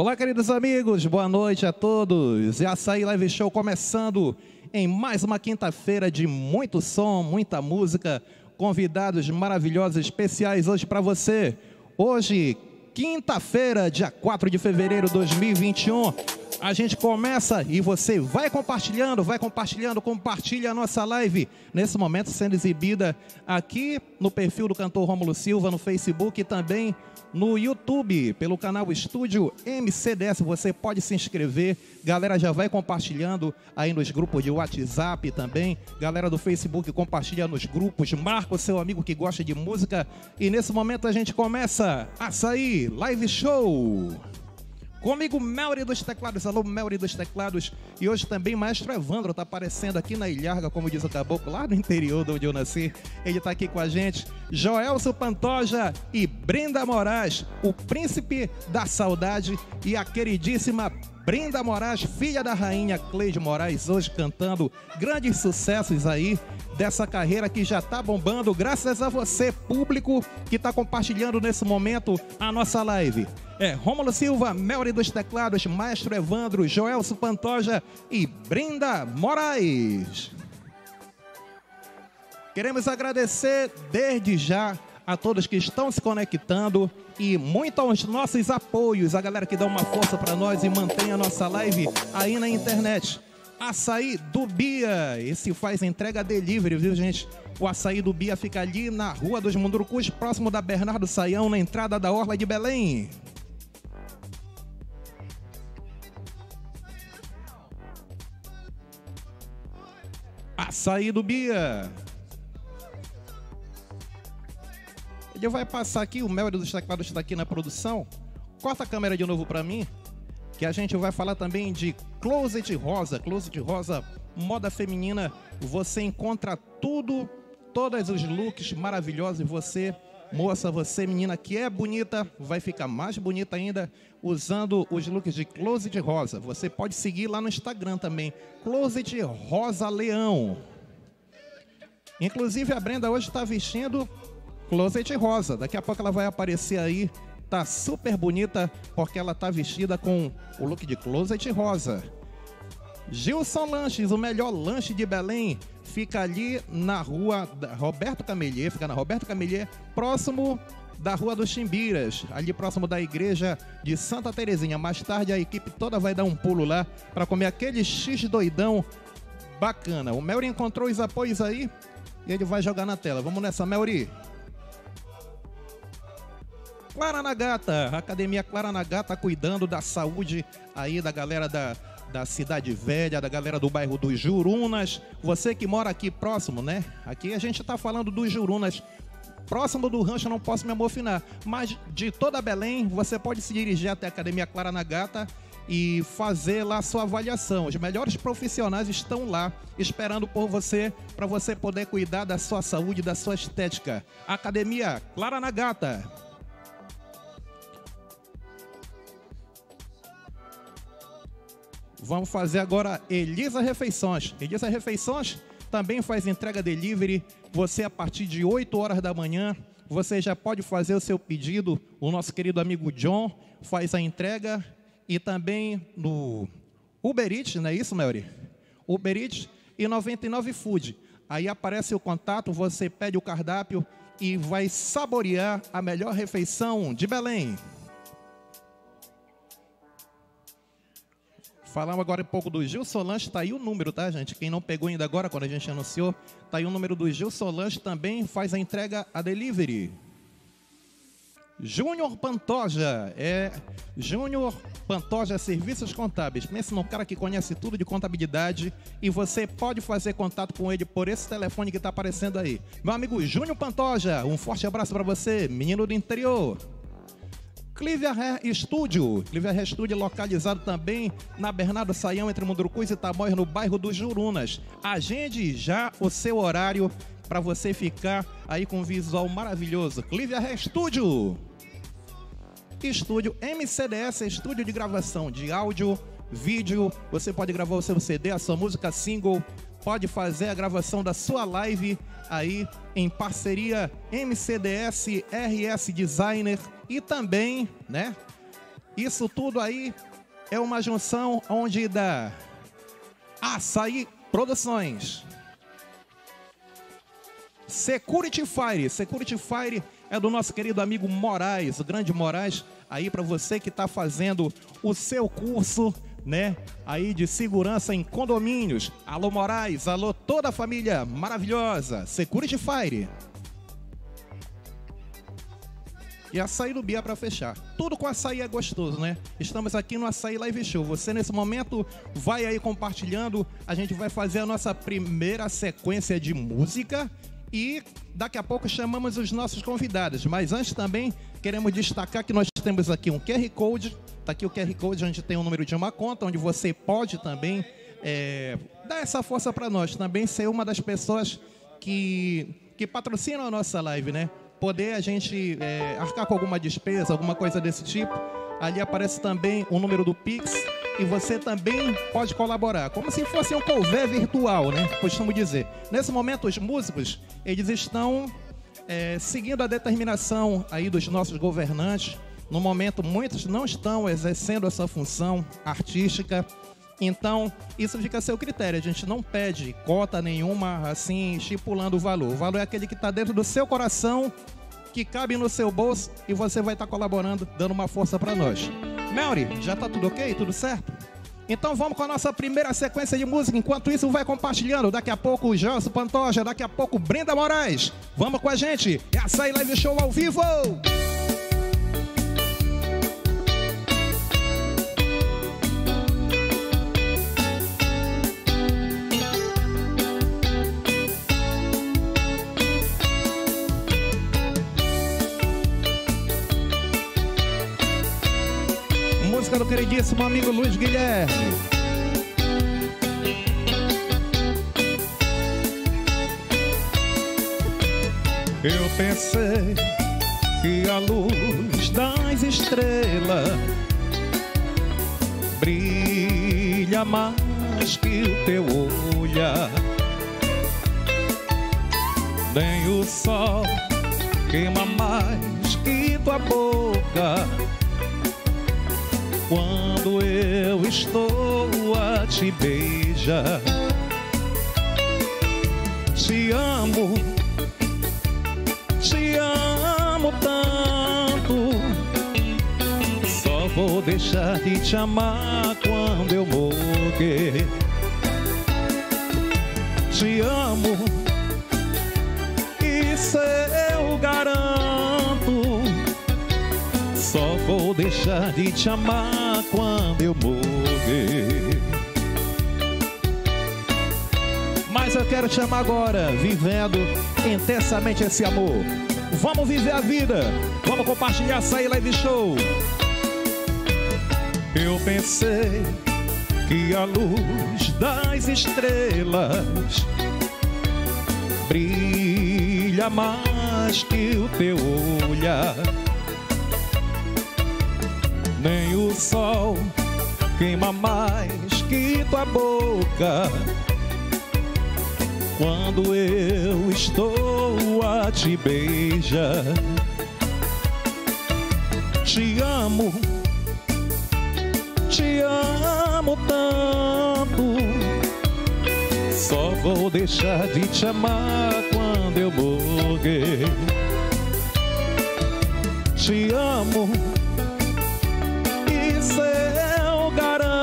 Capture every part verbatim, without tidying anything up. Olá, queridos amigos, boa noite a todos. E Açaí Live Show começando em mais uma quinta-feira de muito som, muita música, convidados maravilhosos especiais hoje para você. Hoje, quinta-feira, dia quatro de fevereiro de dois mil e vinte e um, a gente começa e você vai compartilhando, vai compartilhando, compartilha a nossa live. Nesse momento sendo exibida aqui no perfil do cantor Rômulo Silva, no Facebook e também no YouTube, pelo canal Estúdio M C D S, você pode se inscrever. Galera, já vai compartilhando aí nos grupos de WhatsApp também. Galera do Facebook, compartilha nos grupos. Marca o seu amigo que gosta de música. E nesse momento a gente começa Açaí Live Show. Comigo, Melry dos Teclados. Alô, Melry dos Teclados. E hoje também Maestro Evandro tá aparecendo aqui na Ilharga, como diz o caboclo, lá no interior de onde eu nasci. Ele tá aqui com a gente. Joelson Pantoja e Brenda Moraes, o príncipe da saudade, e a queridíssima Brenda Moraes, filha da rainha Cleide Moraes, hoje cantando grandes sucessos aí dessa carreira que já tá bombando, graças a você, público, que tá compartilhando nesse momento a nossa live. É Rômulo Silva, Melry dos Teclados, Maestro Evandro, Joelson Pantoja e Brenda Moraes. Queremos agradecer desde já a todos que estão se conectando e muito aos nossos apoios, a galera que dá uma força para nós e mantém a nossa live aí na internet. Açaí do Bia, esse faz entrega delivery, viu, gente? O Açaí do Bia fica ali na Rua dos Mundurucus, próximo da Bernardo Saião, na entrada da Orla de Belém. Açaí do Bia. Ele vai passar aqui, o Melry dos Teclados está aqui na produção. Corta a câmera de novo para mim, que a gente vai falar também de Closet Rosa, Closet Rosa Moda Feminina. Você encontra tudo, todos os looks maravilhosos. Você, moça, você, menina, que é bonita, vai ficar mais bonita ainda usando os looks de Closet Rosa. Você pode seguir lá no Instagram também, Closet Rosa Leão. Inclusive, a Brenda hoje está vestindo Closet Rosa. Daqui a pouco ela vai aparecer aí. Tá super bonita porque ela tá vestida com o look de Closet Rosa. Gilson Lanches, o melhor lanche de Belém, fica ali na Rua da Roberto Camelier, fica na Roberto Camelier, próximo da Rua dos Chimbiras, ali próximo da Igreja de Santa Terezinha. Mais tarde a equipe toda vai dar um pulo lá para comer aquele x doidão bacana. O Melry encontrou os apoios aí e ele vai jogar na tela. Vamos nessa, Melry. Clara Nagata, Academia Clara Nagata, cuidando da saúde aí da galera da, da Cidade Velha, da galera do bairro dos Jurunas. Você que mora aqui próximo, né? Aqui a gente tá falando dos Jurunas, próximo do Rancho Não Posso Me Almofinar. Mas de toda Belém, você pode se dirigir até a Academia Clara Nagata e fazer lá sua avaliação. Os melhores profissionais estão lá esperando por você, para você poder cuidar da sua saúde, da sua estética. Academia Clara Nagata. Vamos fazer agora Elisa Refeições. Elisa Refeições também faz entrega delivery. Você, a partir de oito horas da manhã, você já pode fazer o seu pedido. O nosso querido amigo John faz a entrega. E também no Uber Eats, não é isso, Melry? Uber Eats e noventa e nove Food. Aí aparece o contato, você pede o cardápio e vai saborear a melhor refeição de Belém. Falamos agora um pouco do Gilson Lanches, tá aí o número, tá, gente? Quem não pegou ainda agora, quando a gente anunciou, tá aí o número do Gilson Lanches, também faz a entrega a delivery. Júnior Pantoja, é... Júnior Pantoja Serviços Contábeis. Pensa num cara que conhece tudo de contabilidade e você pode fazer contato com ele por esse telefone que tá aparecendo aí. Meu amigo Júnior Pantoja, um forte abraço para você, menino do interior. Klívia Hair Studio, Klívia Hair Studio localizado também na Bernardo Saião, entre Mundurucus e Tamoios, no bairro dos Jurunas. Agende já o seu horário para você ficar aí com um visual maravilhoso. Klívia Hair Studio. Estúdio M C D S, estúdio de gravação de áudio, vídeo. Você pode gravar o seu C D, a sua música single, pode fazer a gravação da sua live aí em parceria M C D S, R S Designer e também, né, Isso tudo aí é uma junção onde dá Açaí Produções, Security Fire. Security Fire é do nosso querido amigo Moraes, o grande Moraes, aí para você que está fazendo o seu curso, né, aí de segurança em condomínios. Alô Moraes, alô toda a família maravilhosa, Security Fire. E Açaí do Bia para fechar. Tudo com açaí é gostoso, né? Estamos aqui no Açaí Live Show. Você, nesse momento, vai aí compartilhando. A gente vai fazer a nossa primeira sequência de música. E daqui a pouco chamamos os nossos convidados. Mas antes também, queremos destacar que nós temos aqui um Q R Code. Está aqui o Q R Code, onde tem o número de uma conta, onde você pode também é, dar essa força para nós. Também ser uma das pessoas que, que patrocinam a nossa live, né? Poder a gente é, arcar com alguma despesa, alguma coisa desse tipo. Ali aparece também o número do Pix e você também pode colaborar. Como se fosse um couvé virtual, né? Costumo dizer. Nesse momento, os músicos, eles estão é, seguindo a determinação aí dos nossos governantes. No momento, muitos não estão exercendo essa função artística. Então, isso fica a seu critério. A gente não pede cota nenhuma, assim, estipulando o valor. O valor é aquele que está dentro do seu coração, que cabe no seu bolso, e você vai estar tá colaborando, dando uma força para nós. Melry, já tá tudo ok? Tudo certo? Então vamos com a nossa primeira sequência de música. Enquanto isso, vai compartilhando. Daqui a pouco o Joelson Pantoja, daqui a pouco Brenda Moraes. Vamos com a gente. É Açaí Live Show ao vivo! Meu queridíssimo amigo Luiz Guilherme. Eu pensei que a luz das estrelas brilha mais que o teu olhar. Nem o sol queima mais que tua boca. Quando eu estou a te beijar, te amo, te amo tanto. Só vou deixar de te amar quando eu morrer. Te amo, isso eu garanto. Só vou deixar de te amar quando eu morrer. Mas eu quero te amar agora, vivendo intensamente esse amor. Vamos viver a vida, vamos compartilhar Açaí Live Show. Eu pensei que a luz das estrelas brilha mais que o teu olhar. Nem o sol queima mais que tua boca. Quando eu estou a te beijar, te amo, te amo tanto. Só vou deixar de te amar quando eu morrer. Te amo, eu garanto.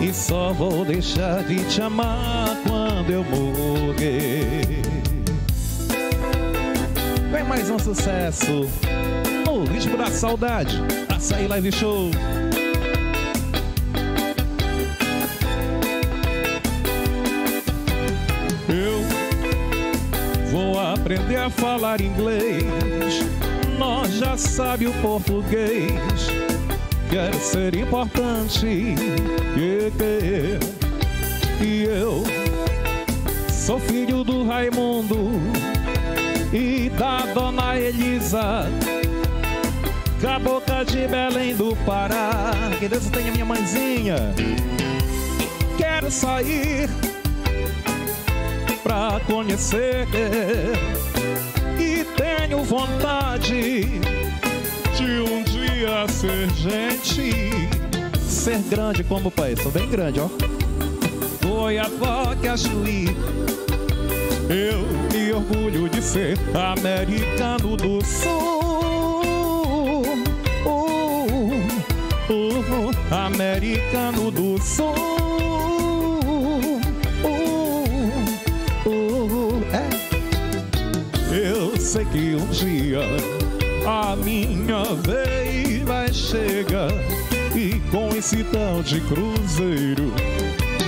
E só vou deixar de te amar quando eu morrer. Vem mais um sucesso no ritmo da saudade, Açaí Live Show. Eu vou aprender a falar inglês, nós já sabe o português. Quero ser importante, yeah, yeah. E eu sou filho do Raimundo e da dona Elisa, cabocla de Belém do Pará. Que Deus tenha minha mãezinha. Quero sair pra conhecer, tenho vontade de um dia ser gente. Ser grande como o pai, sou bem grande, ó. Foi a avó que a Juí. Eu me orgulho de ser americano do Sul. Uh, uh, uh, americano do Sul. Uh, uh, é. Eu sei que um dia a minha vez vai chegar. E com esse tal de cruzeiro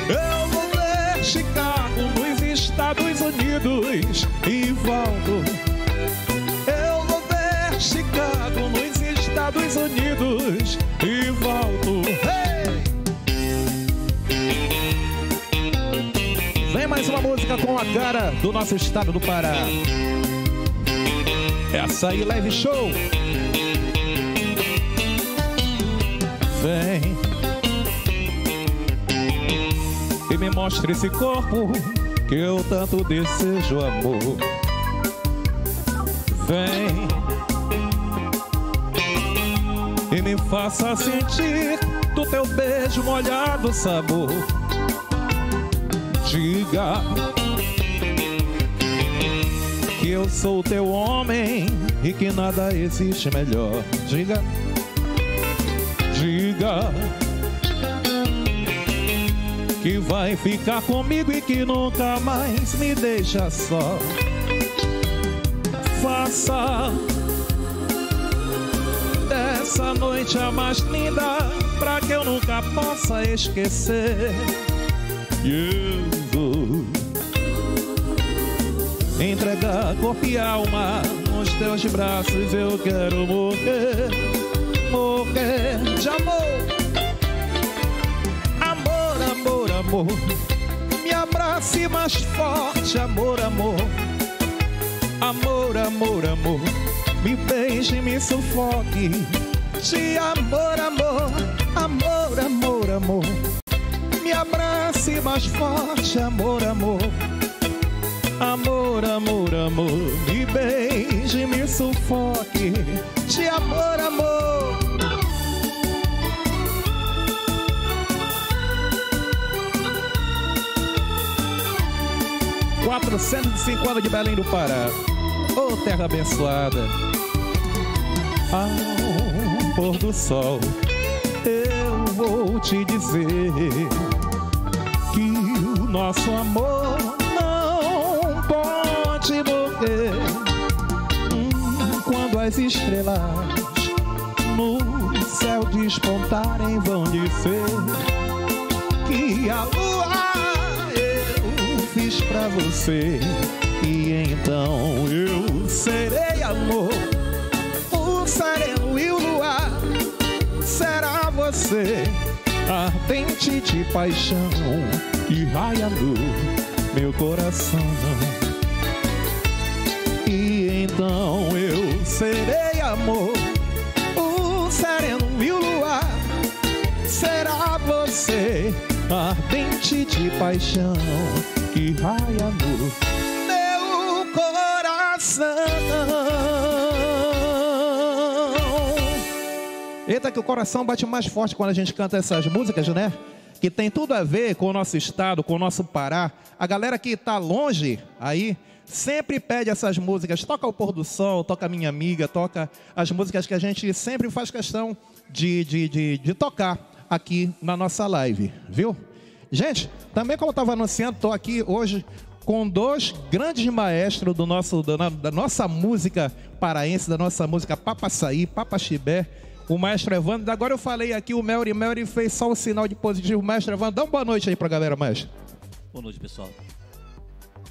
eu vou ver Chicago nos Estados Unidos e volto. Eu vou ver Chicago nos Estados Unidos e volto. Hey! Vem mais uma música com a cara do nosso estado do Pará. É Açaí Live Show. Vem e me mostra esse corpo que eu tanto desejo, amor. Vem e me faça sentir do teu beijo molhado sabor. Diga que eu sou teu homem e que nada existe melhor. Diga. Diga que vai ficar comigo e que nunca mais me deixa só. Faça dessa noite a mais linda pra que eu nunca possa esquecer. Jesus. Entregar corpo e alma nos teus braços, eu quero morrer. Morrer de amor. Amor, amor, amor. Me abrace mais forte, amor, amor. Amor, amor, amor. Me beije, me sufoque. Te amor, amor. Amor, amor, amor. Me abrace mais forte, amor, amor. Amor, amor, amor. Me beije, me sufoque. Te amor, amor. quatrocentos e cinquenta de Belém do Pará. Ô oh, terra abençoada. Ao pôr do sol eu vou te dizer que o nosso amor não pode morrer. Hum, quando as estrelas no céu despontarem vão dizer que a lua fiz pra você, e então eu serei amor. O sereno e o luar será você, ardente de paixão que raia no meu coração. E então eu serei amor. O sereno e o luar será você, ardente de paixão que raia no meu coração. Eita, que o coração bate mais forte quando a gente canta essas músicas, né? Que tem tudo a ver com o nosso estado, com o nosso Pará. A galera que tá longe aí sempre pede essas músicas. Toca o pôr do sol, toca minha amiga, toca as músicas que a gente sempre faz questão de, de, de, de tocar aqui na nossa live, viu? Gente, também como eu estava anunciando, estou aqui hoje com dois grandes maestros do nosso, da, da nossa música paraense, da nossa música papaçaí, papaxibé, o Maestro Evandro. Agora eu falei aqui, o Melry, Melry fez só um sinal de positivo. Maestro Evandro, dá uma boa noite aí para a galera, Maestro. Boa noite, pessoal.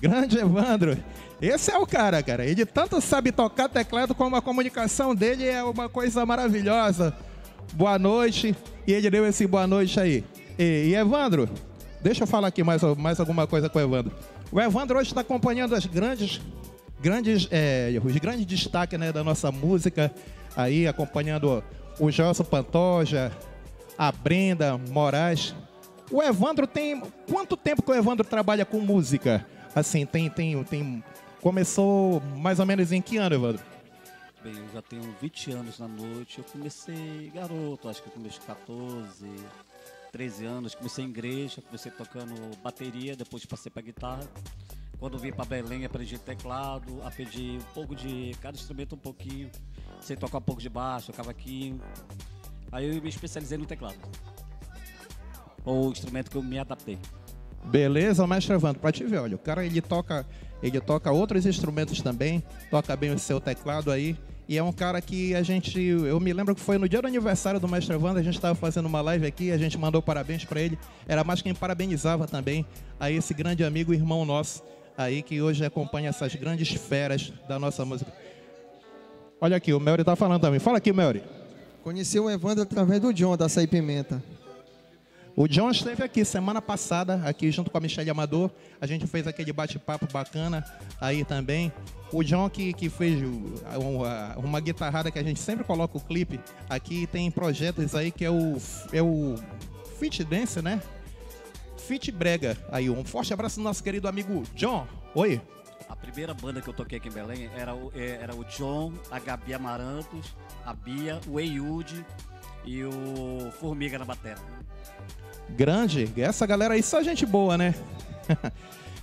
Grande Evandro. Esse é o cara, cara. Ele tanto sabe tocar teclado como a comunicação dele é uma coisa maravilhosa. Boa noite. E ele deu esse boa noite aí. E, e Evandro, deixa eu falar aqui mais, mais alguma coisa com o Evandro. O Evandro hoje está acompanhando as grandes, grandes, é, os grandes destaques, né, da nossa música, aí acompanhando o Joelson Pantoja, a Brenda Moraes. O Evandro tem... Quanto tempo que o Evandro trabalha com música? Assim, tem... tem, tem... Começou mais ou menos em que ano, Evandro? bem, eu já tenho vinte anos na noite, eu comecei garoto, acho que com meus quatorze, treze anos, comecei em igreja, comecei tocando bateria, depois passei para guitarra. Quando vim para Belém, aprendi teclado, aprendi um pouco de cada instrumento um pouquinho, sei tocar um pouco de baixo, cavaquinho. Aí eu me especializei no teclado, ou o instrumento que eu me adaptei. Beleza, Mestre Evandro, para te ver, olha, o cara ele toca, ele toca outros instrumentos também, toca bem o seu teclado aí, e é um cara que a gente, eu me lembro que foi no dia do aniversário do Mestre Evandro, a gente estava fazendo uma live aqui, a gente mandou parabéns para ele, era mais quem parabenizava também a esse grande amigo e irmão nosso aí, que hoje acompanha essas grandes feras da nossa música. Olha aqui, o Melry tá falando também, fala aqui, Melry. Conheci o Evandro através do John, da Açaí Pimenta. O John esteve aqui semana passada, aqui junto com a Michelle Amador. A gente fez aquele bate-papo bacana aí também. O John que, que fez uma, uma guitarrada que a gente sempre coloca o clipe aqui. Tem projetos aí que é o, é o Fit Dance, né? Fit Brega. Aí, um forte abraço do nosso querido amigo John. Oi. A primeira banda que eu toquei aqui em Belém era o, era o John, a Gabi Amarantos, a Bia, o Eiude e o Formiga na bateria. Grande, essa galera aí só gente boa, né?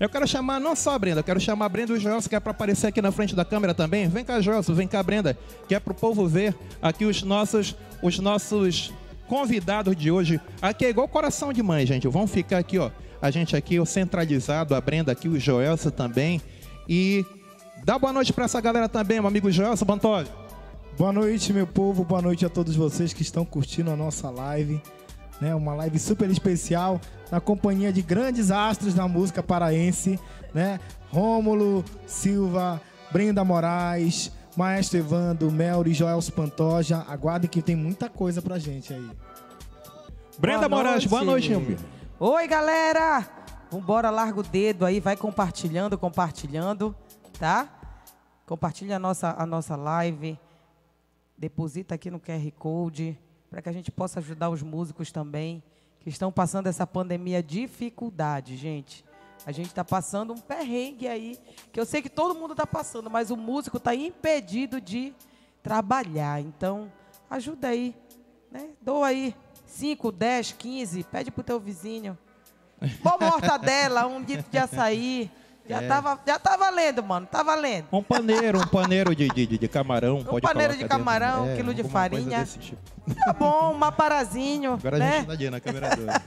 Eu quero chamar, não só a Brenda, eu quero chamar a Brenda e o Joelson, que é para aparecer aqui na frente da câmera também. Vem cá, Joelson, vem cá, Brenda, que é para o povo ver aqui os nossos, os nossos convidados de hoje. Aqui é igual coração de mãe, gente. Vamos ficar aqui, ó, a gente aqui, o centralizado, a Brenda aqui, o Joelson também. E dá boa noite para essa galera também, meu amigo Joelson Pantoja. Boa noite, meu povo, boa noite a todos vocês que estão curtindo a nossa live. Né, uma live super especial na companhia de grandes astros da música paraense, né? Rômulo Silva, Brenda Moraes, Maestro Evandro, Melry, Joelson Pantoja. Aguardem que tem muita coisa pra gente aí. Brenda Moraes, boa noite, amigo. Oi, galera! Vambora, larga o dedo aí, vai compartilhando, compartilhando, tá? Compartilha a nossa, a nossa live, deposita aqui no Q R Code, para que a gente possa ajudar os músicos também, que estão passando essa pandemia dificuldade, gente. A gente está passando um perrengue aí, que eu sei que todo mundo está passando, mas o músico está impedido de trabalhar. Então, ajuda aí, né? Doa aí cinco, dez, quinze, pede para o teu vizinho. Boa mortadela, um litro de açaí. Já, é. tava, já tá valendo, mano, tá valendo. Um paneiro, um paneiro de, de, de camarão. Um pode paneiro de camarão, um é, quilo de farinha. Tipo. Tá bom, um maparazinho. Agora, né? A gente tá ali na câmera doida.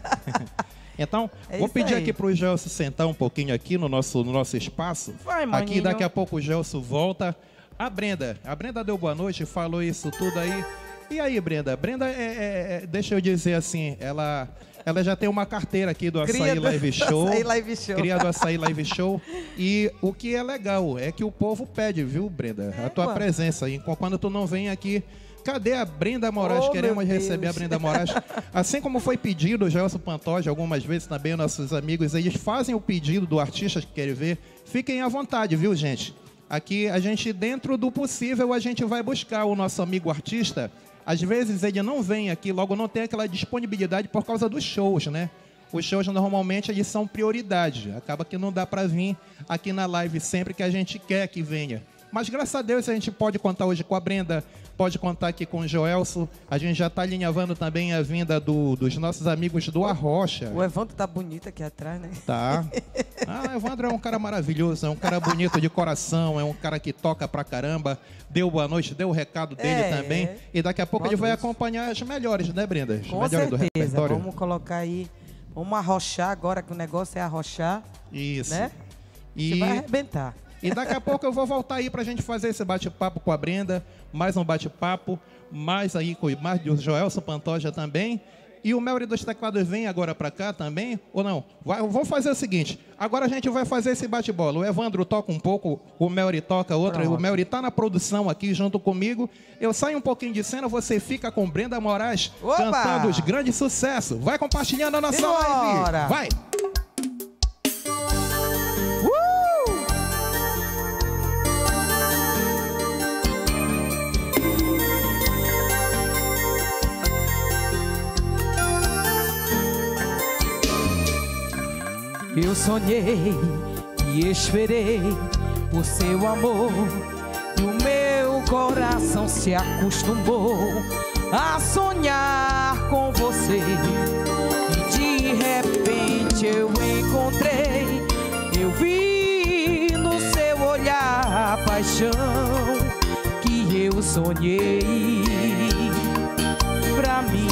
Então, é vou pedir aí aqui pro Gelson sentar um pouquinho aqui no nosso, no nosso espaço. Vai, maninho. Aqui, daqui a pouco o Gelson volta. A Brenda, a Brenda deu boa noite, falou isso tudo aí. E aí, Brenda? Brenda, é, é, deixa eu dizer assim, ela... Ela já tem uma carteira aqui do Açaí, Cria do, Live Show, do Açaí Live Show. Cria do Açaí Live Show. E o que é legal é que o povo pede, viu, Brenda? É, a tua mano. presença. E quando tu não vem aqui, cadê a Brenda Moraes? Oh, Queremos receber a Brenda Moraes. Assim como foi pedido o Joelson Pantoja algumas vezes também, nossos amigos, eles fazem o pedido do artista que querem ver. Fiquem à vontade, viu, gente? Aqui, a gente, dentro do possível, a gente vai buscar o nosso amigo artista. Às vezes ele não vem aqui, logo não tem aquela disponibilidade por causa dos shows, né? Os shows normalmente eles são prioridade, acaba que não dá para vir aqui na live sempre que a gente quer que venha. Mas graças a Deus a gente pode contar hoje com a Brenda, pode contar aqui com o Joelson. A gente já está alinhavando também a vinda do, dos nossos amigos do Arrocha. O Evandro tá bonito aqui atrás, né? Tá. Ah, o Evandro é um cara maravilhoso, é um cara bonito de coração, é um cara que toca pra caramba. Deu boa noite, deu o recado dele é, também. É. E daqui a pouco boa ele vai noite. acompanhar as melhores, né, Brenda? As com melhores certeza. do repertório. Vamos colocar aí, vamos arrochar agora, que o negócio é arrochar. Isso. Né? E você vai arrebentar. E daqui a pouco eu vou voltar aí pra gente fazer esse bate-papo com a Brenda, mais um bate-papo, mais aí com mais o Joelson Pantoja também. E o Melry dos Teclados vem agora pra cá também, ou não? Vai, vamos fazer o seguinte, agora a gente vai fazer esse bate-bola. O Evandro toca um pouco, o Melry toca outra, Pronto. o Melry tá na produção aqui junto comigo. Eu saio um pouquinho de cena, você fica com Brenda Moraes Opa! cantando os grandes sucessos. Vai compartilhando a nossa Bora! live. Vai! Eu sonhei e esperei por seu amor, e o meu coração se acostumou a sonhar com você. E de repente eu encontrei, eu vi no seu olhar a paixão que eu sonhei pra mim.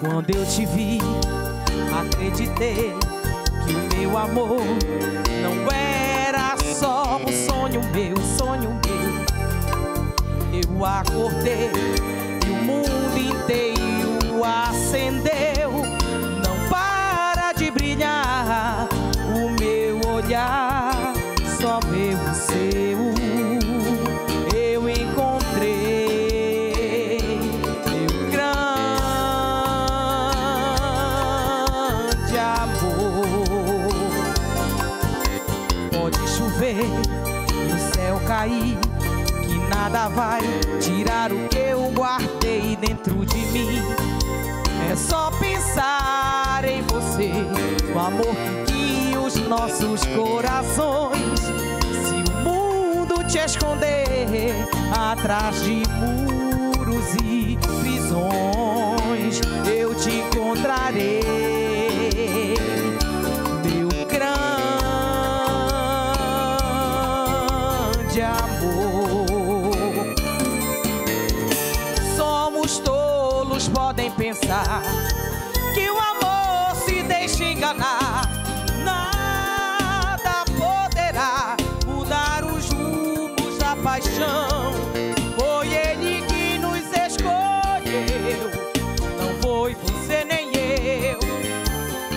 Quando eu te vi, acreditei que o meu amor não era só um sonho meu, sonho meu. Eu acordei e o mundo inteiro acendeu. Não para de brilhar o meu olhar, só meu e seu. Eu encontrei o céu cair, que nada vai tirar o que eu guardei dentro de mim. É só pensar em você, o amor que os nossos corações. Se o mundo te esconder atrás de muros e prisões, eu te encontrarei, meu grande amor. Somos tolos, podem pensar que o amor se deixa enganar. Nada poderá mudar os rumos da paixão. Foi ele que nos escolheu, não foi você nem eu.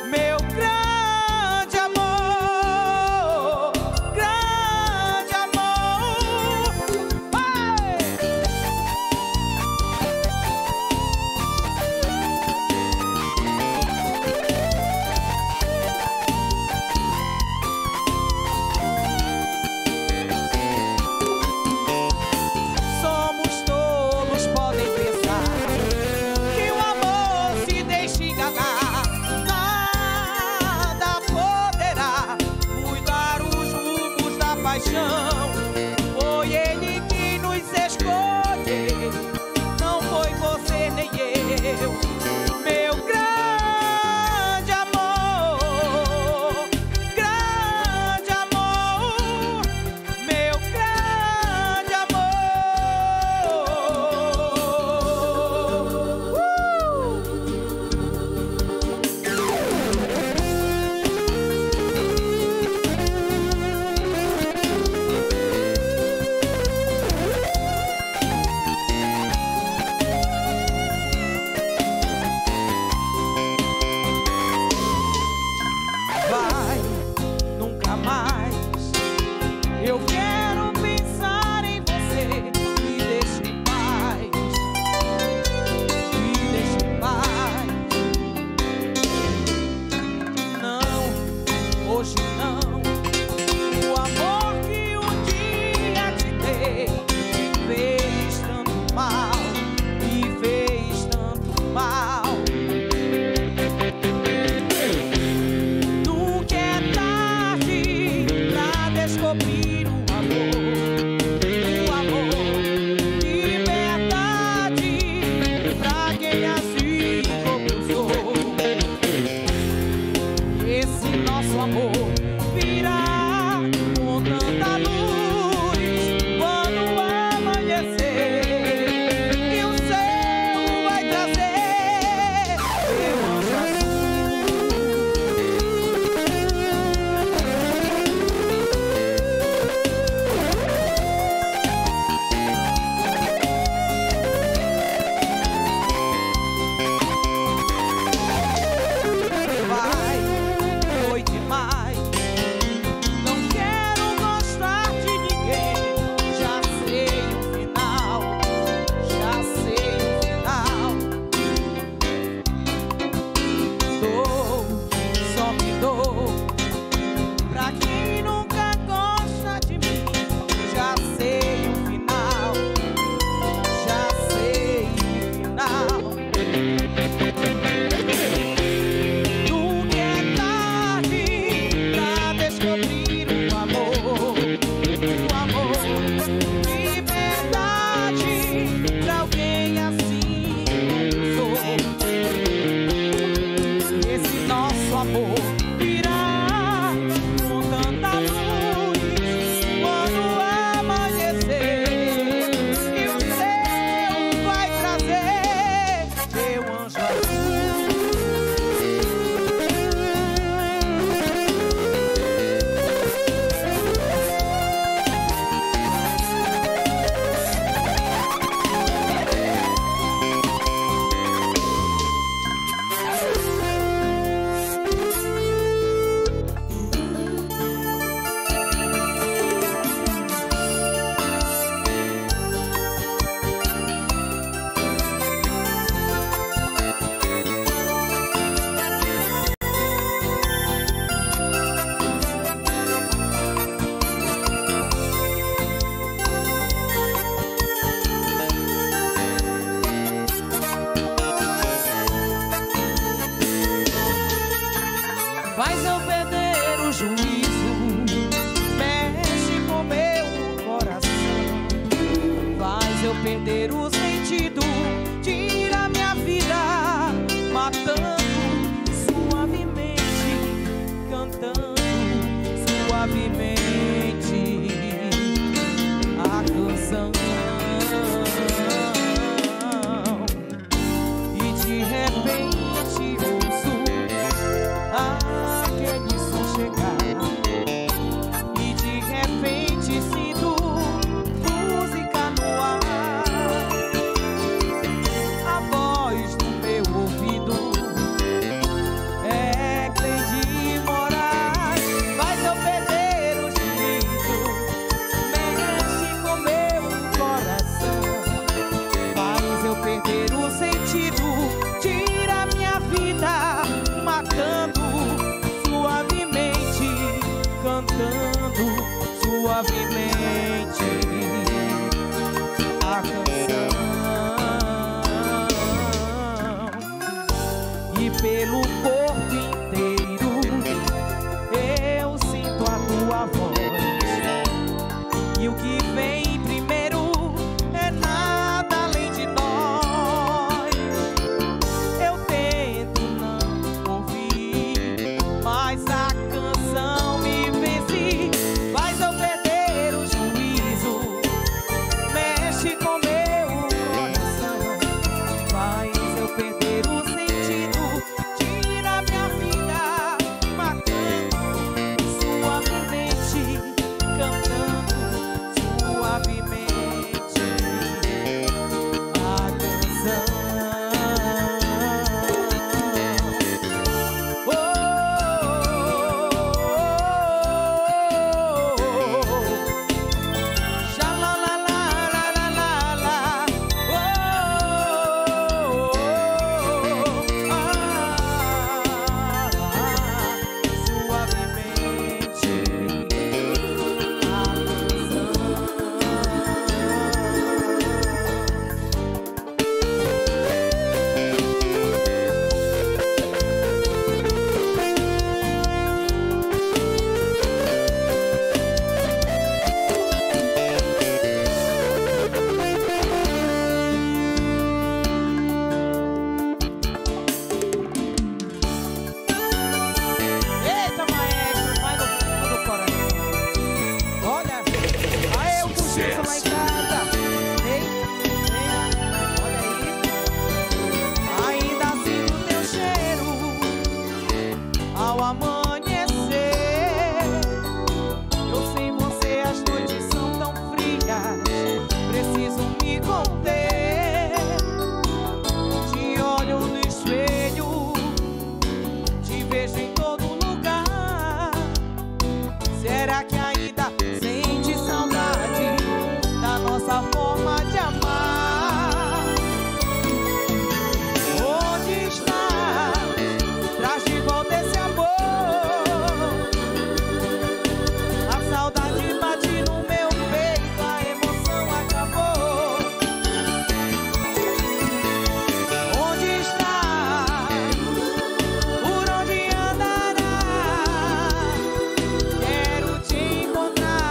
Meu grande amor, grande amor. Foi ele que nos escolheu, não foi você nem eu. Meu grande amor, grande amor, meu grande amor. Uh! Vai, nunca mais. Eu quero pensar em você. Me deixa em paz, me deixa em paz. Não, hoje não. O amor que um dia te dei me fez tanto mal, me fez tanto mal. Nunca é tarde pra descobrir o amor, o amor. Liberdade pra quem assim como eu sou. Esse nosso amor virá com tanta luz quando amanhecer. E o céu vai trazer meu anjo azul. perder o sentido, tira minha vida, matando suavemente, cantando suavemente a canção. E de repente ouço aquele som chegar, e de repente sinto música no ar. A voz do meu ouvido é Cleide Moraes, faz eu perder o jeito, mexe com meu coração, faz eu perder o sentido, tira minha vida, matando suavemente, cantando suavemente a canção. E pelo corpo inteiro eu sinto a tua voz, e o que vem primeiro é nada além de nós. Eu tento não ouvir, mas a canção me vence, faz eu perder o juízo, mexe com meu coração, faz eu perder o sentido, tira minha vida, matando suavemente, cantando suavemente a canção. Oh, oh, oh, oh. Já lá, lá, lá, lá, lá, lá, lá. Oh, oh, oh, oh. Ah, suavemente a canção. Eita, maestro, vai no fundo do coração. Olha, aí eu com Gilson lá em casa. Ei, ei, olha aí. Ainda sinto o teu cheiro ao amanhecer. Eu sem você as noites são tão frias, preciso me conter. Te olho no espelho, te vejo em todo lugar. Será que ainda sente saudade da nossa forma de amar? Onde está? Traz de volta esse amor. A saudade bate no meu peito, a emoção acabou. Onde está? Por onde andará? Quero te encontrar,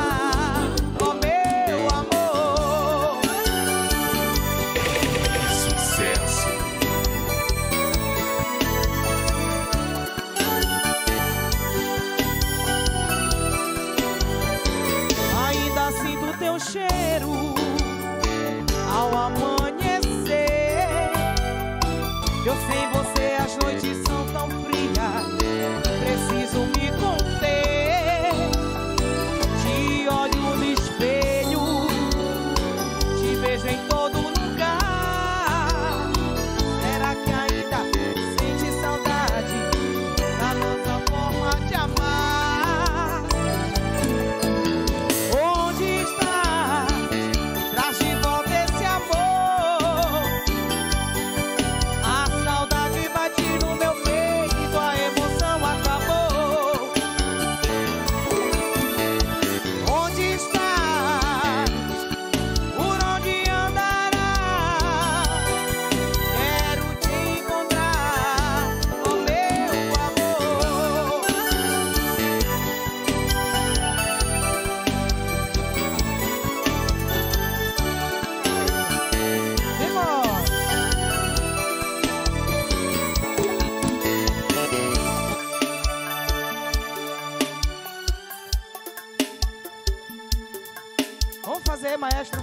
Vamos fazer, maestro.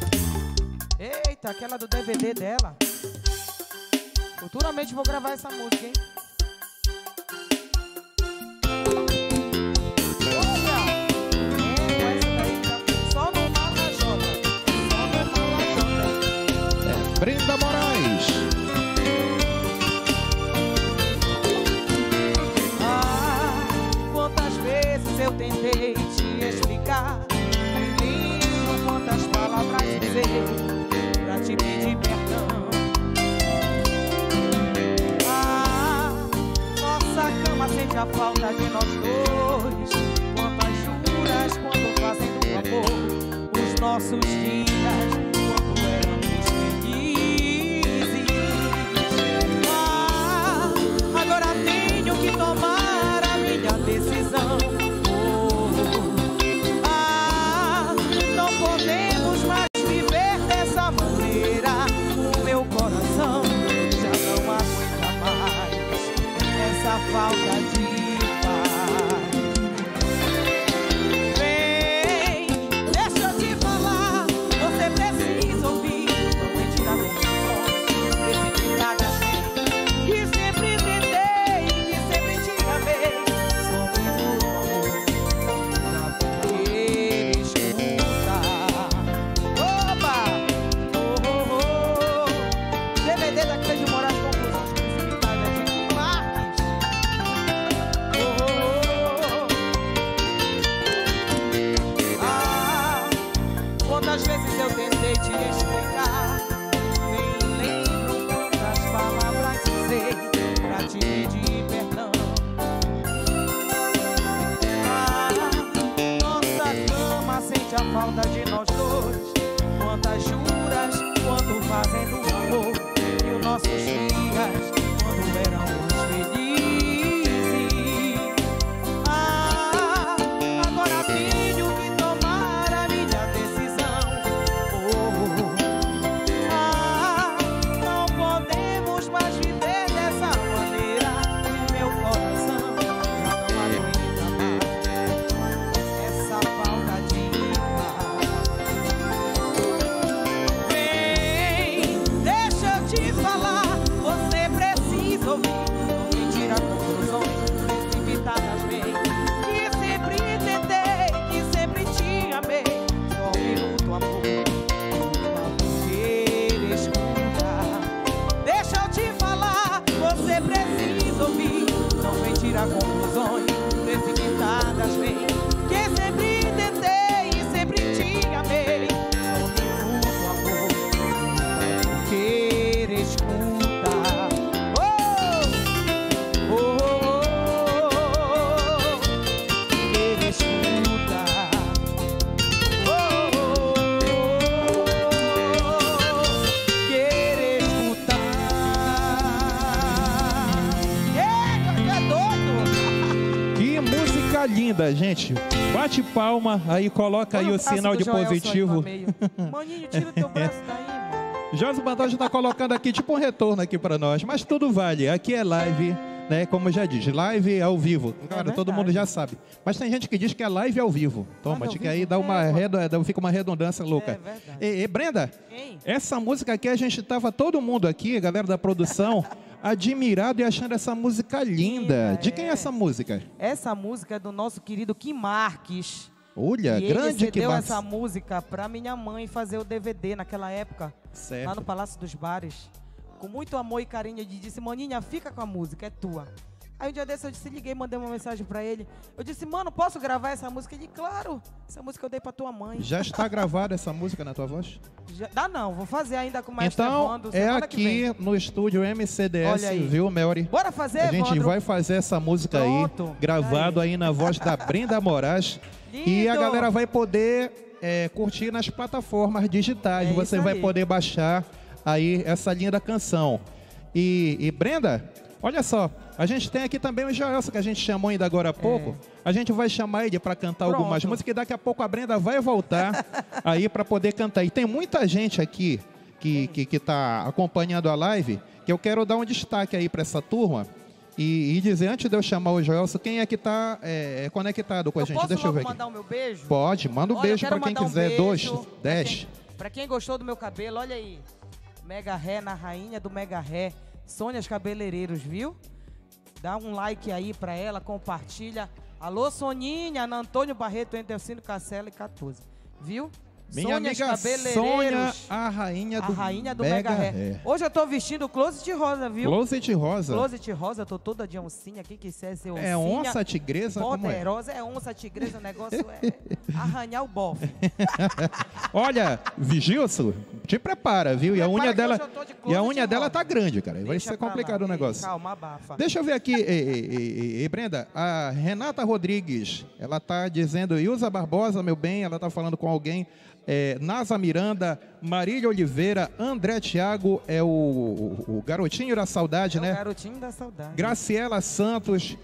Eita, aquela do D V D dela. Futuramente vou gravar essa música, hein? Brenda Moraes. Ah, quantas vezes eu tentei te explicar, nem quantas palavras usei pra te pedir perdão. Ah, nossa cama sente a falta de nós dois. Quantas juras quando fazem do amor os nossos dias. Tomar a minha decisão. Oh, ah, não podemos mais viver dessa maneira. O meu coração já não aguenta mais essa falta de paz. Vem, deixa eu te falar. Você precisa ouvir. Não é tirar meu som. Esse picado assim. De nós dois, quantas juras quando fazem do amor e os nossos dias quando éramos felizes. Ah, agora tenho que tomar a minha decisão. Oh, ah, não podemos mais viver dessa maneira. E meu coração já não aguenta mais essa falta de. Tirar conclusões precipitadas, bem, que sempre tentei e sempre te amei. Só me mudo, amor, pra querer escutar. Oh, oh, oh, oh, querer escutar. Oh, oh, oh, querer escutar. Eita, cadê? Música linda, gente. Bate palma, aí coloca mano, aí o sinal de Joelson positivo. Maninho, tira teu braço daí, mano. Joelson Pantoja tá colocando aqui, tipo um retorno aqui pra nós. Mas tudo vale, aqui é live, né? Como já diz, live ao vivo. Cara, é todo mundo já sabe. Mas tem gente que diz que é live ao vivo. Toma, que aí dá uma, é, redo... fica uma redundância louca. É e, e, Brenda, hein? Essa música aqui, a gente tava todo mundo aqui, a galera da produção... admirado e achando essa música linda. De quem é essa música? Essa música é do nosso querido Kim Marques. Olha, grande Kim Marques. Ele deu essa música para minha mãe fazer o D V D naquela época, certo, lá no Palácio dos Bares. Com muito amor e carinho, ele disse: maninha, fica com a música, é tua. Aí um dia desse eu disse, liguei, mandei uma mensagem pra ele. Eu disse, mano, posso gravar essa música? Ele, claro, essa música eu dei pra tua mãe. Já está gravada essa música na tua voz? Já, dá não, vou fazer ainda com o Maestro Evandro. Então, é aqui no estúdio M C D S, viu, Melry? Bora fazer, Evandro? A gente vai fazer essa música aí, gravado aí na voz da Brenda Moraes. Lindo. E a galera vai poder é, curtir nas plataformas digitais. É Você vai poder baixar aí essa linda canção. E, e Brenda... Olha só, a gente tem aqui também o Joelson, que a gente chamou ainda agora há pouco. É. A gente vai chamar ele para cantar Pronto. algumas músicas e daqui a pouco a Brenda vai voltar aí para poder cantar. E tem muita gente aqui que está que, que acompanhando a live, que eu quero dar um destaque aí para essa turma. E, e dizer, antes de eu chamar o Joelson, quem é que está é, conectado com eu a gente? Posso Deixa eu ver aqui. Mandar o meu beijo? Pode, manda um olha, beijo para quem quiser. Um dois, dez. Para quem, quem gostou do meu cabelo, olha aí. Mega Hair, na rainha do Mega Hair. Sônia Cabeleireiros, viu? Dá um like aí para ela, compartilha. Alô, Soninha, Ana Antônio Barreto, Endercino Cacela e quatorze. Viu? Minha Sônia amiga Sônia, a rainha do, a rainha do Mega, Mega Hair. Hair. Hoje eu tô vestindo o Closet Rosa, viu? Closet Rosa. Closet Rosa, tô toda de oncinha, quem quiser ser oncinha. É onça tigresa? Poderosa, como é? É onça tigresa, o negócio é arranhar o bofe. Olha, Gilson, te prepara, viu? E a unha, dela, e a unha dela tá grande, cara. Vai ser complicado o negócio. Calma, abafa. Deixa eu ver aqui, e, e, e, Brenda, a Renata Rodrigues, ela tá dizendo, Ilza Barbosa, meu bem, ela tá falando com alguém... É, Nasa Miranda, Marília Oliveira, André Thiago, é o, o, o garotinho da saudade, é né? O garotinho da saudade. Graciela Santos,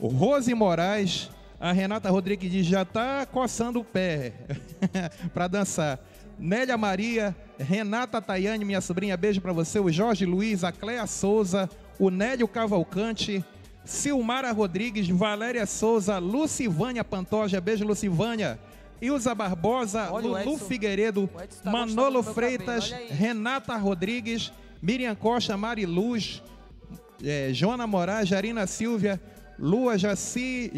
Rose Moraes, a Renata Rodrigues diz, já tá coçando o pé para dançar. Nélia Maria, Renata Tayane, minha sobrinha, beijo para você. O Jorge Luiz, a Cléa Souza, o Nélio Cavalcante, Silmara Rodrigues, Valéria Souza, Lucivânia Pantoja, beijo Lucivânia. Ilza Barbosa, olha, Lulu Edson, Figueiredo, tá Manolo Freitas, Renata Rodrigues, Miriam Costa, Mari Luz, é, Joana Moraes, Jarina Silvia, Lua Jaci,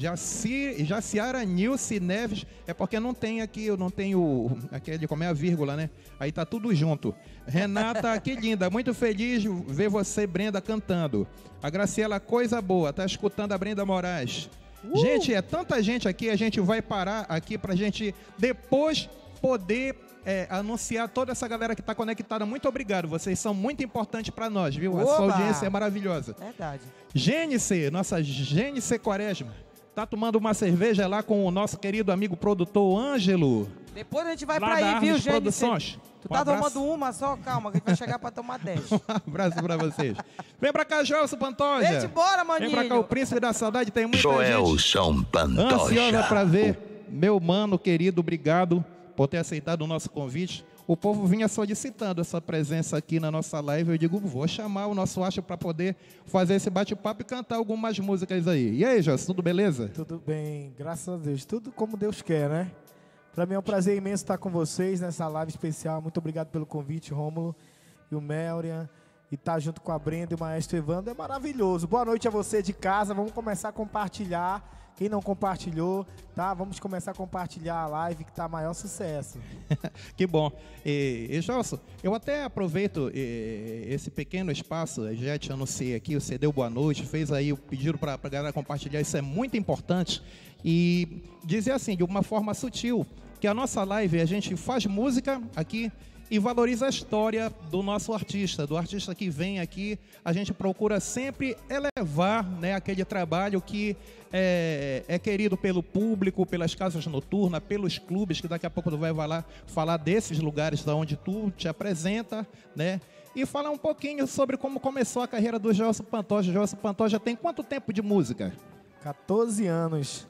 Jaci, Jaciara Nilce Neves. É porque não tem aqui, eu não tenho aquele, como é a vírgula, né? Aí tá tudo junto. Renata, que linda, muito feliz ver você, Brenda, cantando. A Graciela, coisa boa, tá escutando a Brenda Moraes. Uh! Gente, é tanta gente aqui, a gente vai parar aqui pra gente depois poder é, anunciar toda essa galera que tá conectada. Muito obrigado, vocês são muito importantes pra nós, viu? Oba! Essa audiência é maravilhosa. Verdade. Gênice, nossa Gênice Quaresma, tá tomando uma cerveja lá com o nosso querido amigo produtor Ângelo. Depois a gente vai lá pra aí, viu, Gênice? Tu um tá abraço. Tomando uma só? Calma, que a gente vai chegar pra tomar dez. Um abraço pra vocês. Vem pra cá, Joelson Pantoja. Vem-te embora, maninho. Vem pra cá, o príncipe da saudade. Tem muita Joelson gente Pantoja. Ansiosa pra ver. Meu mano querido, obrigado por ter aceitado o nosso convite. O povo vinha solicitando essa presença aqui na nossa live. Eu digo, vou chamar o nosso Acho para poder fazer esse bate-papo e cantar algumas músicas aí. E aí, Joelson, tudo beleza? Tudo bem, graças a Deus. Tudo como Deus quer, né? Para mim é um prazer imenso estar com vocês nessa live especial. Muito obrigado pelo convite, Rômulo e o Melrian. E estar junto com a Brenda e o Maestro Evandro é maravilhoso. Boa noite a você de casa. Vamos começar a compartilhar. Quem não compartilhou, tá? Vamos começar a compartilhar a live que está maior sucesso. Que bom. E, e Joelson, eu até aproveito e, esse pequeno espaço. Já te anunciei aqui, você deu boa noite, fez aí o pedido para a galera compartilhar. Isso é muito importante. E dizer assim, de uma forma sutil, que a nossa live, a gente faz música aqui e valoriza a história do nosso artista, do artista que vem aqui. A gente procura sempre elevar, né, aquele trabalho que é, é querido pelo público, pelas casas noturnas, pelos clubes, que daqui a pouco tu vai falar, falar desses lugares da onde tu te apresenta, né? E falar um pouquinho sobre como começou a carreira do Joelson Pantoja. Joelson Pantoja tem quanto tempo de música? quatorze anos.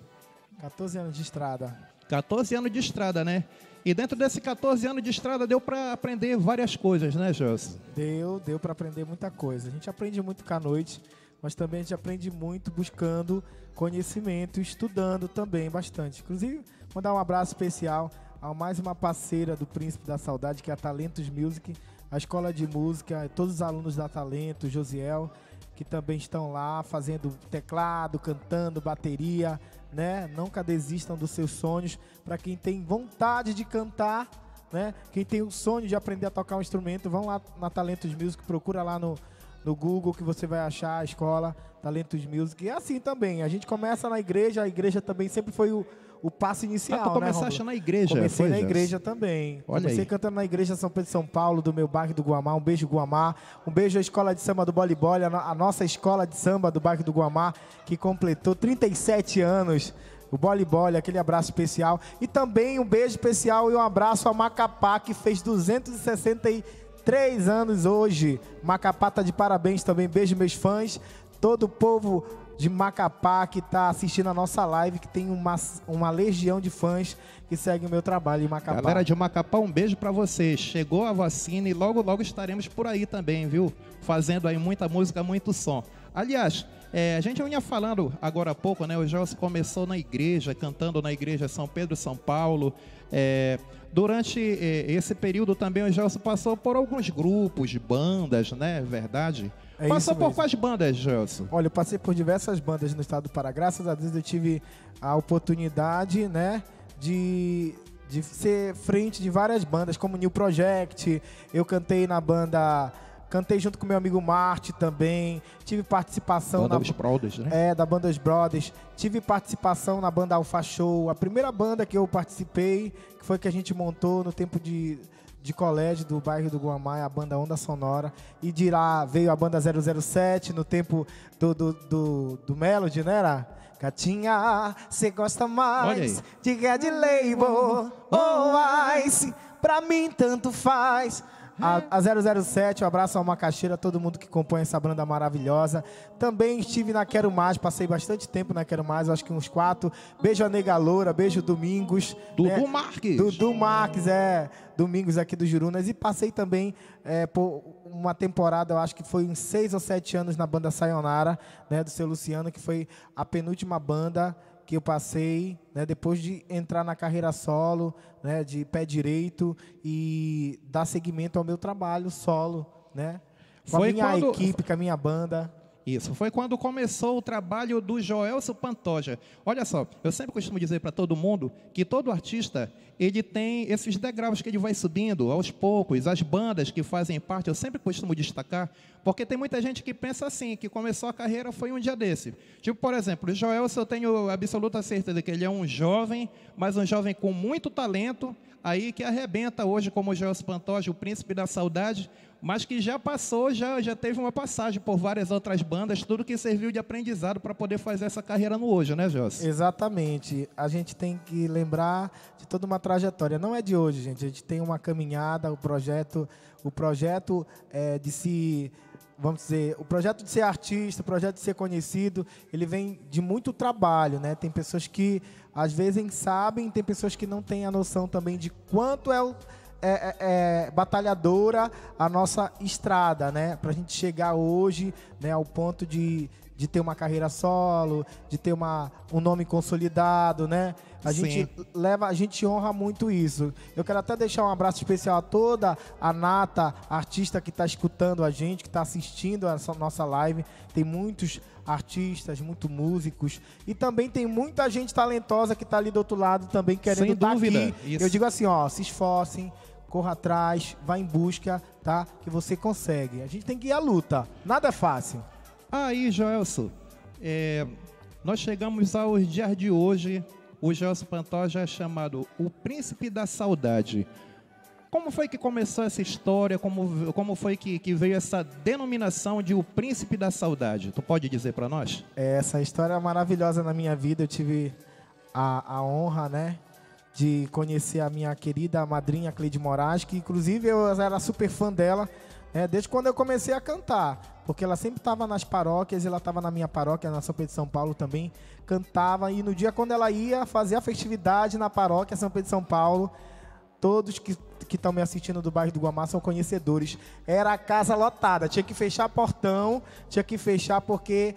quatorze anos de estrada. quatorze anos de estrada, né? E dentro desse quatorze anos de estrada deu para aprender várias coisas, né, Joelson? Deu, deu para aprender muita coisa. A gente aprende muito com a noite, mas também a gente aprende muito buscando conhecimento, estudando também bastante. Inclusive, mandar um abraço especial a mais uma parceira do Príncipe da Saudade, que é a Talentos Music, a Escola de Música, todos os alunos da Talento, Josiel, que também estão lá fazendo teclado, cantando, bateria, né? Nunca desistam dos seus sonhos. Para quem tem vontade de cantar, né? Quem tem o sonho de aprender a tocar um instrumento, vão lá na Talentos Music, procura lá no, no Google que você vai achar a escola Talentos Music. E assim também, a gente começa na igreja, a igreja também sempre foi o, o passo inicial. Ah, tu começaste, né, na igreja? Comecei na igreja também. Olha, comecei aí cantando na Igreja São Pedro de São Paulo, do meu bairro do Guamá. Um beijo, Guamá. Um beijo à escola de samba do Boli Boli, a nossa escola de samba do bairro do Guamá, que completou trinta e sete anos. O Boli Boli, aquele abraço especial. E também um beijo especial e um abraço a Macapá, que fez duzentos e sessenta e três anos hoje. Macapá tá de parabéns também. Beijo, meus fãs. Todo o povo de Macapá que está assistindo a nossa live, que tem uma, uma legião de fãs que segue o meu trabalho em Macapá. Galera de Macapá, um beijo para vocês. Chegou a vacina e logo, logo estaremos por aí também, viu? Fazendo aí muita música, muito som. Aliás, é, a gente vinha falando agora há pouco, né? O Joelson começou na igreja, cantando na Igreja São Pedro de São Paulo. É, durante é, esse período também o Joelson passou por alguns grupos, bandas, né? Verdade? É passou por quais bandas, Joelson? Olha, eu passei por diversas bandas no estado do Pará. Graças a Deus eu tive a oportunidade, né? De... de ser frente de várias bandas, como New Project. Eu cantei na banda... Cantei junto com meu amigo Marte também. Tive participação banda na... Os Brothers, né? É, da banda Os Brothers. Tive participação na banda Alpha Show. A primeira banda que eu participei, que foi que a gente montou no tempo de, de colégio do bairro do Guamá, a banda Onda Sonora. E de lá veio a banda zero zero sete, no tempo do, do, do, do Melody, né, era? Gatinha, cê gosta mais de Red Label ou Ice? Pra mim tanto faz. A, a zero zero sete, um abraço a uma Macaxeira, todo mundo que compõe essa banda maravilhosa. Também estive na Quero Mais, passei bastante tempo na Quero Mais, acho que uns quatro. Beijo a Nega Loura, beijo Domingos. Dudu é, Marques. Dudu Marques, é. Domingos aqui do Jurunas. E passei também é, por uma temporada, eu acho que foi uns seis ou sete anos na banda Sayonara, né, do seu Luciano, que foi a penúltima banda que eu passei, né, depois de entrar na carreira solo, né, de pé direito e dar seguimento ao meu trabalho solo, né, com foi a minha quando... equipe, com a minha banda. Isso, foi quando começou o trabalho do Joelson Pantoja. Olha só, eu sempre costumo dizer para todo mundo que todo artista, ele tem esses degraus que ele vai subindo aos poucos, as bandas que fazem parte, eu sempre costumo destacar, porque tem muita gente que pensa assim, que começou a carreira foi um dia desse. Tipo, por exemplo, o Joelson, eu tenho absoluta certeza que ele é um jovem, mas um jovem com muito talento, aí que arrebenta hoje como o Joelson Pantoja, o príncipe da saudade, mas que já passou, já, já teve uma passagem por várias outras bandas, tudo que serviu de aprendizado para poder fazer essa carreira no hoje, né, Joelson? Exatamente. A gente tem que lembrar de toda uma trajetória. Não é de hoje, gente. A gente tem uma caminhada, o projeto, o projeto é, de se... Vamos dizer, o projeto de ser artista, o projeto de ser conhecido, ele vem de muito trabalho, né? Tem pessoas que, às vezes, sabem, tem pessoas que não têm a noção também de quanto é o... É, é, é, batalhadora a nossa estrada, né? Pra gente chegar hoje, né, ao ponto de, de ter uma carreira solo, de ter uma, um nome consolidado, né? A Sim. gente leva, a gente honra muito isso. Eu quero até deixar um abraço especial a toda a nata, artista que tá escutando a gente, que tá assistindo a nossa live. Tem muitos artistas, muito músicos, e também tem muita gente talentosa que tá ali do outro lado também querendo estar aqui. Isso. Eu digo assim, ó, se esforcem, corra atrás, vá em busca, tá? Que você consegue. A gente tem que ir à luta. Nada é fácil. Aí, Joelson, é, nós chegamos aos dias de hoje. O Joelson Pantoja é chamado o Príncipe da Saudade. Como foi que começou essa história? Como, como foi que, que veio essa denominação de o Príncipe da Saudade? Tu pode dizer para nós? Essa história é maravilhosa na minha vida. Eu tive a, a honra, né, de conhecer a minha querida madrinha Cleide Moraes, que inclusive eu era super fã dela, né, desde quando eu comecei a cantar, porque ela sempre estava nas paróquias, ela estava na minha paróquia, na São Pedro de São Paulo também, cantava, e no dia quando ela ia fazer a festividade na paróquia São Pedro de São Paulo, todos que que estão me assistindo do bairro do Guamá são conhecedores. Era a casa lotada, tinha que fechar portão, tinha que fechar porque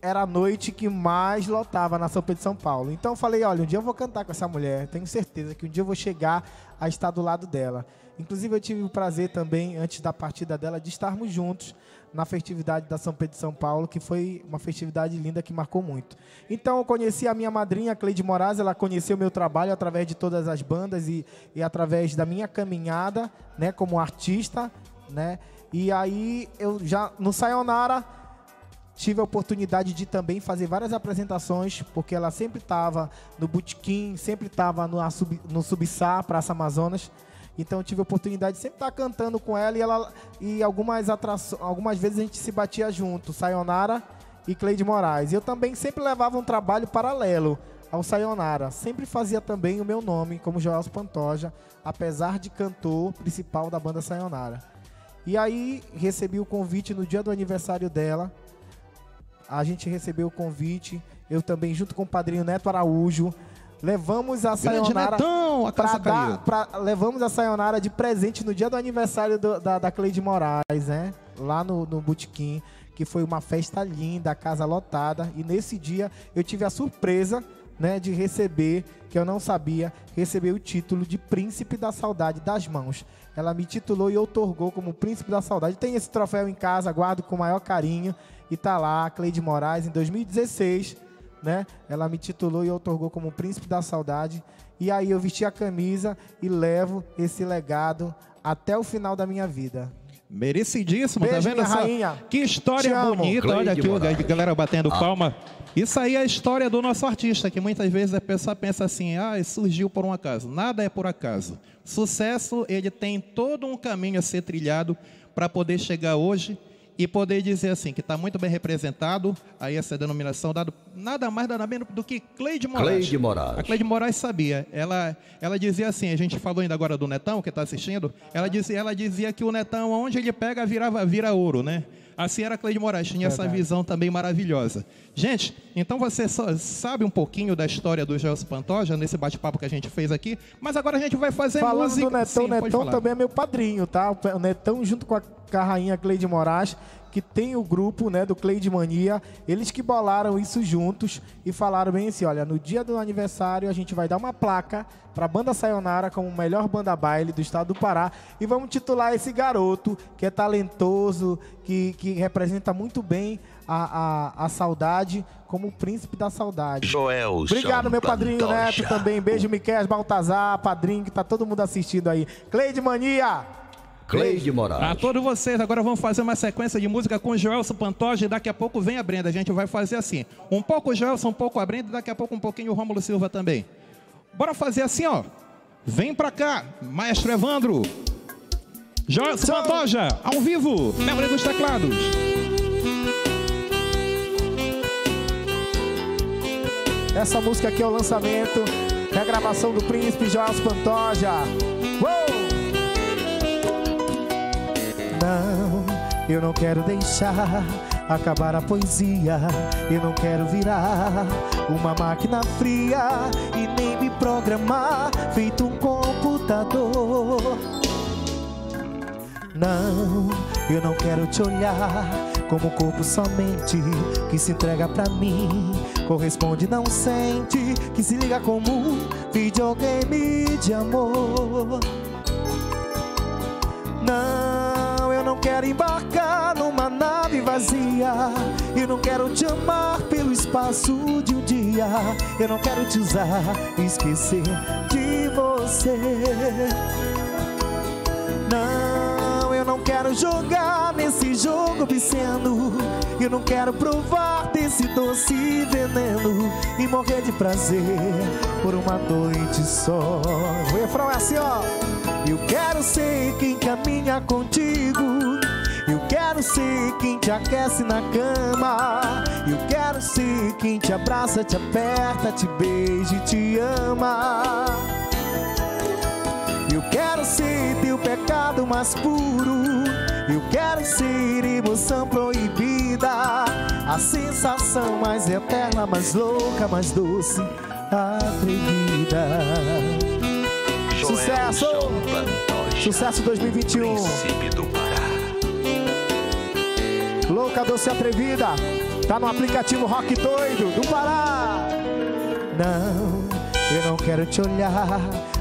era a noite que mais lotava na São Pedro de São Paulo. Então eu falei, olha, um dia eu vou cantar com essa mulher, tenho certeza que um dia eu vou chegar a estar do lado dela. Inclusive eu tive o prazer também, antes da partida dela, de estarmos juntos na festividade da São Pedro de São Paulo, que foi uma festividade linda que marcou muito. Então eu conheci a minha madrinha, Cleide Moraes, ela conheceu o meu trabalho através de todas as bandas e, e através da minha caminhada, né, como artista, né? E aí eu já no Sayonara tive a oportunidade de também fazer várias apresentações, porque ela sempre estava no Botequim, sempre estava no, no Subsá, Praça Amazonas. Então eu tive a oportunidade de sempre estar cantando com ela e, ela, e algumas, atrações, algumas vezes a gente se batia junto, Sayonara e Cleide Moraes. Eu também sempre levava um trabalho paralelo ao Sayonara. Sempre fazia também o meu nome, como Joelson Pantoja, apesar de cantor principal da banda Sayonara. E aí recebi o convite no dia do aniversário dela. A gente recebeu o convite, eu também junto com o padrinho Neto Araújo. Levamos a Sayonara, Netão, a pra dar, pra, levamos a Sayonara de presente no dia do aniversário do, da, da Cleide Moraes, né? Lá no, no Botequim. que foi uma festa linda, casa lotada. E nesse dia eu tive a surpresa, né, de receber, que eu não sabia, receber o título de Príncipe da Saudade das mãos. Ela me titulou e outorgou como Príncipe da Saudade. Tem esse troféu em casa, guardo com o maior carinho. E tá lá, a Cleide Moraes, em dois mil e dezesseis, né? Ela me titulou e outorgou como Príncipe da Saudade. E aí eu vesti a camisa e levo esse legado até o final da minha vida. Merecidíssimo, beijo, tá vendo essa rainha? Que história bonita, Cleide, olha aqui, Moraes. A galera batendo ah. palma. Isso aí é a história do nosso artista, que muitas vezes a pessoa pensa assim, ah, surgiu por um acaso. Nada é por acaso. Sucesso, ele tem todo um caminho a ser trilhado para poder chegar hoje e poder dizer assim, que está muito bem representado, aí essa denominação, dado nada mais nada menos do que Cleide Moraes. Cleide Moraes. A Cleide Moraes sabia. Ela, ela dizia assim, a gente falou ainda agora do Netão, que está assistindo, ela dizia, ela dizia que o Netão, onde ele pega, virava, vira ouro, né? Assim era a Cleide Moraes, tinha essa visão também maravilhosa. Gente, então você só sabe um pouquinho da história do Joelson Pantoja nesse bate-papo que a gente fez aqui, mas agora a gente vai fazer falando música. Falando do Netão, o Netão também é meu padrinho, tá? O Netão junto com a, com a rainha Cleide Moraes, que tem o grupo, né, do Cleide Mania, eles que bolaram isso juntos e falaram bem assim, olha, no dia do aniversário a gente vai dar uma placa para a banda Sayonara como melhor banda baile do estado do Pará e vamos titular esse garoto que é talentoso, que, que representa muito bem a, a, a saudade como o príncipe da saudade. Joelson. Obrigado, meu padrinho Pantoja. Neto também, beijo, Miquel, Baltazar, padrinho, que tá todo mundo assistindo aí. Cleide Mania! Cleide Moraes. A todos vocês, agora vamos fazer uma sequência de música com o Joelson Pantoja e daqui a pouco vem a Brenda. A gente vai fazer assim, um pouco o Joelson, um pouco a Brenda e daqui a pouco um pouquinho o Rômulo Silva também. Bora fazer assim, ó. Vem pra cá, Maestro Evandro. Joelson São... Pantoja, ao vivo, Melry dos Teclados. Essa música aqui é o lançamento, é a gravação do Príncipe Joelson Pantoja. Uou! Não, eu não quero deixar acabar a poesia. Eu não quero virar uma máquina fria e nem me programar feito um computador. Não, eu não quero te olhar como o corpo somente que se entrega pra mim, corresponde, não sente, que se liga como um videogame de amor. Não, eu não quero embarcar numa nave vazia. Eu não quero te amar pelo espaço de um dia. Eu não quero te usar, esquecer de você. Não, eu não quero jogar nesse jogo obsceno. Eu não quero provar desse doce veneno e morrer de prazer por uma noite só. O refrão é assim, ó. Eu quero ser quem caminha contigo. Eu quero ser quem te aquece na cama. Eu quero ser quem te abraça, te aperta, te beija e te ama. Eu quero ser teu pecado mais puro. Eu quero ser emoção proibida, a sensação mais eterna, mais louca, mais doce, atrevida. Sucesso! Pantoja, sucesso dois mil e vinte e um! Do Pará. Louca, doce, atrevida! Tá no aplicativo Rock Doido do Pará! Não, eu não quero te olhar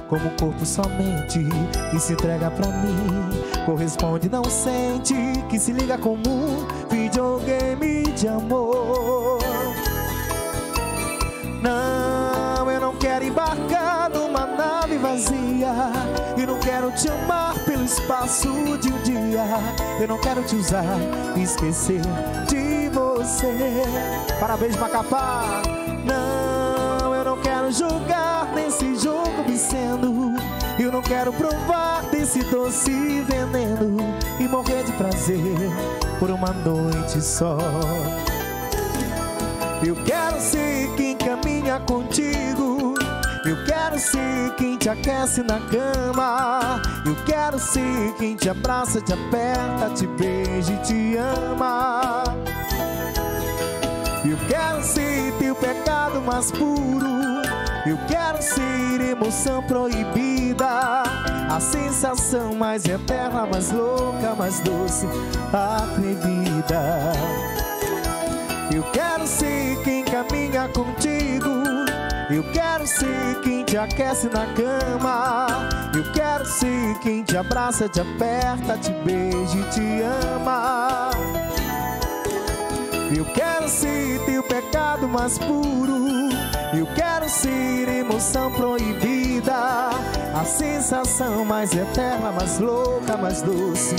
como o corpo somente que se entrega pra mim, corresponde, não sente, que se liga como um videogame de amor. Não, eu não quero embarcar numa nave vazia. Eu não quero te amar pelo espaço de um dia. Eu não quero te usar, esquecer de você. Parabéns, Macapá. Não, eu não quero jogar nesse jogo obsceno. Eu não quero provar desse doce veneno e morrer de prazer por uma noite só. Eu quero ser quem caminha contigo. Eu quero ser quem te aquece na cama. Eu quero ser quem te abraça, te aperta, te beija e te ama. Eu quero ser teu pecado mais puro. Eu quero ser emoção proibida, a a sensação mais eterna, mais louca, mais doce, atrevida. Eu quero ser quem caminha contigo, eu quero ser quem te aquece na cama, eu quero ser quem te abraça, te aperta, te beija e te ama. Eu quero ser teu pecado mais puro, eu quero ser emoção proibida, a sensação mais eterna, mais louca, mais doce,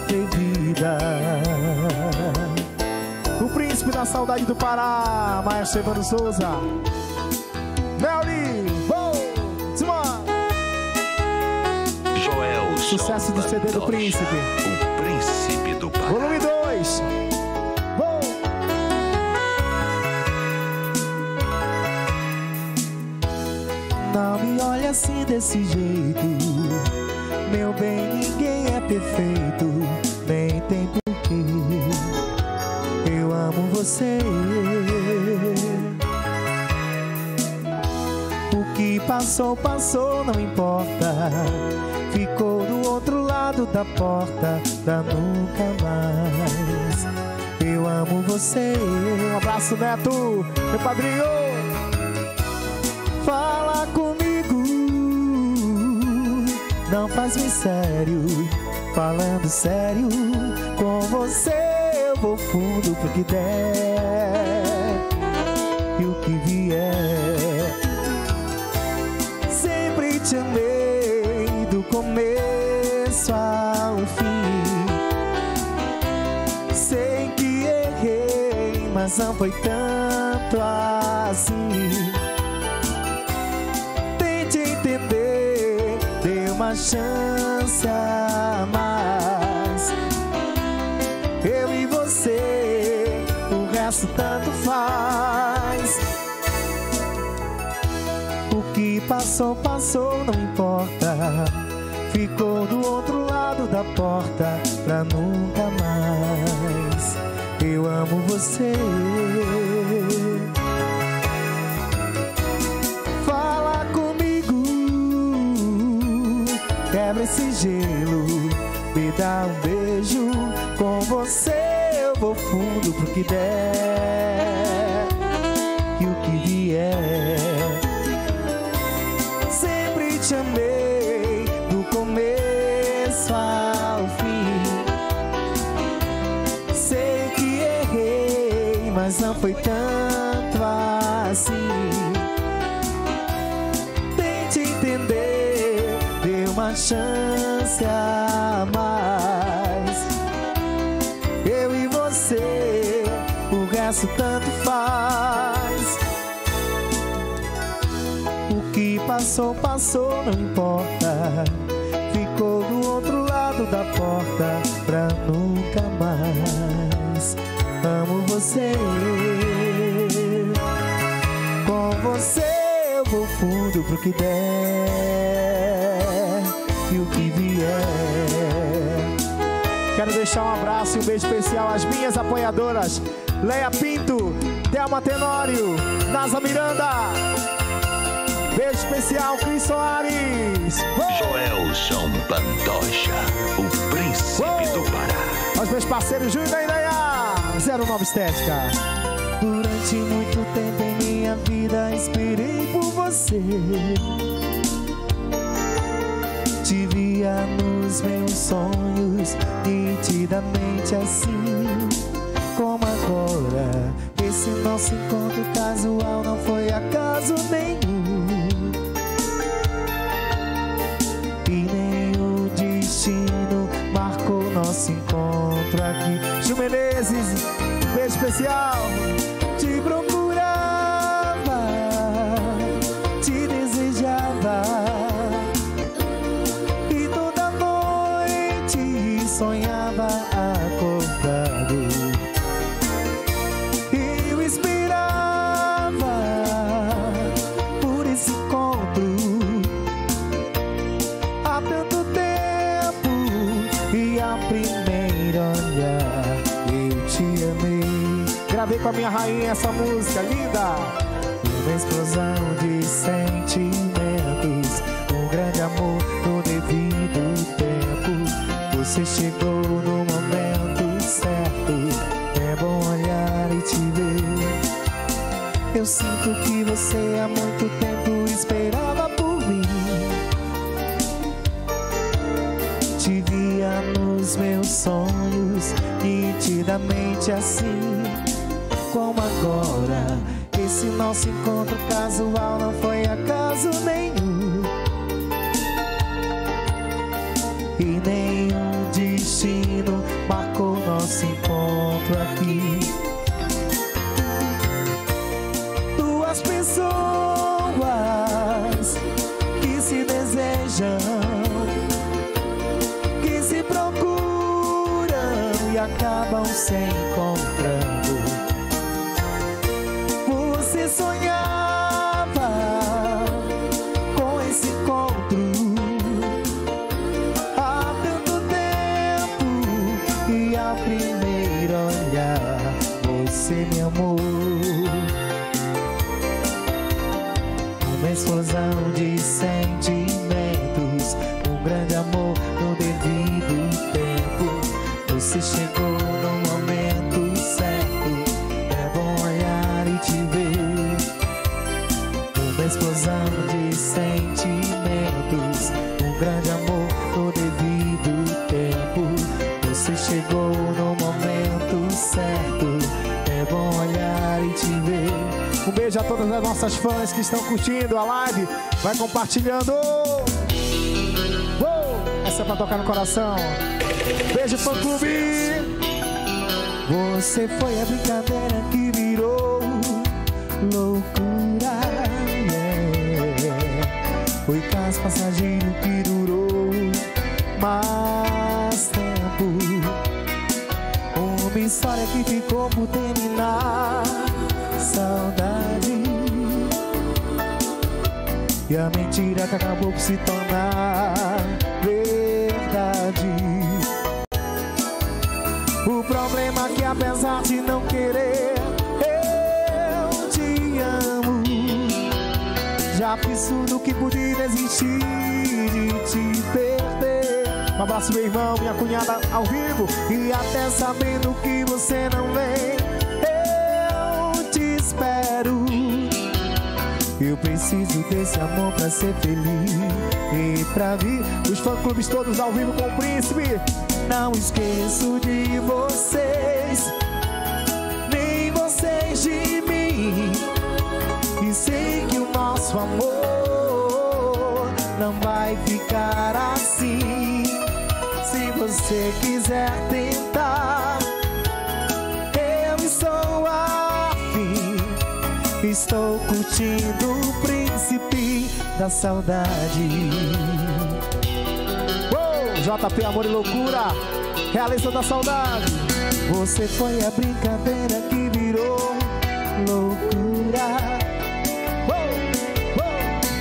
atrevida. O príncipe da saudade do Pará, Maestro Evandro Souza. Melly, bom, Simão. Joelson. Sucesso do C D do Príncipe. O Príncipe do Pará. Volume dois. Não me olha assim desse jeito, meu bem, ninguém é perfeito, nem tem porquê. Eu amo você. O que passou, passou, não importa. Ficou do outro lado da porta, da nunca mais. Eu amo você. Um abraço, Neto, meu padrinho. Fala comigo, não faz mistério, falando sério, com você eu vou fundo pro que der e o que vier. Sempre te amei do começo ao fim, sei que errei, mas não foi tanto assim. Dê uma chance a mais, eu e você, o resto tanto faz. O que passou, passou, não importa. Ficou do outro lado da porta, pra nunca mais. Eu amo você. Quebra esse gelo, me dá um beijo, com você eu vou fundo pro que der e o que vier. Sempre te amei, do começo ao fim, sei que errei, mas não foi tanto assim. Uma chance a mais, eu e você, o resto tanto faz. O que passou, passou, não importa. Ficou do outro lado da porta, pra nunca mais. Amo você. Com você eu vou fundo pro que der e o que vier. Quero deixar um abraço e um beijo especial às minhas apoiadoras Leia Pinto, Thelma Tenório, Nasa Miranda. Beijo especial, Cris Soares. Joelson Pantoja, o Príncipe Uou! do Pará. Aos meus parceiros Júnior da Ideia, zero nove Estética. Durante muito tempo em minha vida esperei por você. Te via nos meus sonhos, nitidamente assim como agora. Esse nosso encontro casual não foi acaso nenhum, e nem o destino marcou nosso encontro aqui. Gil Menezes, beijo especial. Te procurava, te desejava, sonhava acordado, eu esperava por esse encontro há tanto tempo, e a primeira olhar eu te amei. Gravei com a minha rainha essa música linda. Uma explosão de sentimentos, um grande amor, um exatamente assim como agora. Esse nosso encontro casual não foi acaso nenhum, e nenhum destino marcou nosso encontro aqui. Duas pessoas que se desejam, que se procuram e acabam se encontrando. Sonhava com esse encontro há tanto tempo, e ao primeiro olhar você me amou. Uma explosão de sentimentos, um grande amor no devido tempo. Você chegou no momento certo, é bom olhar e te ver. Explosão de sentimentos, um grande amor no devido tempo. Você chegou no momento certo, é bom olhar e te ver. Um beijo a todas as nossas fãs que estão curtindo a live. Vai compartilhando. Uou! Essa é pra tocar no coração. Beijo fã clube. Você foi a brincadeira que virou loucura. Foi caos passageiro que durou mais tempo. Uma história que ficou por terminar. Saudade e a mentira que acabou por se tornar verdade. O problema é que apesar de não querer, eu te amo. Já fiz tudo que podia existir de te perder. Um abraço meu irmão, minha cunhada ao vivo. E até sabendo que você não vem, eu te espero. Eu preciso desse amor pra ser feliz e pra vir. Os fã-clubes todos ao vivo com o príncipe. Não esqueço de vocês, nem vocês de mim. E sei que o nosso amor não vai ficar assim. Se você quiser tentar, eu estou afim. Estou curtindo o príncipe da saudade. Uou! J P Amor e Loucura, realização da saudade. Você foi a brincadeira que virou loucura.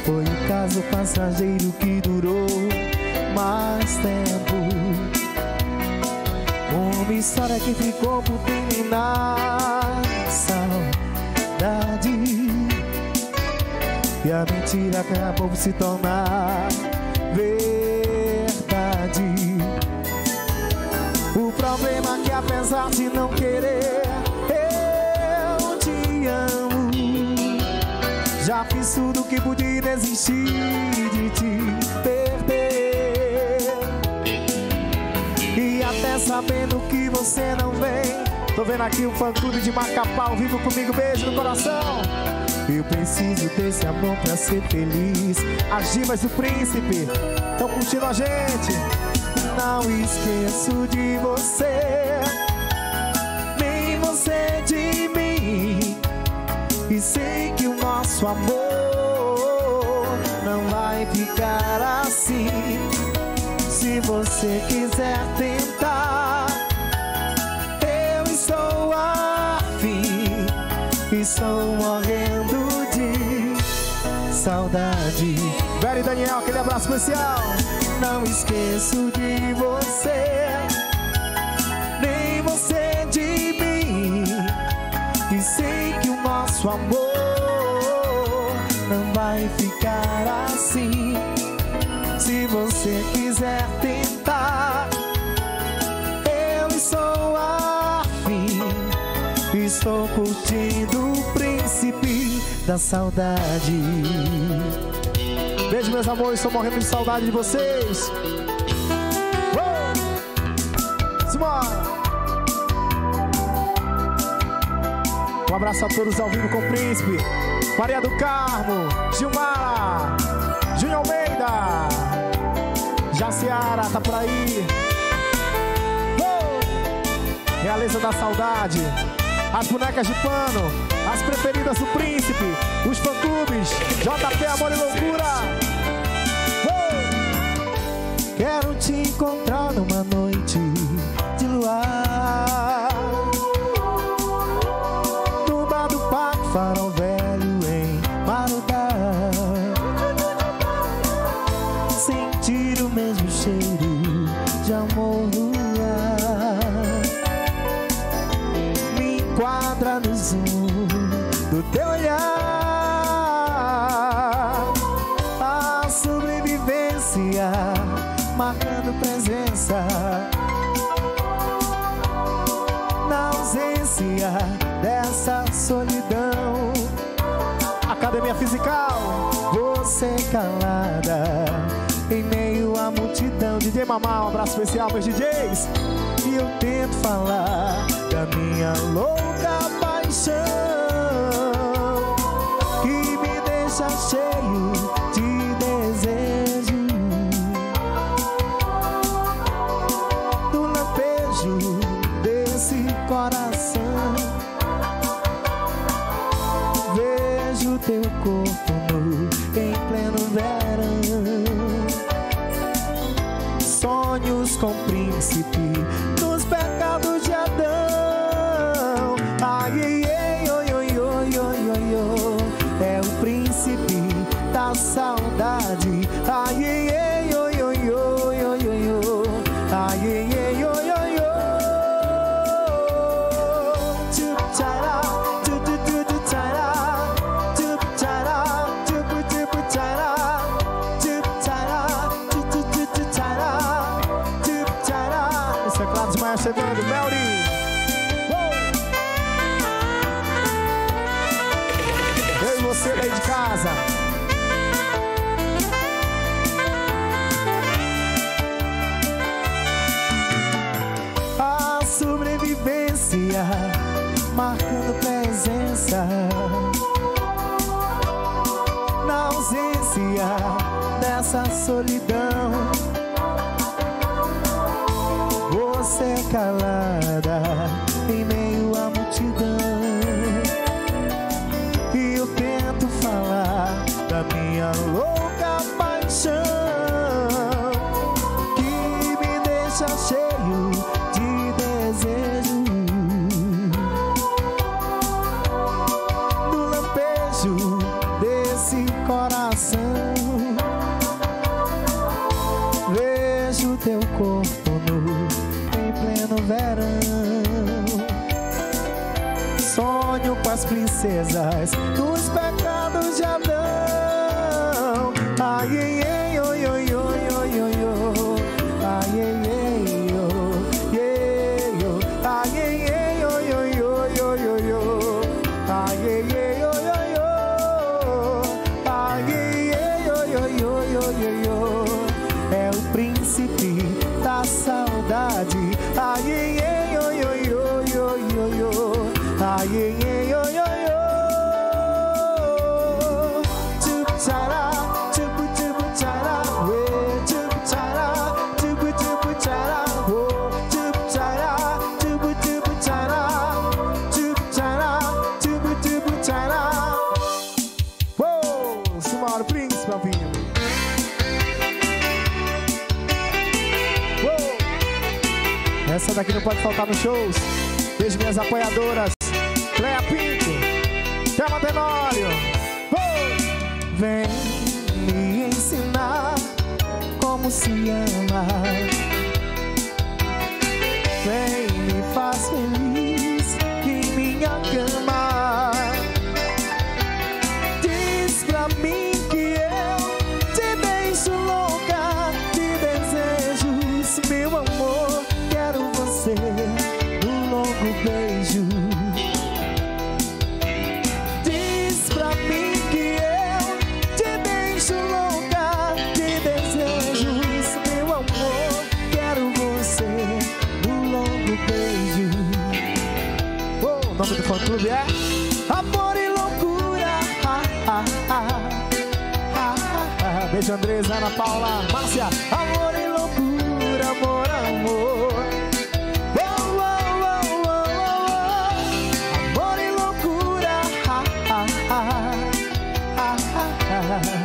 Foi o caso passageiro que durou mais tempo. Uma história que ficou por terminar. Saudade e a mentira acabou por se tornar verdade. O problema é que apesar de não querer, eu te amo. Já fiz tudo que podia desistir de te perder. E até sabendo que você não vem. Tô vendo aqui o fã-clube de Macapá ao vivo comigo, beijo no coração. Eu preciso desse amor pra ser feliz. As divas do príncipe estão curtindo a gente. Não esqueço de você, nem você de mim. E sei que o nosso amor não vai ficar assim. Se você quiser tentar, eu estou afim. Estou morrendo de saudade. Vera e Daniel, aquele abraço especial. Não esqueço de você, nem você de mim. E sei que o nosso amor não vai ficar assim. Se você quiser tentar, eu estou afim. Estou curtindo o príncipe da saudade. Beijo meus amores, estou morrendo de saudade de vocês. Uou! Simbora! Um abraço a todos ao vivo com o Príncipe, Maria do Carmo, Gilmara, Júnior Almeida, Jaciara, tá por aí. Oh! Realeza da Saudade, as bonecas de pano, as preferidas do Príncipe, os fã-clubes, J P Amor e Loucura. Quero te encontrar numa noite de luar, no bar do Parque Farol Velho em Marudá, sentir o mesmo cheiro de amor no ar, me enquadra no zoom do teu olhar, a sobrevivência marcando presença na ausência dessa solidão. Academia Physical, você calada em meio à multidão. D J Mamal, um abraço especial meus D Js. E eu tento falar da minha louca paixão que me deixa cheio de desejo. Coração, vejo teu corpo nu em pleno verão, sonhos com o príncipe dos pecados de Adão. Ai, ai, oi, oi, oi, oi, oi, oi, é o príncipe da saudade. Ai, ai, oi, oi, oi, oi, oi, oi, ai, ai, oi. Chegando, Melry! Oh! Eu e você daí de casa! A sobrevivência marcando presença na ausência dessa solidão. Você calada em meio à multidão, e eu tento falar da minha louca paixão que me deixa cheio de desejo, do lampejo desse coração. Vejo teu corpo nu no verão, sonho com as princesas dos pecados de Adão. Ai, ai, oi, oi, oi, oi, oi, oi, ai, ai, oi, ai, oi, ai, oi, oi, oi, oi, oi, oi, ai, ai, oi, oi, ai, oi, oi, oi, oi, oi, é o príncipe da saudade. Ai, ai, oi, oi, oi, oi, oi, oi, ai, ai, oi, oi, oi, chup tchará, chup chup tchará, we chup tchará, chup chup tchará, wo chup tchará, chup chup tchará, chup tchará, chup chup tchará. Uou, Simara, Príncipe, Alvinho. Essa daqui não pode faltar nos shows. Beijo minhas apoiadoras Cleia Pinto, Thelma Tenório. Oh! Vem me ensinar como se ama, vem me faz feliz em minha cama. Diz pra mim que eu te deixo louca de desejos, meu amor. Um longo beijo. Diz pra mim que eu te deixo louca de desejos, meu amor. Quero você, um longo beijo. O oh, nome do fã-clube é... Beijo, Andresa, Ana Paula, Márcia. Amor e loucura, amor, amor. Oh, oh, oh, oh, oh. Amor e loucura. Ah, ah, ah. Ah, ah, ah.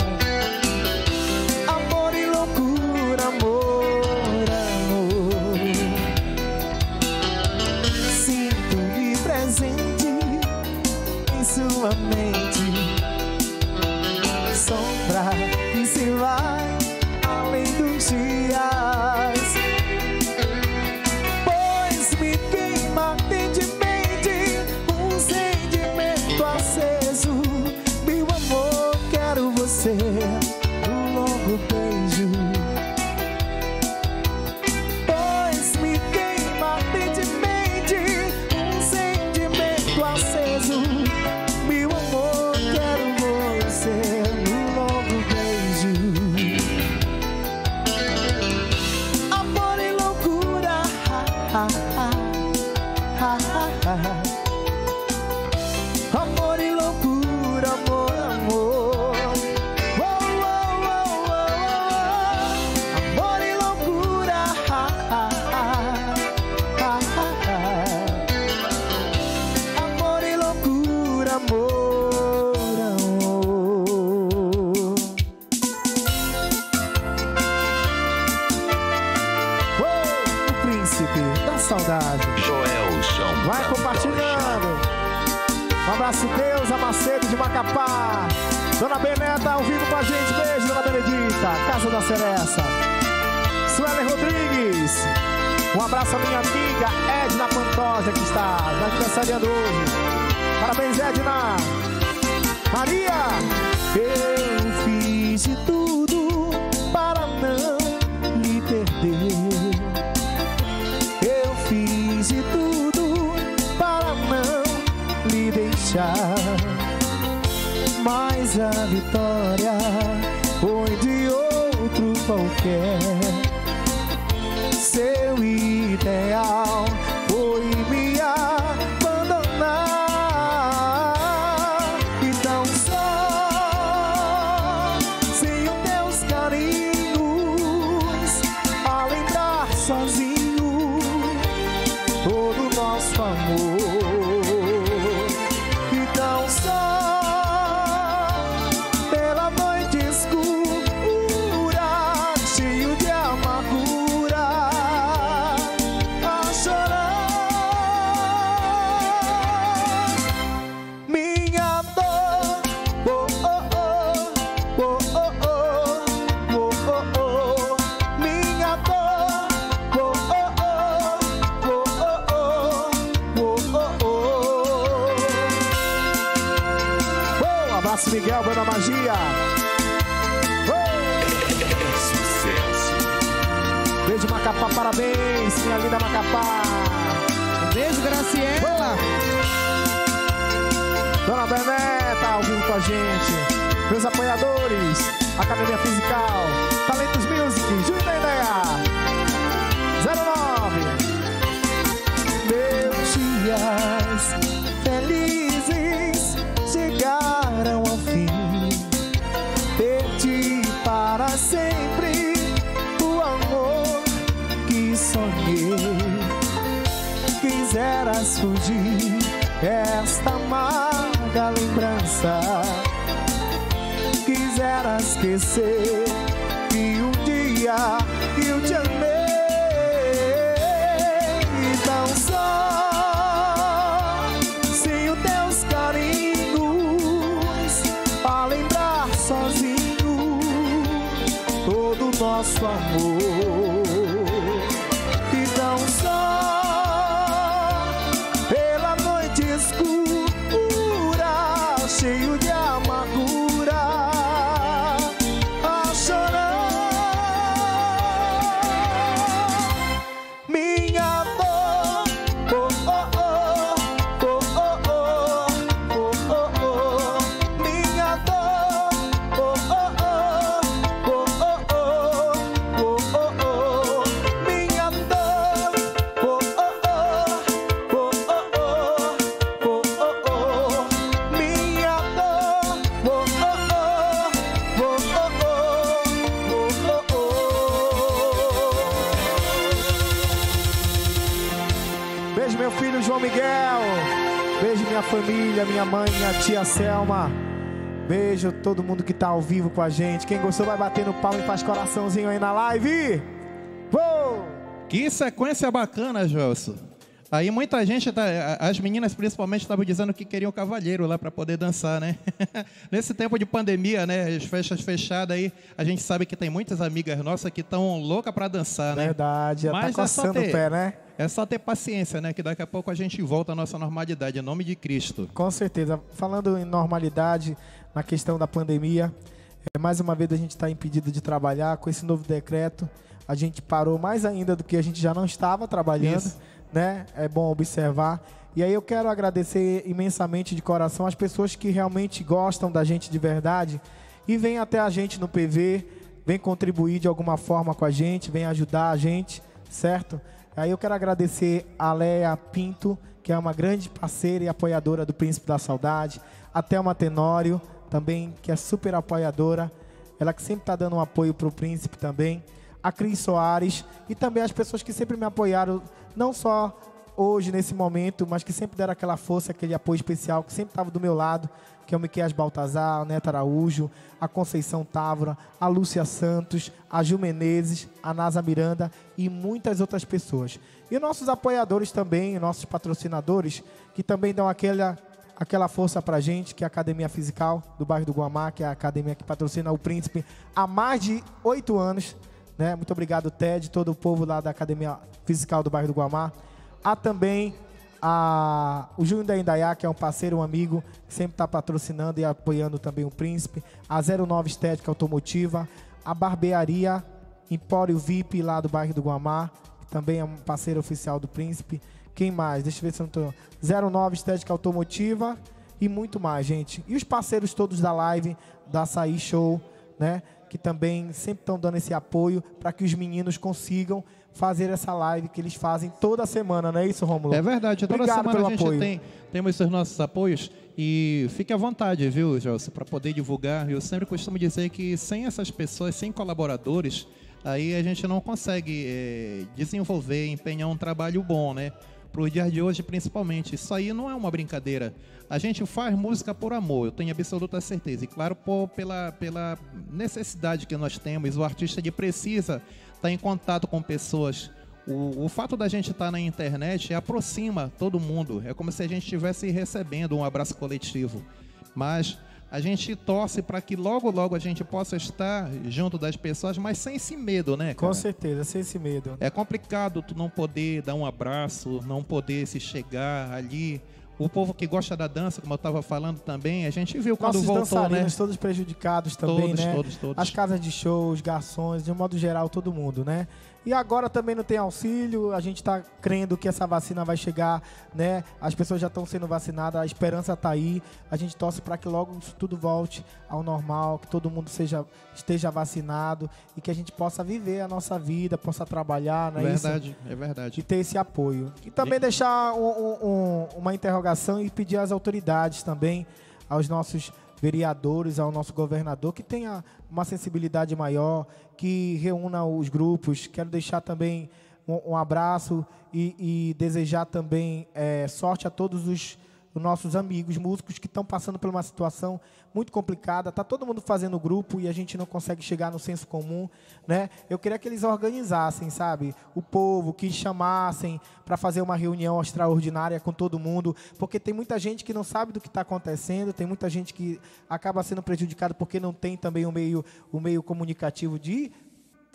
Beijo, meu filho João Miguel. Beijo, minha família, minha mãe, minha tia Selma. Beijo todo mundo que tá ao vivo com a gente. Quem gostou vai bater no palmo e faz coraçãozinho aí na live. Uou! Que sequência bacana, Joelson. Aí muita gente, tá, as meninas principalmente estavam dizendo que queriam cavalheiro lá para poder dançar, né? Nesse tempo de pandemia, né? As festas fechadas aí, a gente sabe que tem muitas amigas nossas que estão loucas para dançar, né? Verdade, já tá coçando o pé, né? É só ter paciência, né? Que daqui a pouco a gente volta à nossa normalidade, em nome de Cristo. Com certeza. Falando em normalidade, na questão da pandemia, é, mais uma vez a gente está impedido de trabalhar com esse novo decreto. A gente parou mais ainda do que a gente já não estava trabalhando. Isso. Né? É bom observar. E aí eu quero agradecer imensamente de coração as pessoas que realmente gostam da gente de verdade e vêm até a gente no P V, vêm contribuir de alguma forma com a gente, vêm ajudar a gente, certo? Aí eu quero agradecer a Leia Pinto, que é uma grande parceira e apoiadora do Príncipe da Saudade, a Thelma Tenório também, que é super apoiadora, ela que sempre está dando um apoio para o Príncipe também, a Cris Soares e também as pessoas que sempre me apoiaram, não só hoje, nesse momento, mas que sempre deram aquela força, aquele apoio especial, que sempre estava do meu lado, que é o Miquel Baltazar, o Neto Araújo, a Conceição Távora, a Lúcia Santos, a Gil Menezes, a Nasa Miranda e muitas outras pessoas. E nossos apoiadores também, nossos patrocinadores, que também dão aquela, aquela força pra gente, que é a Academia Fisical do bairro do Guamá, que é a academia que patrocina o Príncipe há mais de oito anos. Né? Muito obrigado, Ted, todo o povo lá da Academia Fisical do bairro do Guamá. Há também a, o Júnior da Indaiá, que é um parceiro, um amigo, que sempre está patrocinando e apoiando também o Príncipe. A zero nove Estética Automotiva, a Barbearia Empório V I P, lá do bairro do Guamá, que também é um parceiro oficial do Príncipe. Quem mais? Deixa eu ver se eu não estou... zero nove Estética Automotiva e muito mais, gente. E os parceiros todos da live, da Açaí Show, né? Que também sempre estão dando esse apoio para que os meninos consigam fazer essa live que eles fazem toda semana, não é isso, Rômulo? É verdade, toda Obrigado semana pelo a gente apoio. tem temos os nossos apoios e fique à vontade, viu, Joelson, para poder divulgar. Eu sempre costumo dizer que sem essas pessoas, sem colaboradores, aí a gente não consegue é, desenvolver, empenhar um trabalho bom, né? Pro dia de hoje, principalmente. Isso aí não é uma brincadeira. A gente faz música por amor, eu tenho absoluta certeza. E claro, por, pela, pela necessidade que nós temos, o artista ele precisa estar em contato com pessoas. O, o fato da gente estar na internet aproxima todo mundo. É como se a gente estivesse recebendo um abraço coletivo. Mas a gente torce para que logo, logo a gente possa estar junto das pessoas, mas sem esse medo, né, cara? Com certeza, sem esse medo. É complicado tu não poder dar um abraço, não poder se chegar ali. O povo que gosta da dança, como eu estava falando também, a gente viu quando Nossos voltou, dançarinos, né? Todos prejudicados também, todos, né? Todos, todos. As casas de shows, garçons, de um modo geral, todo mundo, né? E agora também não tem auxílio, a gente está crendo que essa vacina vai chegar, né? As pessoas já estão sendo vacinadas, a esperança está aí. A gente torce para que logo tudo volte ao normal, que todo mundo seja, esteja vacinado e que a gente possa viver a nossa vida, possa trabalhar, né? É verdade, é verdade. E ter esse apoio. E também gente... deixar um, um, um, uma interrogação e pedir às autoridades também, aos nossos vereadores, ao nosso governador, que tenha uma sensibilidade maior, que reúna os grupos. Quero deixar também um, um abraço e, e desejar também é, sorte a todos os, os nossos amigos músicos que estão passando por uma situação muito complicada. Está todo mundo fazendo grupo e a gente não consegue chegar no senso comum, né? Eu queria que eles organizassem, sabe? O povo, que chamassem para fazer uma reunião extraordinária com todo mundo, porque tem muita gente que não sabe do que está acontecendo, tem muita gente que acaba sendo prejudicada porque não tem também o meio, o meio comunicativo de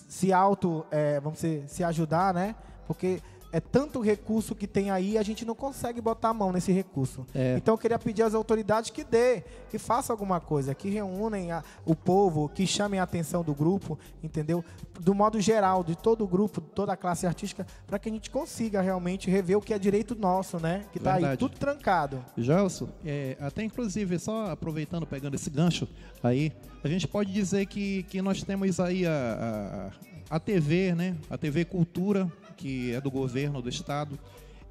se auto, é, vamos dizer, se ajudar, né? Porque... é tanto recurso que tem aí, a gente não consegue botar a mão nesse recurso. É. Então eu queria pedir às autoridades que dê, que façam alguma coisa, que reúnem a, o povo, que chamem a atenção do grupo, entendeu? Do modo geral, de todo o grupo, de toda a classe artística, para que a gente consiga realmente rever o que é direito nosso, né? Que tá Verdade. Aí tudo trancado. Joelson, é, até inclusive, só aproveitando, pegando esse gancho aí, a gente pode dizer que, que nós temos aí a, a, a T V, né? A T V Cultura, que é do governo do estado,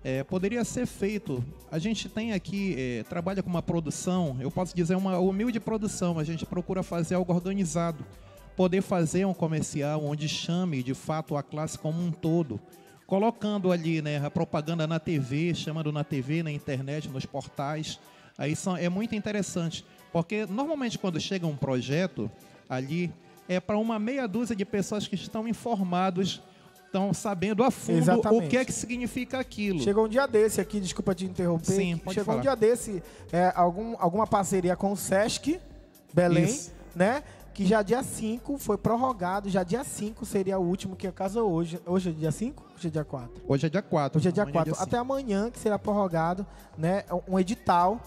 é, poderia ser feito. A gente tem aqui, é, trabalha com uma produção, eu posso dizer uma humilde produção, a gente procura fazer algo organizado, poder fazer um comercial onde chame de fato a classe como um todo, colocando ali, né, a propaganda na T V, chamando na T V, na internet, nos portais. Aí são, é muito interessante, porque normalmente quando chega um projeto ali, é para uma meia dúzia de pessoas que estão informados, estão sabendo a fundo. Exatamente. O que é que significa aquilo. Chegou um dia desse aqui, desculpa te interromper. Sim, pode Chegou falar. um dia desse, é, algum, alguma parceria com o Sesc Belém, Isso. né? Que já dia cinco foi prorrogado, já dia cinco seria o último, que é o caso hoje. Hoje é dia cinco? Hoje é dia quatro? Hoje é dia quatro. Hoje é dia quatro, é dia até amanhã que será prorrogado, né, um edital,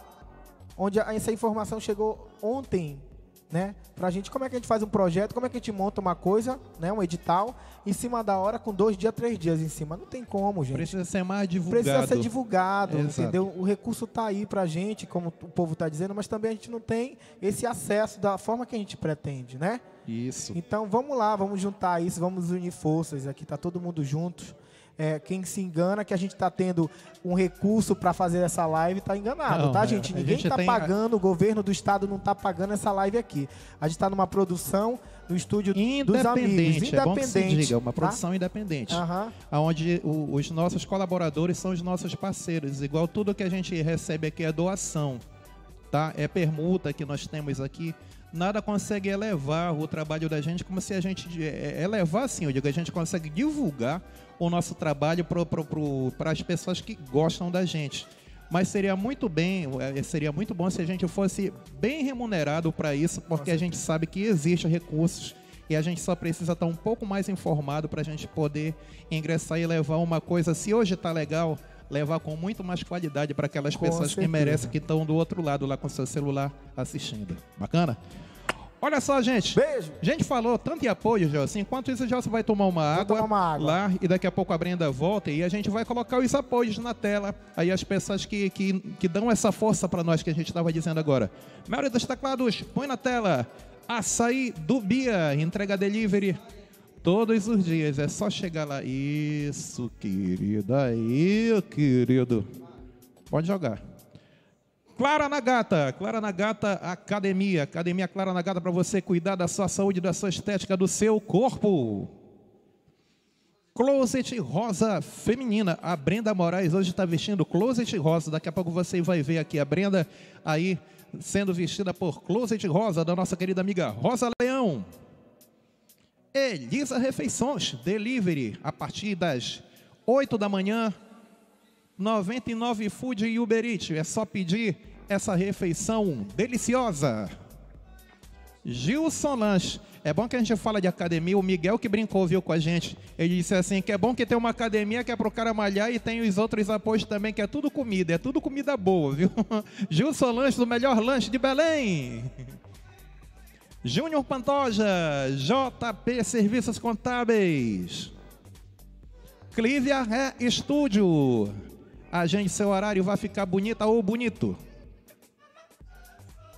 onde essa informação chegou ontem, né, pra gente. Como é que a gente faz um projeto, como é que a gente monta uma coisa, né, um edital, em cima da hora, com dois dias, três dias em cima. Não tem como, gente. Precisa ser mais divulgado. Precisa ser divulgado, é, entendeu? Exato. O recurso tá aí pra gente, como o povo tá dizendo, mas também a gente não tem esse acesso da forma que a gente pretende, né? Isso. Então, vamos lá, vamos juntar isso, vamos unir forças aqui, tá todo mundo junto. É, quem se engana que a gente está tendo um recurso para fazer essa live está enganado, não, tá, gente? Ninguém está pagando, a... o governo do estado não está pagando essa live aqui. A gente está numa produção no estúdio dos amigos. Independente, é bom que se diga, uma produção tá? independente. Uhum. Onde o, os nossos colaboradores são os nossos parceiros. Igual tudo que a gente recebe aqui é doação, tá? É permuta que nós temos aqui. Nada consegue elevar o trabalho da gente como se a gente... Elevar, sim, eu digo, a gente consegue divulgar o nosso trabalho para as pessoas que gostam da gente. Mas seria muito bem, seria muito bom se a gente fosse bem remunerado para isso, porque Nossa. a gente sabe que existem recursos e a gente só precisa estar um pouco mais informado para a gente poder ingressar e levar uma coisa. Se hoje está legal, levar com muito mais qualidade para aquelas com pessoas certeza. que merecem, que estão do outro lado lá com seu celular assistindo. Bacana? Olha só, gente. Beijo. A gente falou tanto em apoio, Joelson. Enquanto isso, o Joelson vai tomar uma, água, tomar uma água lá e daqui a pouco a Brenda volta e a gente vai colocar os apoios na tela. Aí as pessoas que, que, que dão essa força para nós que a gente estava dizendo agora. Melry dos Teclados, põe na tela. Açaí do Bia, entrega delivery todos os dias. É só chegar lá. Isso, querido. Aí, querido. Pode jogar. Clara Nagata, Clara Nagata Academia, Academia Clara Nagata para você cuidar da sua saúde, da sua estética, do seu corpo. Closet Rosa Feminina, a Brenda Moraes hoje está vestindo Closet Rosa, daqui a pouco você vai ver aqui a Brenda aí sendo vestida por Closet Rosa, da nossa querida amiga Rosa Leão. Elisa Refeições, delivery a partir das oito da manhã, noventa e nove Food e Uber Eats, é só pedir essa refeição deliciosa. Gilson Lanches, é bom que a gente fala de academia, o Miguel que brincou, viu, com a gente, ele disse assim, que é bom que tem uma academia que é pro cara malhar e tem os outros apoios também, que é tudo comida, é tudo comida boa, viu? Gilson Lanches, do melhor lanche de Belém. Júnior Pantoja, J P Serviços Contábeis. Klívia Hair Studio. Agende seu horário, vai ficar bonita ou bonito.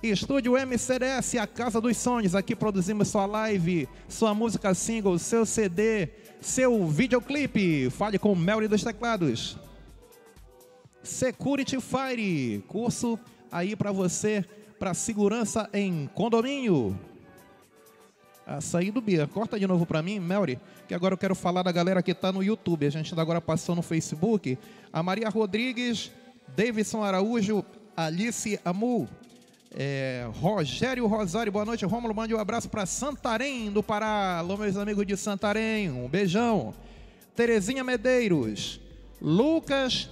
Estúdio M C D S, a casa dos sonhos. Aqui produzimos sua live, sua música single, seu C D, seu videoclipe. Fale com o Melry dos Teclados. Security Fire, curso aí para você, para segurança em condomínio. Açaí do Bia, corta de novo para mim, Melry, que agora eu quero falar da galera que está no YouTube. A gente agora passou no Facebook. A Maria Rodrigues, Davidson Araújo, Alice Amu, é, Rogério Rosário, boa noite. Rômulo, mande um abraço para Santarém, do Pará. Alô, meus amigos de Santarém, um beijão. Terezinha Medeiros, Lucas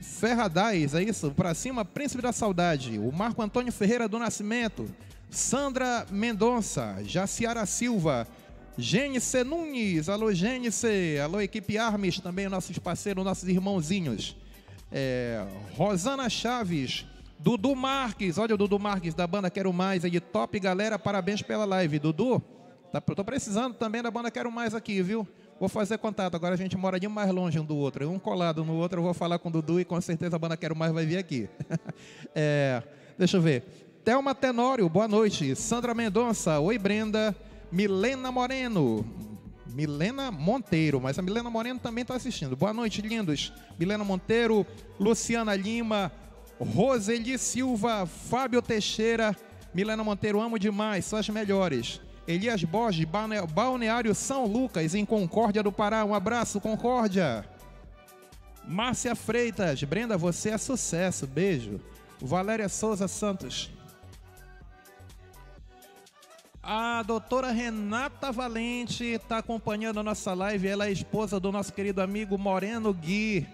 Ferradais, é isso? Para cima, Príncipe da Saudade. O Marco Antônio Ferreira do Nascimento. Sandra Mendonça, Jaciara Silva, Gênice Nunes, alô Gênice, alô equipe Armes, também nossos parceiros, nossos irmãozinhos. É, Rosana Chaves, Dudu Marques, olha o Dudu Marques da banda Quero Mais, é de top, galera, parabéns pela live. Dudu, tá, tô precisando também da banda Quero Mais aqui, viu? Vou fazer contato, agora a gente mora de mais longe um do outro, um colado no outro, eu vou falar com o Dudu e com certeza a banda Quero Mais vai vir aqui. É, deixa eu ver. Thelma Tenório, boa noite. Sandra Mendonça, oi Brenda. Milena Moreno, Milena Monteiro, mas a Milena Moreno também está assistindo. Boa noite, lindos. Milena Monteiro, Luciana Lima, Roseli Silva, Fábio Teixeira. Milena Monteiro, amo demais, só as melhores. Elias Borges, Balneário São Lucas, em Concórdia do Pará. Um abraço, Concórdia. Márcia Freitas, Brenda, você é sucesso. Beijo. Valéria Souza Santos. A doutora Renata Valente está acompanhando a nossa live. Ela é esposa do nosso querido amigo Moreno Gui.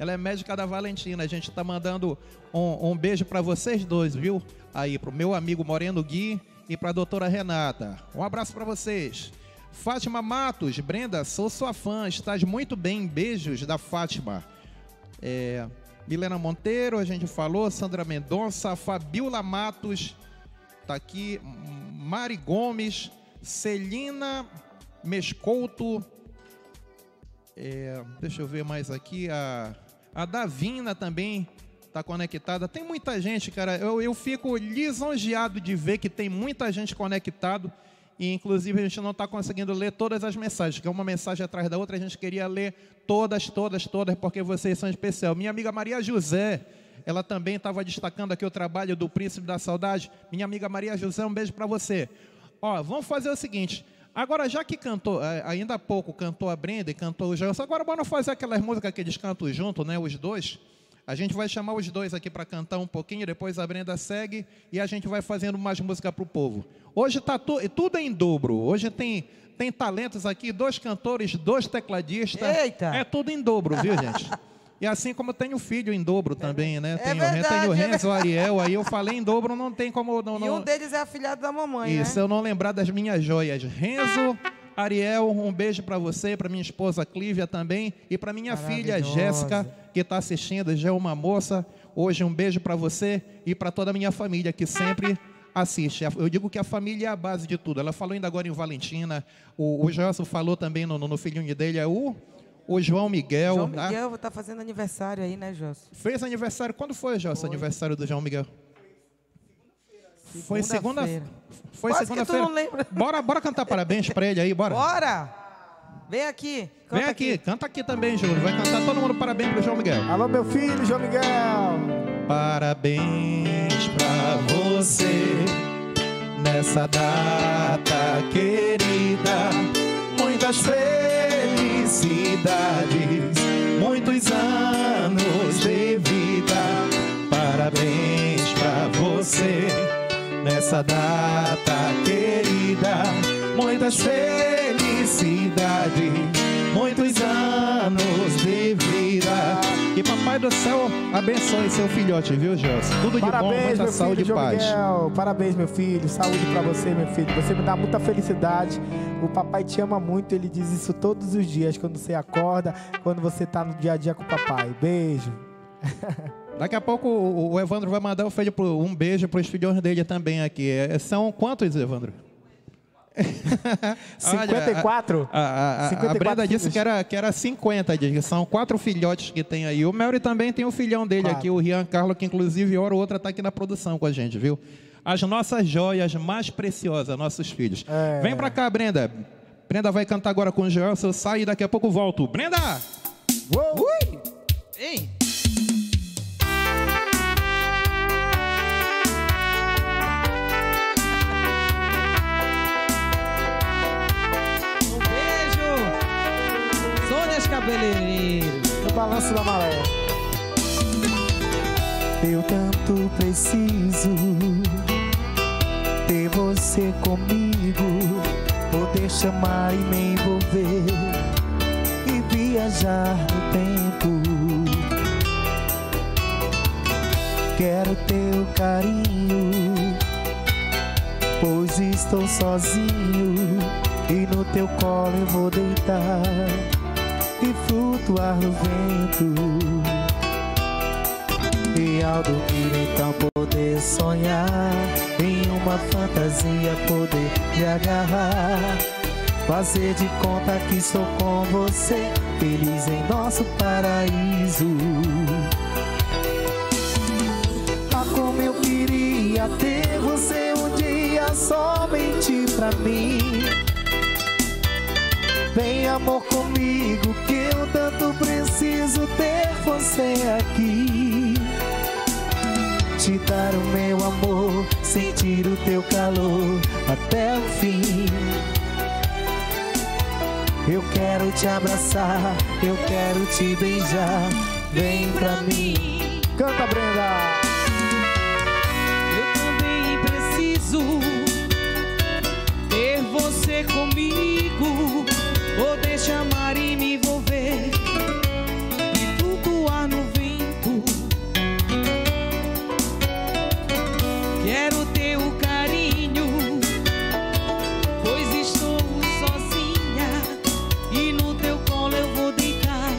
Ela é médica da Valentina. A gente está mandando um, um beijo para vocês dois, viu? Aí, para o meu amigo Moreno Gui e para a doutora Renata. Um abraço para vocês. Fátima Matos. Brenda, sou sua fã. Estás muito bem. Beijos da Fátima. É, Milena Monteiro, a gente falou. Sandra Mendonça. Fabiola Matos. Tá aqui, Mari Gomes, Celina Mescouto, é, deixa eu ver mais aqui, a, a Davina também tá conectada. Tem muita gente, cara, eu, eu fico lisonjeado de ver que tem muita gente conectado e inclusive a gente não está conseguindo ler todas as mensagens, que é uma mensagem atrás da outra, a gente queria ler todas, todas, todas, porque vocês são especial. Minha amiga Maria José, ela também estava destacando aqui o trabalho do Príncipe da Saudade. Minha amiga Maria José, um beijo para você. Ó, vamos fazer o seguinte. Agora, já que cantou, ainda há pouco cantou a Brenda e cantou o Joelson, agora vamos fazer aquelas músicas que eles cantam junto, né, os dois. A gente vai chamar os dois aqui para cantar um pouquinho, depois a Brenda segue e a gente vai fazendo mais música para o povo. Hoje está tu, tudo em dobro. Hoje tem, tem talentos aqui, dois cantores, dois tecladistas. Eita! É tudo em dobro, viu, gente? E assim como tem o filho em dobro também, né? É tem, verdade, o, tem o Renzo, é o Ariel, aí eu falei em dobro, não tem como... Não, não... E um deles é afilhado da mamãe, isso, né? Eu não lembrar das minhas joias. Renzo, Ariel, um beijo para você, para minha esposa Clívia também, e para minha filha Jéssica, que está assistindo, já é uma moça. Hoje um beijo para você e para toda a minha família, que sempre... assiste. Eu digo que a família é a base de tudo. Ela falou ainda agora em Valentina, o, o Joelson falou também no, no filhinho dele, é o... O João Miguel. João Miguel tá, tá fazendo aniversário aí, né, Joelson? Fez aniversário. Quando foi, Joelson, aniversário do João Miguel? Foi segunda-feira. Foi segunda-feira. Segunda bora, bora cantar parabéns para ele aí, bora. Bora! Vem aqui. Canta Vem aqui. aqui. Canta aqui também, Júlio. Vai cantar todo mundo parabéns pro João Miguel. Alô, meu filho, João Miguel. Parabéns para você nessa data querida. Muitas felicidades. Felicidades, muitos anos de vida. Parabéns pra você nessa data querida. Muitas felicidades, muitos anos de vida. E papai do céu abençoe seu filhote, viu, Joelson? Tudo de bom, muita saúde e paz. Parabéns, meu filho. Saúde pra você, meu filho. Você me dá muita felicidade. O papai te ama muito. Ele diz isso todos os dias, quando você acorda, quando você tá no dia a dia com o papai. Beijo. Daqui a pouco o Evandro vai mandar um beijo pros filhos dele também aqui. São quantos, Evandro? cinquenta e quatro? Olha, a, a, a, cinquenta e quatro? A Brenda disse que era, que era cinquenta, são quatro filhotes que tem aí. O Melry também tem um filhão dele claro. Aqui, o Rian Carlos, que inclusive hora ou outra está aqui na produção com a gente, viu? As nossas joias mais preciosas, nossos filhos. É... Vem pra cá, Brenda. Brenda vai cantar agora com o Joelson, eu saio e daqui a pouco volto. Brenda! Uou. Ui! Ei! Cabeleireiro no balanço da maré. Eu tanto preciso ter você comigo, poder chamar e me envolver e viajar no tempo. Quero teu carinho, pois estou sozinho e no teu colo eu vou deitar e flutuar no vento, e ao dormir então poder sonhar em uma fantasia, poder me agarrar, fazer de conta que estou com você, feliz em nosso paraíso. Ah, como eu queria ter você um dia somente pra mim. Vem, amor, comigo, que eu tanto preciso ter você aqui. te dar o meu amor, sentir o teu calor até o fim. Eu quero te abraçar, eu quero te beijar, vem pra mim. Canta, Brenda! Eu também preciso ter você comigo, poder te amar e me envolver e flutuar no vento. Quero teu carinho, pois estou sozinha e no teu colo eu vou deitar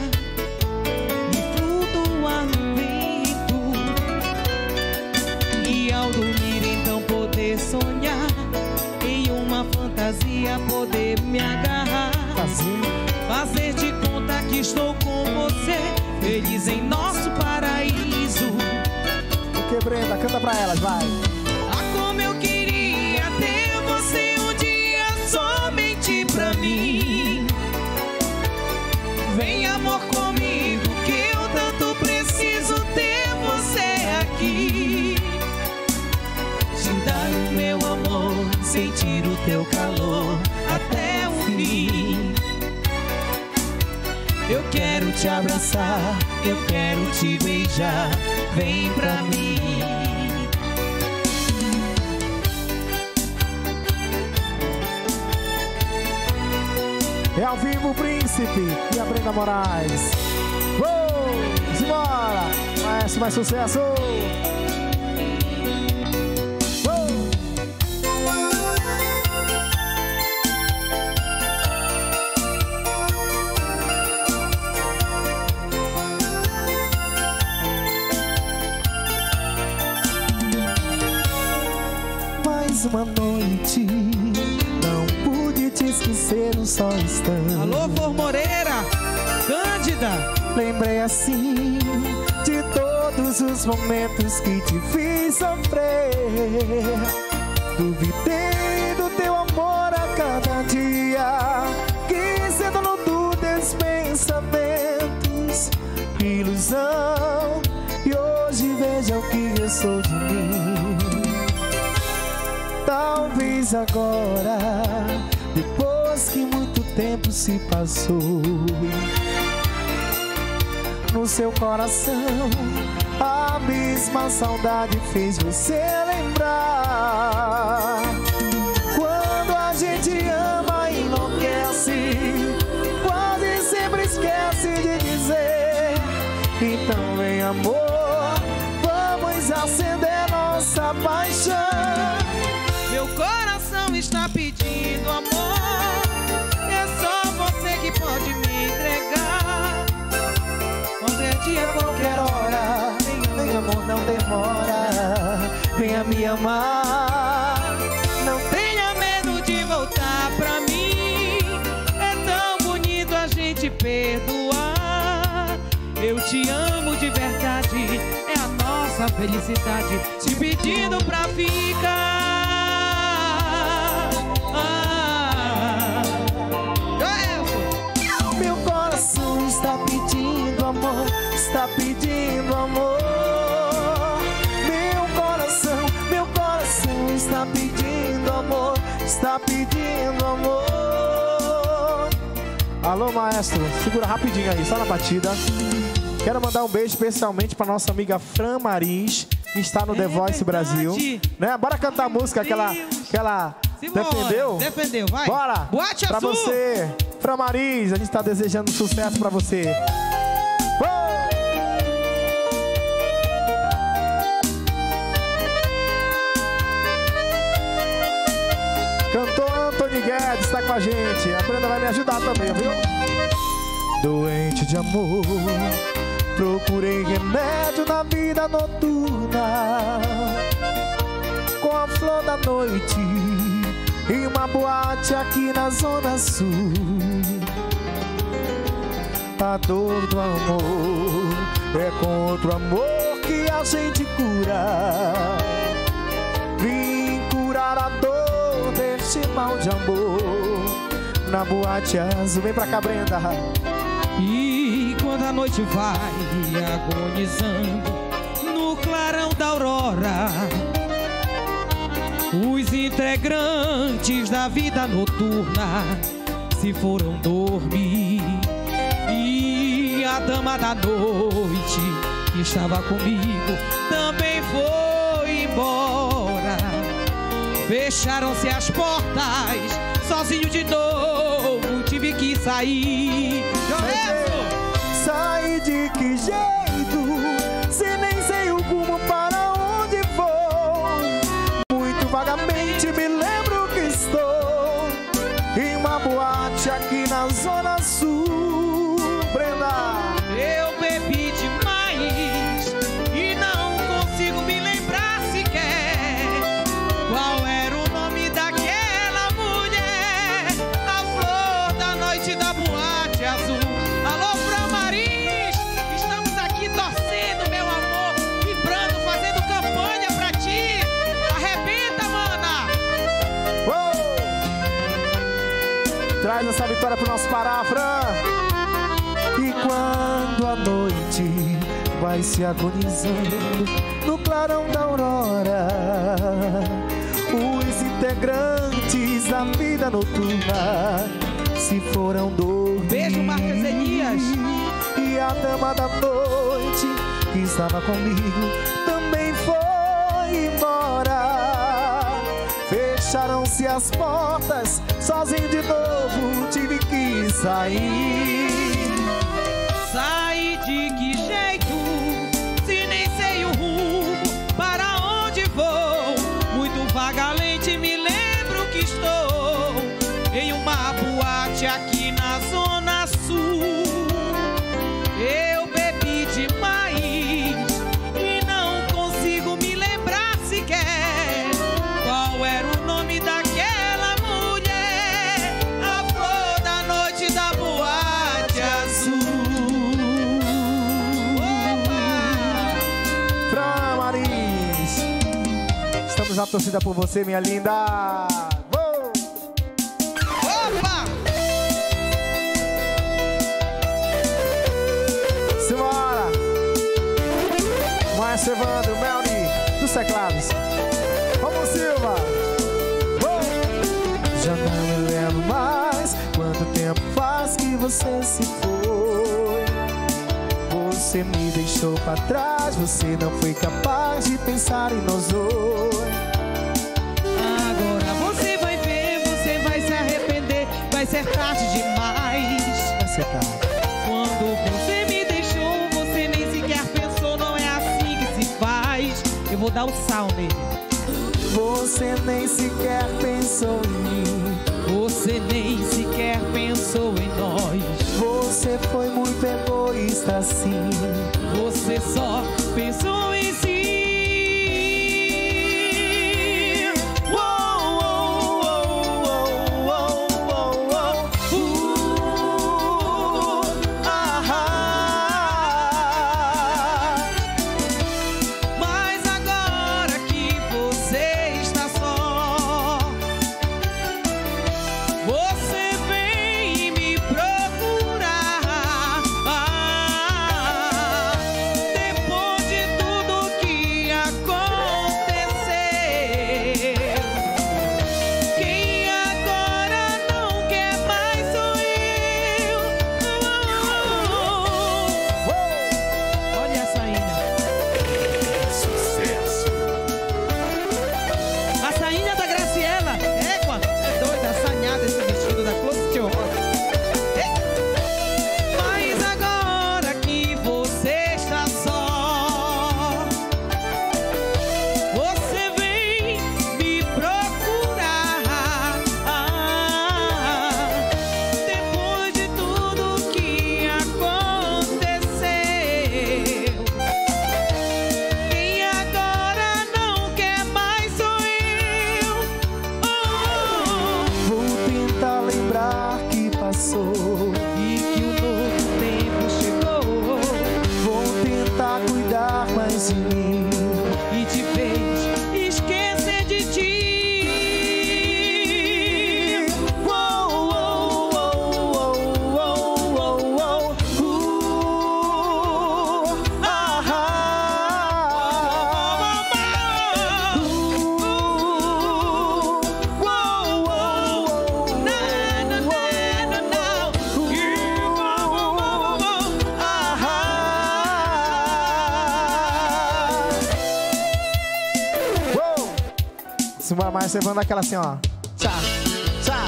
e flutuar no vento. E ao dormir então poder sonhar em uma fantasia, poder me agarrar, fazer de conta que estou com você, feliz em nosso paraíso. Ok, Brenda, canta pra elas, vai. Ah, como eu queria ter você um dia somente pra mim. Vem, amor, comigo, que eu tanto preciso ter você aqui. Te dar o meu amor, sentir o teu calor até o fim. Eu quero te abraçar, eu quero te beijar, vem pra mim. É ao vivo, Príncipe e a Brenda Moraes. Uou, simbora, mais, mais sucesso. Uma noite, não pude te esquecer um só instante. Alô, Flor Moreira, Cândida. Lembrei assim de todos os momentos que te fiz sofrer. Duvidei do teu amor a cada dia, que sendo no tu teus pensamentos, ilusão. E hoje veja o que eu sou de mim. Talvez agora, depois que muito tempo se passou, no seu coração a mesma saudade fez você lembrar. Quando a gente ama, enlouquece, quase sempre esquece de dizer. Então vem, amor, vamos acender nossa paixão. Meu coração está pedindo amor, é só você que pode me entregar. Qualquer dia, qualquer hora, vem amor, não demora, venha me amar. Não tenha medo de voltar pra mim, é tão bonito a gente perdoar. Eu te amo de verdade, é a nossa felicidade, te pedindo pra ficar. Está pedindo amor, está pedindo amor. Meu coração, meu coração está pedindo amor, está pedindo amor. Alô, maestro, segura rapidinho aí, só na batida. Quero mandar um beijo especialmente para nossa amiga Fran Marins, que está no é The Voice verdade. Brasil, né? Bora cantar a música que ela, que ela defendeu? Defendeu, vai. Bora, para você. Pra Maris, a gente tá desejando sucesso pra você. Oh! Cantor Antônio Guedes tá com a gente. A Brenda vai me ajudar também, viu? Doente de amor, procurei remédio na vida noturna, com a flor da noite e uma boate aqui na zona sul. A dor do amor é contra o amor que a gente cura. Vim curar a dor deste mal de amor na boate azul. Vem pra cá, Brenda. E quando a noite vai agonizando no claro Clarão da aurora, os integrantes da vida noturna se foram dormir, e a dama da noite que estava comigo também foi embora. Fecharam-se as portas, sozinho de novo tive que sair. Joelson! Saí de que jeito, se nem sei o como, para onde vou. Muito vagamente me lembro que estou em uma boate aqui na Zona Sul, Brenda. Eu bebi demais e não consigo me lembrar sequer qual era o nome daquela mulher, a flor da noite da boate azul. Alô, Fran Maris, estamos aqui torcendo, meu amor, vibrando, fazendo campanha pra ti. Arrebenta, mana! Uou! Traz essa vitória pro nosso Pará, Fran! E quando a noite vai se agonizando no clarão da aurora, os integrantes da vida noturna se foram dormir. Beijo, Marcos Elias. E a dama da noite que estava comigo também foi embora. Fecharam-se as portas, sozinho de novo tive que sair. Saí de que jeito, se nem sei o rumo, para onde vou. Muito vagamente me lembro que estou em uma boate aqui na Zona Sul. Eu bebi demais e não consigo me lembrar sequer qual era o nome daquela mulher, a flor da noite da boate azul. Já torcida por você, minha linda. Vou. Opa! Simbora! Maestro Evandro, Melry dos Teclados. Rômulo Silva. Vou. Já não me lembro mais quanto tempo faz que você se foi. Você me deixou pra trás, você não foi capaz de pensar em nós dois. Vai ser tarde demais. Vai ser tarde. Quando você me deixou, você nem sequer pensou. Não é assim que se faz. Eu vou dar um sal nele. Você nem sequer pensou em mim. Você nem sequer pensou em nós. Você foi muito egoísta assim. Você só pensou em si. Essa ainda da Graciela, égua, é doida, assanhada esse vestido da cor. Simbora mais, você vai mandar aquela assim, ó. Tchau, tchau,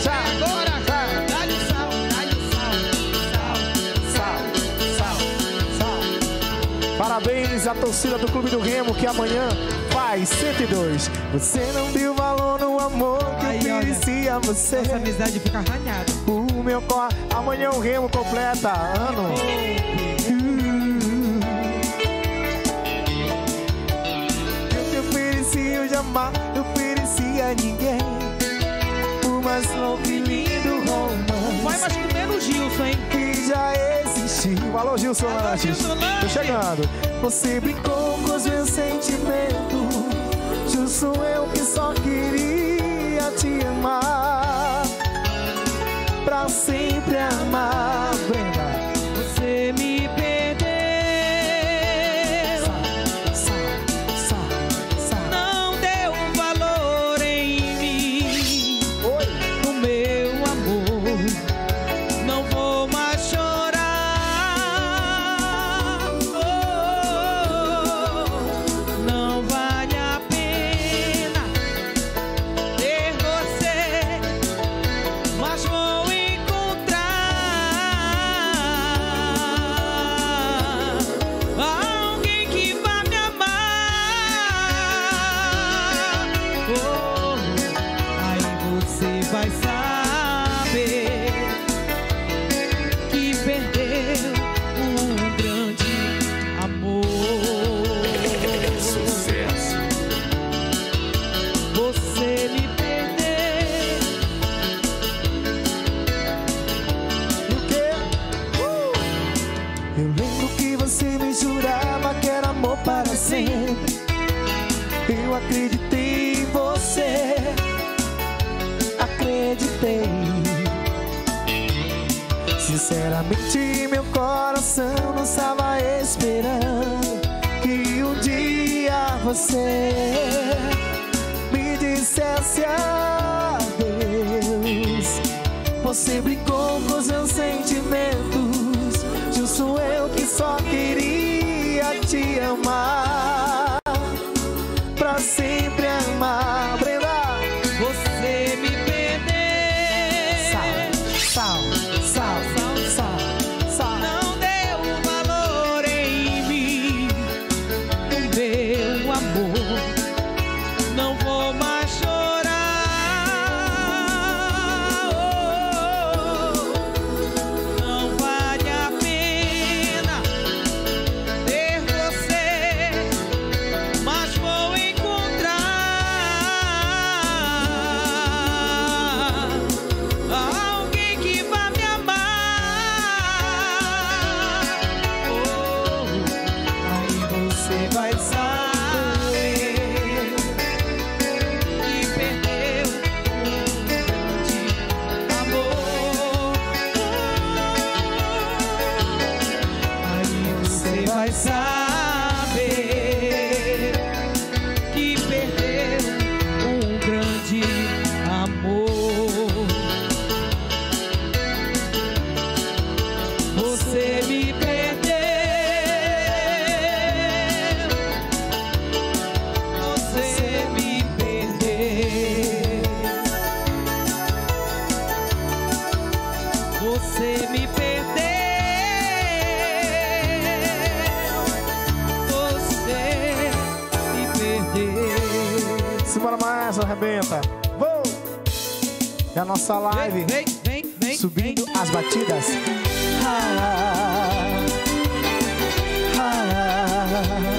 tchau. Agora, cara, dá-lhe sal, dá-lhe sal, sal, sal, sal, sal. Parabéns à torcida do Clube do Remo, que amanhã faz cento e dois. Você não deu valor no amor que aí, eu merecia você. Essa amizade fica arranhada. O meu cor... Amanhã o Remo completa ano. Eu de amar, eu merecia ninguém. O mais louco e lindo romance. Vai mais com menos Gilson, hein? Que já existiu. Alô, Gilson Lanches. Tô chegando. Você brincou com os meus sentimentos. Justo eu que só queria te amar. Pra sempre amar, Brenda. Você me perdeu. Eu acreditei em você, acreditei. Sinceramente, meu coração não estava esperando que um dia você me dissesse adeus. Você brincou com os meus sentimentos. Justo eu que só queria te amar. Pra sempre amar, Brenda. Você me perdeu. Sal, sal, sal, sal, sal, sal. Não deu valor em mim. Não deu amor. Não vou mais chorar. Oh, não vale a pena ter você. Mas vou encontrar. Arrebenta. Vou. É a nossa live. Vem, vem, vem, vem, subindo vem. As batidas. Ah, ah,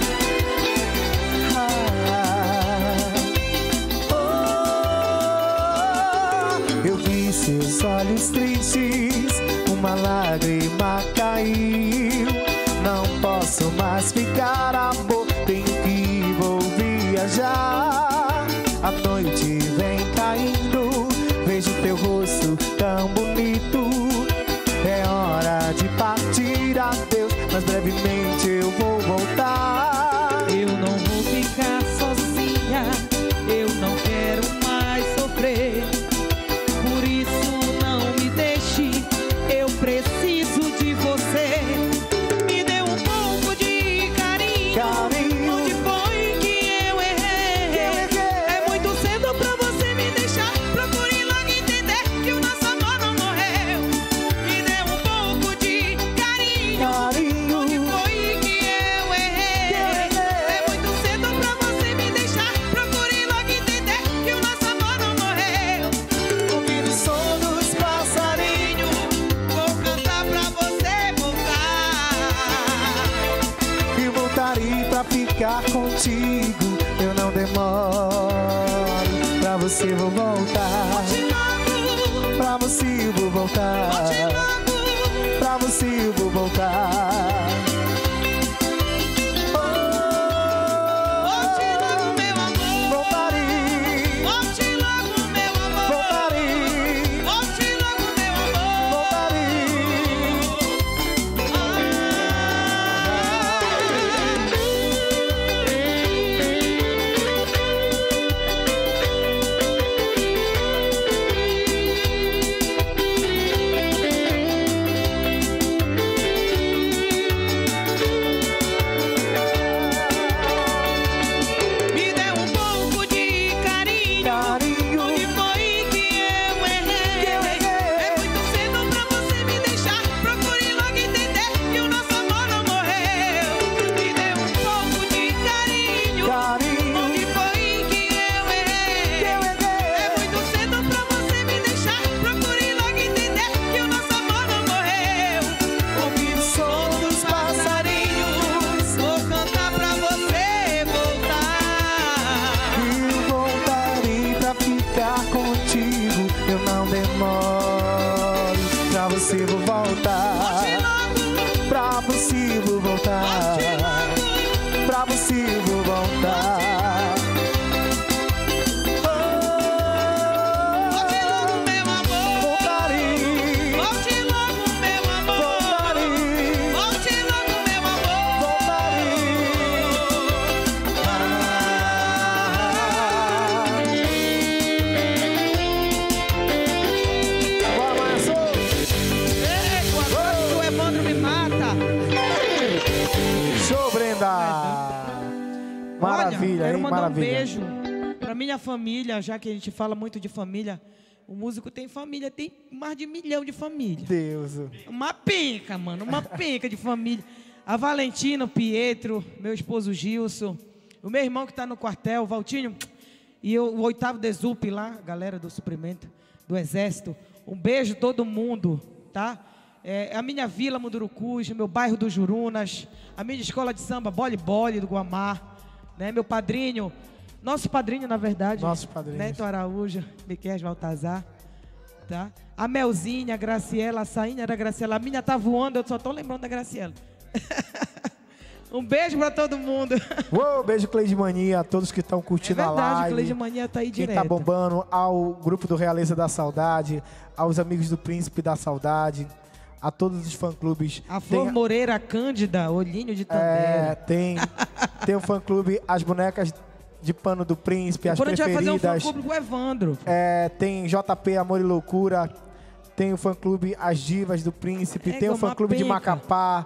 ah, oh, eu vi seus olhos tristes, uma lágrima caiu. Não posso mais ficar, amor. Tenho que vou viajar. A noite vem caindo, vejo teu rosto tão bonito. É hora de partir, adeus, mas brevemente eu vou voltar. Eu não vou ficar sozinha, eu não quero mais sofrer. Por isso não me deixe, eu preciso de você. Me dê um pouco de carinho. Carinho. Onde foi que eu errei? Eu errei. ficar contigo, eu não demoro. Pra você vou voltar, pra você vou voltar, pra você vou voltar. Família, já que a gente fala muito de família, o músico tem família, tem mais de um milhão de família. Deus. Uma penca, mano, uma penca de família. A Valentina, o Pietro, meu esposo Gilson, o meu irmão que tá no quartel, o Valtinho, e eu, o oitavo Desup lá, galera do suprimento, do exército. Um beijo todo mundo, tá? É, a minha vila Mundurucus, meu bairro do Jurunas, a minha escola de samba Boli Boli do Guamar, né? Meu padrinho... Nosso padrinho, na verdade. Nosso padrinho. Neto Araújo, Miquel Baltazar, tá? A Melzinha, a Graciela, a Sainha da Graciela. A minha tá voando, eu só tô lembrando da Graciela. Um beijo pra todo mundo. Uou, beijo, Cleide Mania, a todos que estão curtindo é verdade, a live. Cleide Mania tá aí direto. Quem tá bombando, ao grupo do Realeza da Saudade, aos amigos do Príncipe da Saudade, a todos os fã-clubes. A Flor tem... Moreira, a Cândida, Olhinho de Tambera. É, tem, tem o fã-clube, as bonecas... de pano do príncipe, as preferidas. A gente vai fazer um fã-clube com o Evandro. É, tem J P, Amor e Loucura, tem o fã-clube As Divas do Príncipe, é, tem o fã-clube de Macapá,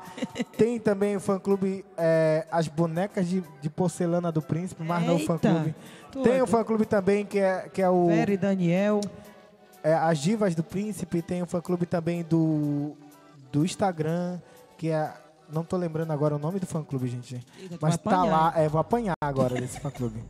tem também o fã-clube é, As Bonecas de, de Porcelana do Príncipe, mas não o fã-clube. Tem o fã-clube também que é, que é o... Vera e Daniel. É, As Divas do Príncipe, tem o fã-clube também do, do Instagram, que é... Não tô lembrando agora o nome do fã-clube, gente. Eita, mas tá lá, é, vou apanhar agora desse fã-clube.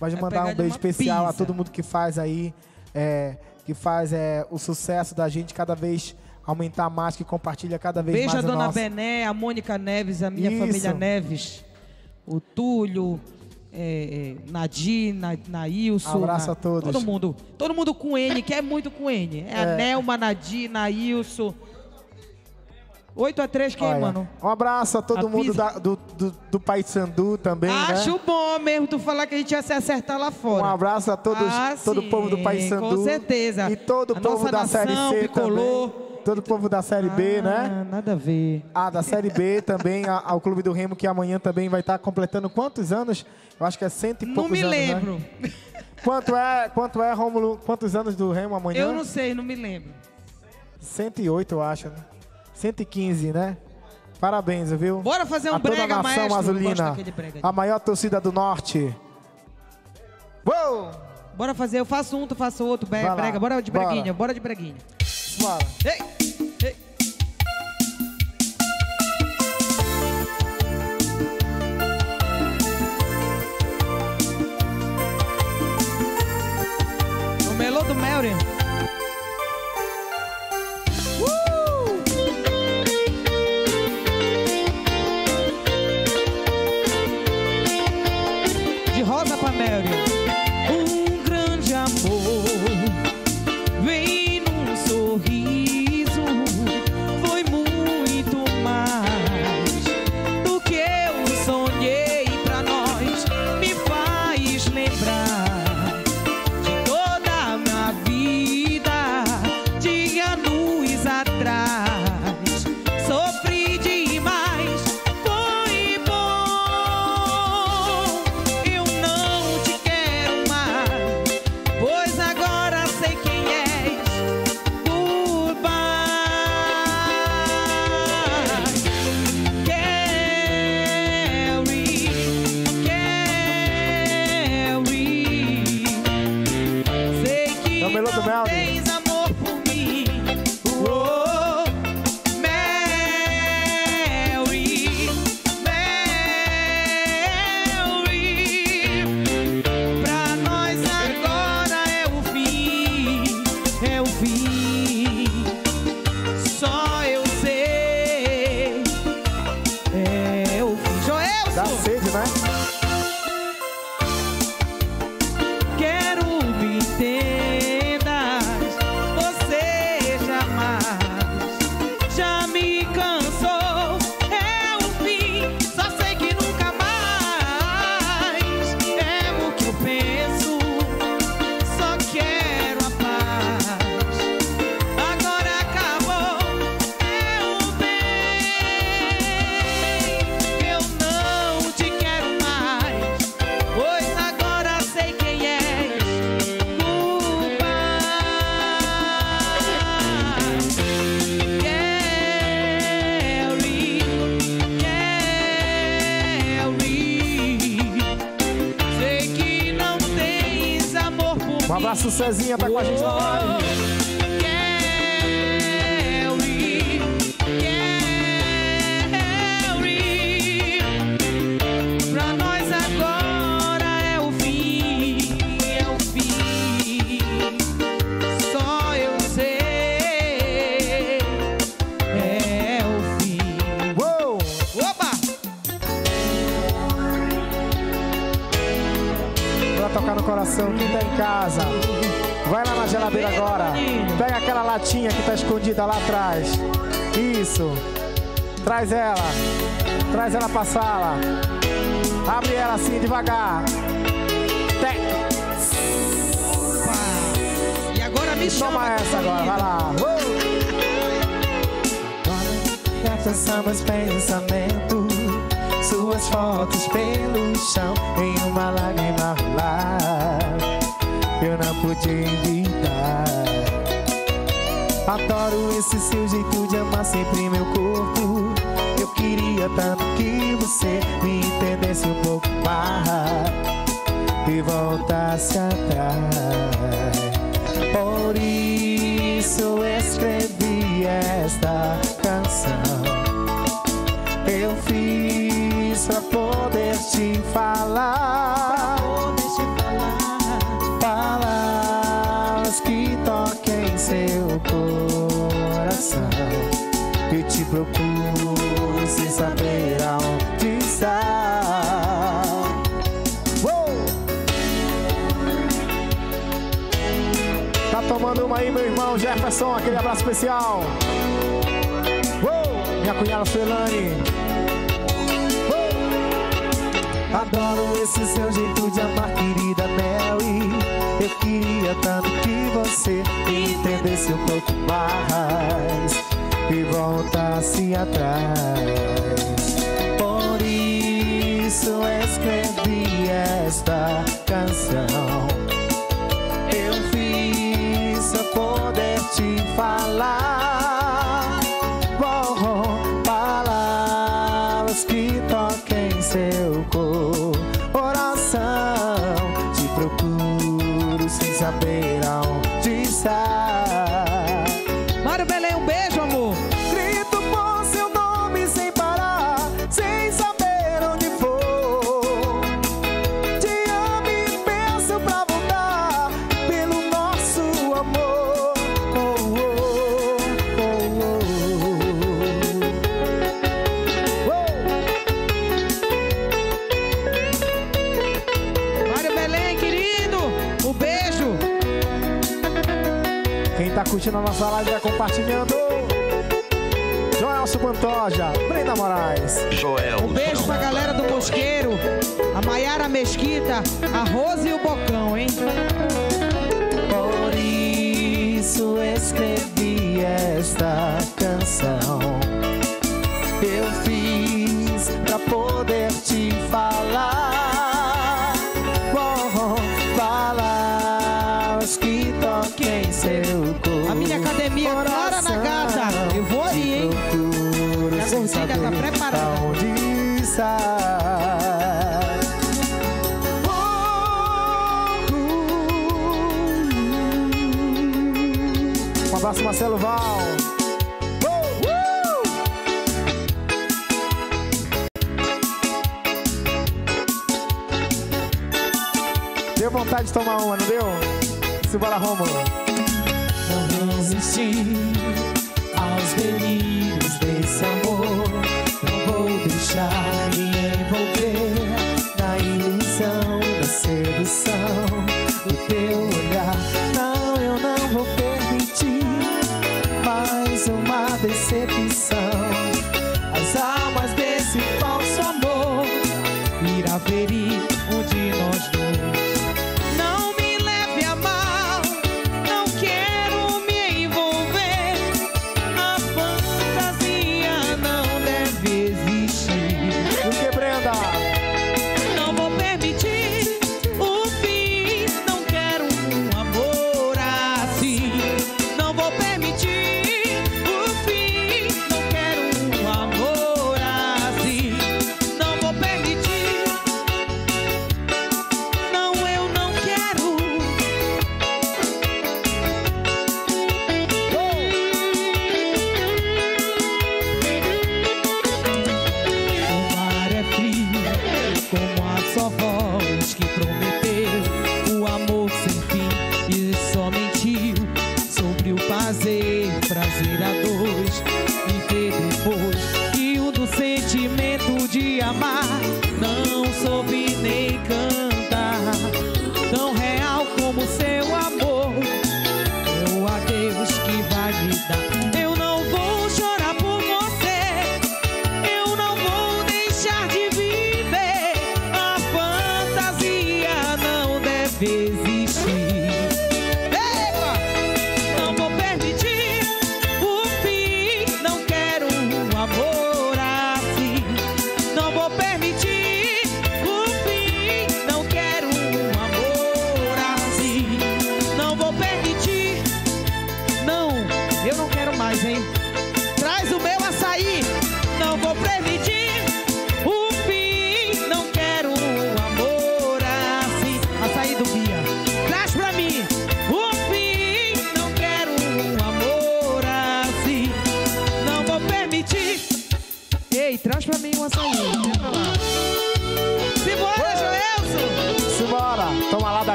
Mas mandar um beijo especial pizza. A todo mundo que faz aí, é, que faz é, o sucesso da gente cada vez aumentar mais, que compartilha cada vez beijo mais. Beijo a Dona nossa. Bené, a Mônica Neves, a minha Isso. família Neves, o Túlio, é, é, Nadir, na, Nailson. Abraço na, a todos. Todo mundo, todo mundo com N, que é muito com N. É, é. A Nelma, Nadir, Nailson. oito a três, quem, Olha, mano? Um abraço a todo a mundo da, do, do, do Paysandu também, Acho né? bom mesmo tu falar que a gente ia se acertar lá fora. Um abraço a todos, ah, todo o povo do Paysandu. Com certeza. E todo o povo da nação, Série C Picolô, também. Todo o povo da Série B, ah, né? Nada a ver. Ah, da Série B também, a, ao Clube do Remo, que amanhã também vai estar completando quantos anos? Eu acho que é cento e poucos anos, Não me anos, lembro. Né? Quanto é, quanto é, Rômulo? Quantos anos do Remo amanhã? Eu não sei, não me lembro. cento e oito, eu acho, né? cento e quinze, né? Parabéns, viu? Bora fazer um brega, maestro. A toda a nação azulina, a maior torcida do norte. Uou! Bora fazer, eu faço um, tu faço outro, brega. Lá. Bora de breguinha, bora, bora de breguinha. Bora. Ei! Ei! O melô do Melry. anos atrás. Sofri demais, foi bom. Eu não te quero mais, pois agora sei quem és por baixo. Carrie, Carrie, sei que não tens amor. O Cezinha tá com a gente na live. Kelly, Kelly, pra nós agora é o fim, é o fim. Só eu sei, é o fim. Uou! Opa! Pra tocar no coração, quem tá em casa, vai lá na geladeira agora, pega aquela latinha que tá escondida lá atrás, isso, traz ela, traz ela pra sala, abre ela assim devagar, e agora me chama, toma essa agora, vai lá. Gata, sambas, pensamento, suas fotos pelo chão, em uma lágrima rolar, eu não pude evitar. Adoro esse seu jeito de amar sempre meu corpo. Eu queria tanto que você me entendesse um pouco mais e voltasse atrás. Por isso escrevi esta canção. Eu fiz pra poder te falar, palavras que toquem seu coração. Eu te procuro sem saber aonde está. Uou! Tá tomando uma aí, meu irmão Jefferson, aquele abraço especial. Uou! Minha cunhada Suelane. Adoro esse seu jeito de amar, querida Melly. Eu queria tanto que você entendesse um pouco mais e voltasse atrás. Por isso escrevi esta canção. Eu fiz pra poder te falar, oh, oh, palavras que toquem seu corpo. Te procuro sem saber aonde está. Mário Belém, um beijo, amor. Grito por seu nome sem parar, sem saber onde for. Te amo e peço pra voltar pelo nosso amor. Oh, oh, oh, oh. Oh. Belém, querido, um beijo. Quem tá curtindo a nossa live é compartilhando. Joelson Pantoja, Brenda Moraes, Joel. Um beijo pra galera do Mosqueiro, a Maiara Mesquita, a Rose e o Bocão, hein? Por isso isso escrevi esta canção. Eu fiz pra poder te falar, oh, palavras que toquem seu corpo. A minha academia Clara Nagata, eu vou ali, hein? A torcida tá preparada. Onde está? Um abraço, Marcelo Val. Uh! Uh! Deu vontade de tomar uma, não deu? Simbora, Rômulo. Não resisti aos delírios desse amor. Não vou deixar me envolver na ilusão da sedução do teu olhar. Não, eu não vou permitir mais uma decepção. As almas desse falso amor irá ferir um de nós dois. Não me leve a mal, não quero me envolver. A fantasia não deve existir. O que, Brenda? Não vou permitir o fim, não quero um amor assim. Não vou permitir.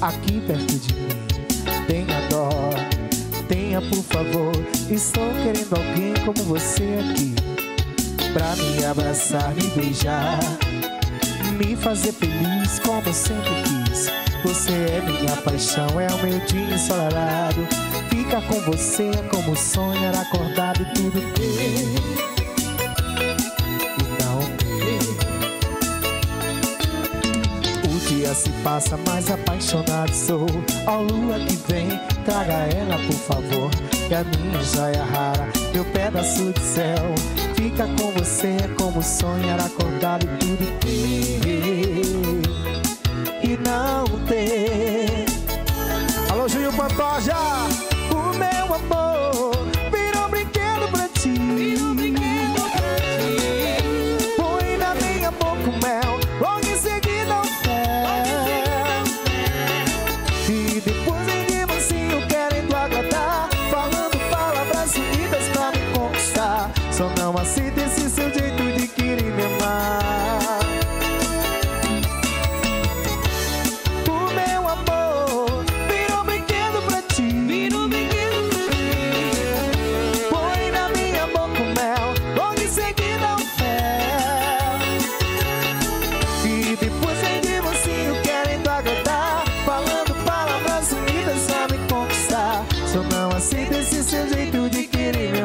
Aqui perto de mim, tenha dó, tenha por favor. Estou querendo alguém como você aqui, pra me abraçar, me beijar, me fazer feliz como eu sempre quis. Você é minha paixão, é o meu dia ensolarado. Fica com você como sonhar acordado e tudo bem. Se passa, mais apaixonado sou. Ó lua que vem, traga ela por favor, que a minha joia rara, meu pedaço de céu. Fica com você como sonhar acordado e tudo ter e não ter. Alô, Júnior Pantoja. O meu amor virou brinquedo pra ti, virou brinquedo pra ti. Põe na minha boca o mel, logo em seguida o céu. Só não aceita esse seu jeito de querer me amar. O meu amor virou brinquedo pra ti, virou brinquedo pra ti. Põe na minha boca o mel, logo em seguida o fel. E depois vem de você querendo agradar, falando palavras unidas pra me conquistar. Só não aceita esse seu jeito de querer me amar.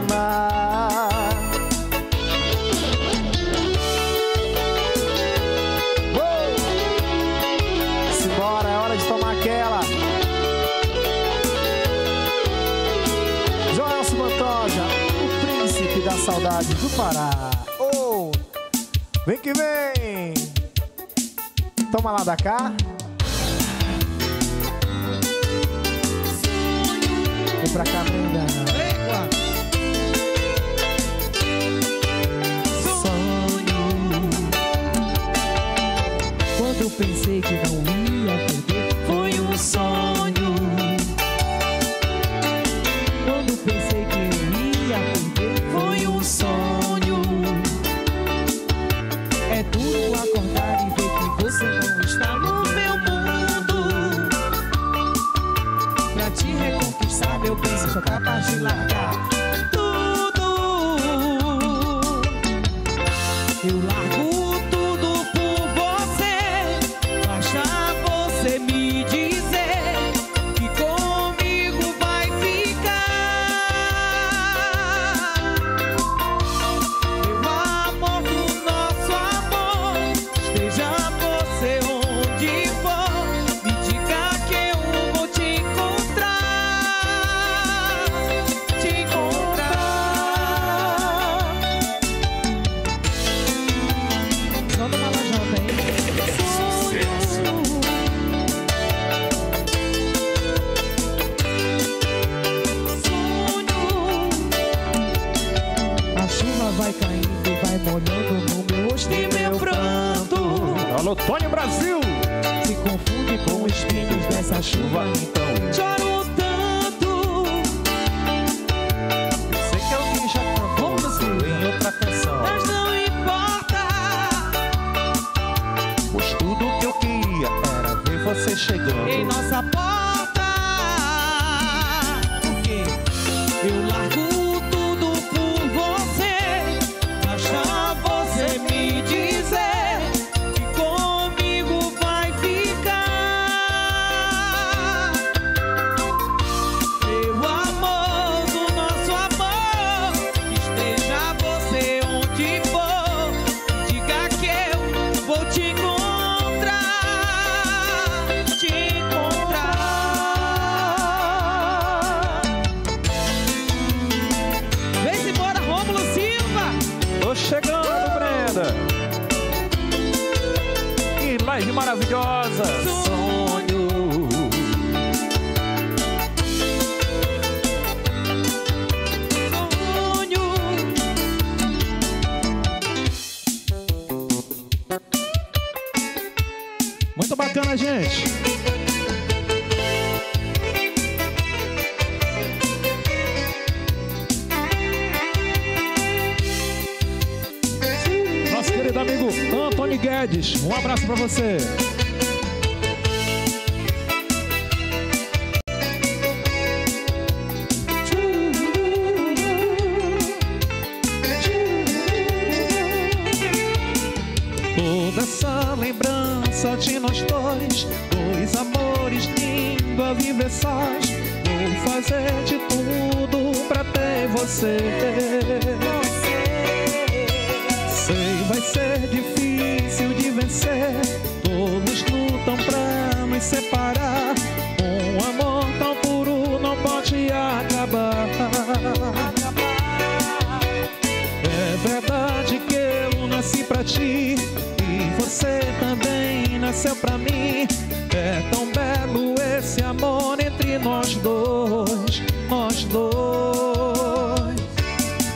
saudade do Pará. Oh, vem que vem. Toma lá da cá. Vem pra cá, Brenda. Sonho. Quando eu pensei que não ia perder, foi um sonho. Quando pensei que eu ia perder, foi um sonho. É duro acordar e ver que você não está no meu mundo. Pra te reconquistar, meu bem, sou capaz de largar tudo. Eu largo tudo por você, basta você me dizer. Alô, Tônio Brasil! Se confunde com os espinhos dessa chuva, então choro tanto. Eu sei que alguém já cantou no em outra canção, mas não importa, pois tudo que eu queria era ver você chegando em nossa porta. Porque eu largo tudo por você, basta você me dizer. Maravilhosa. Sonho. Sonho. Muito bacana, gente. Nosso querido amigo Antônio Guedes, um abraço pra você. Vou fazer de tudo pra ter você. Sei, vai ser difícil de vencer. Todos lutam pra nos separar. Um amor tão puro não pode acabar. É verdade que eu nasci pra ti e você também nasceu pra mim. É tão belo esse amor entre nós dois, nós dois.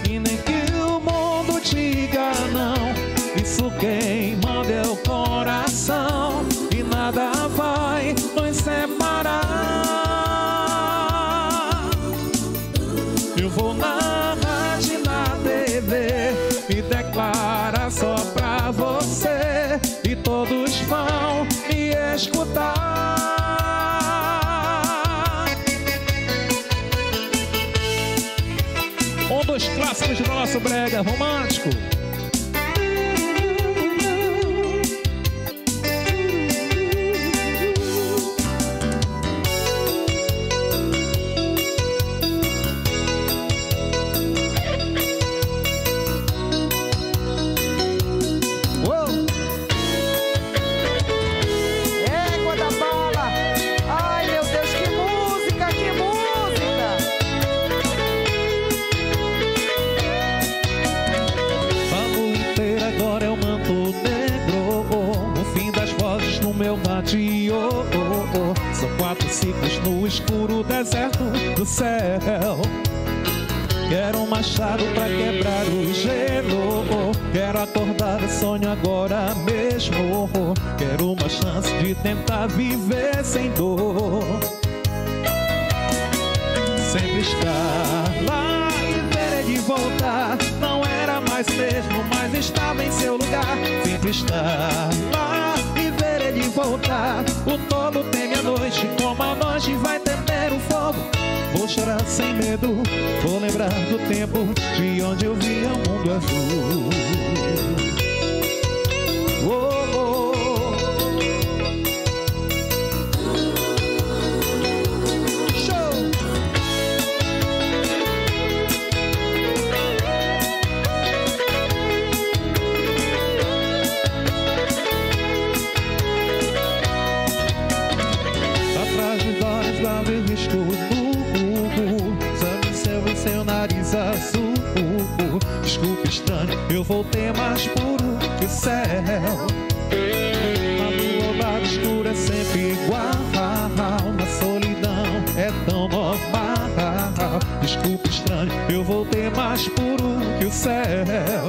E nem que o mundo diga não, isso quem manda é o coração. E nada vai nos separar. Eu vou na rádio, na T V, me declarar só pra você. E todos vão me escutar. Um dos clássicos do nosso brega romântico. tarde, oh, oh, oh. São quatro ciclos no escuro deserto do céu. Quero um machado pra quebrar o gelo, oh. Quero acordar o sonho agora mesmo, oh. Quero uma chance de tentar viver sem dor. Sempre estar lá e ver ele voltar. Não era mais mesmo, mas estava em seu lugar. Sempre estar lá e ver ele voltar. O todo teme a noite, como a noite vai temer o fogo. Vou chorar sem medo, vou lembrar do tempo de onde eu via o mundo azul. Oh, oh. Show! Atrás de dores, lá eu risco. Nariz azul, desculpa estranho, eu voltei mais puro que o céu. A lua escura é sempre igual, na solidão é tão normal. Desculpa estranho, eu voltei mais puro que o céu.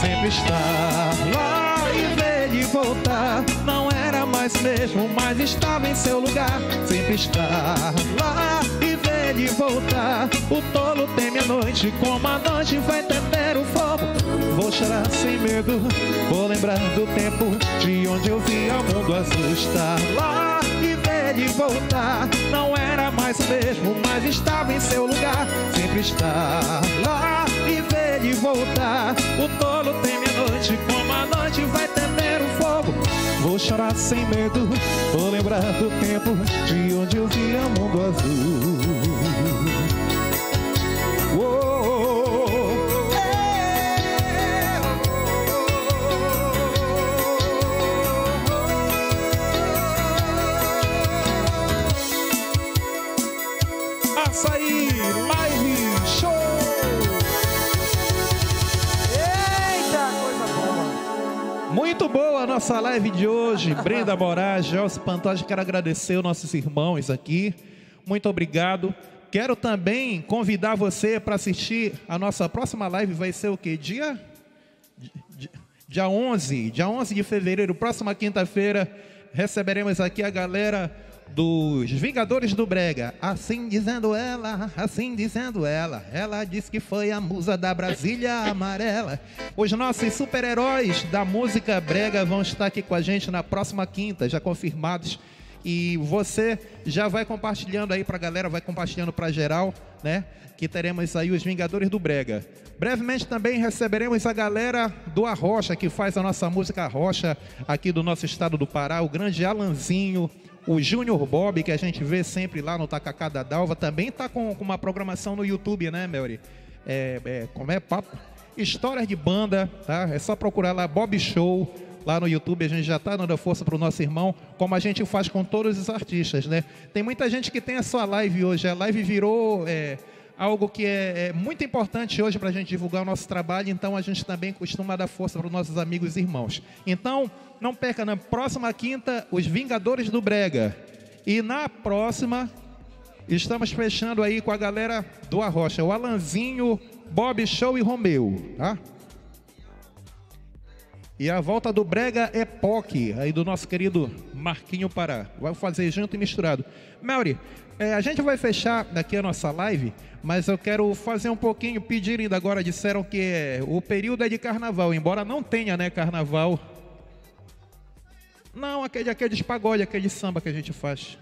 Sempre estar lá e ver ele voltar. Não era mais mesmo, mas estava em seu lugar. Sempre estar lá e ver de voltar. O tolo teme a noite, como a noite vai temer o fogo. Vou chorar sem medo, vou lembrar do tempo de onde eu vi o mundo azul. Estar lá e ver de voltar. Não era mais mesmo, mas estava em seu lugar. Sempre estar lá e ver de voltar. O tolo teme a noite, como a noite vai temer o fogo. Vou chorar sem medo, vou lembrar do tempo de onde eu vi o mundo azul. Açaí Live Show! Eita, coisa boa! Muito boa a nossa live de hoje. Brenda Moraes, Joelson Pantoja, quero agradecer os nossos irmãos aqui. Muito obrigado. Quero também convidar você para assistir a nossa próxima live. Vai ser o quê? Dia? Dia onze. Dia onze de fevereiro, próxima quinta-feira, receberemos aqui a galera dos Vingadores do Brega. Assim dizendo ela, assim dizendo ela, ela disse que foi a musa da Brasília Amarela. Os nossos super-heróis da música brega vão estar aqui com a gente na próxima quinta, já confirmados. E você já vai compartilhando aí pra galera, vai compartilhando pra geral, né? Que teremos aí os Vingadores do Brega. Brevemente também receberemos a galera do Arrocha, que faz a nossa música Arrocha aqui do nosso estado do Pará, o grande Alanzinho. O Júnior Bob, que a gente vê sempre lá no Tacacá da Dalva, também tá com, com uma programação no YouTube, né, Melry? É, é, como é? Papo? Histórias de banda, tá? É só procurar lá, Bob Show, lá no YouTube. A gente já tá dando força pro nosso irmão, como a gente faz com todos os artistas, né? Tem muita gente que tem a sua live hoje. A live virou é, algo que é, é muito importante hoje pra gente divulgar o nosso trabalho, então a gente também costuma dar força para os nossos amigos e irmãos. Então, não perca, na próxima quinta, os Vingadores do Brega. E na próxima, estamos fechando aí com a galera do Arrocha, o Alanzinho, Bob Show e Romeu, tá? E a volta do Brega é P O C, aí do nosso querido Marquinho Pará. Vai fazer junto e misturado. Melry, é, a gente vai fechar daqui a nossa live, mas eu quero fazer um pouquinho, pedir ainda agora, disseram que é, o período é de carnaval, embora não tenha, né, carnaval. Não, aquele, aquele pagode, aquele samba que a gente faz.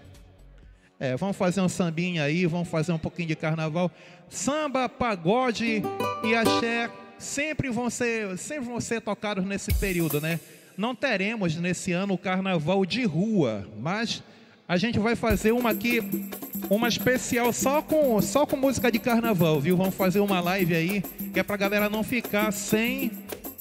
É, vamos fazer um sambinha aí, vamos fazer um pouquinho de carnaval. Samba, pagode e axé sempre vão ser, sempre vão ser tocados nesse período, né? Não teremos nesse ano o carnaval de rua, mas a gente vai fazer uma aqui, uma especial só com, só com música de carnaval, viu? Vamos fazer uma live aí, que é pra galera não ficar sem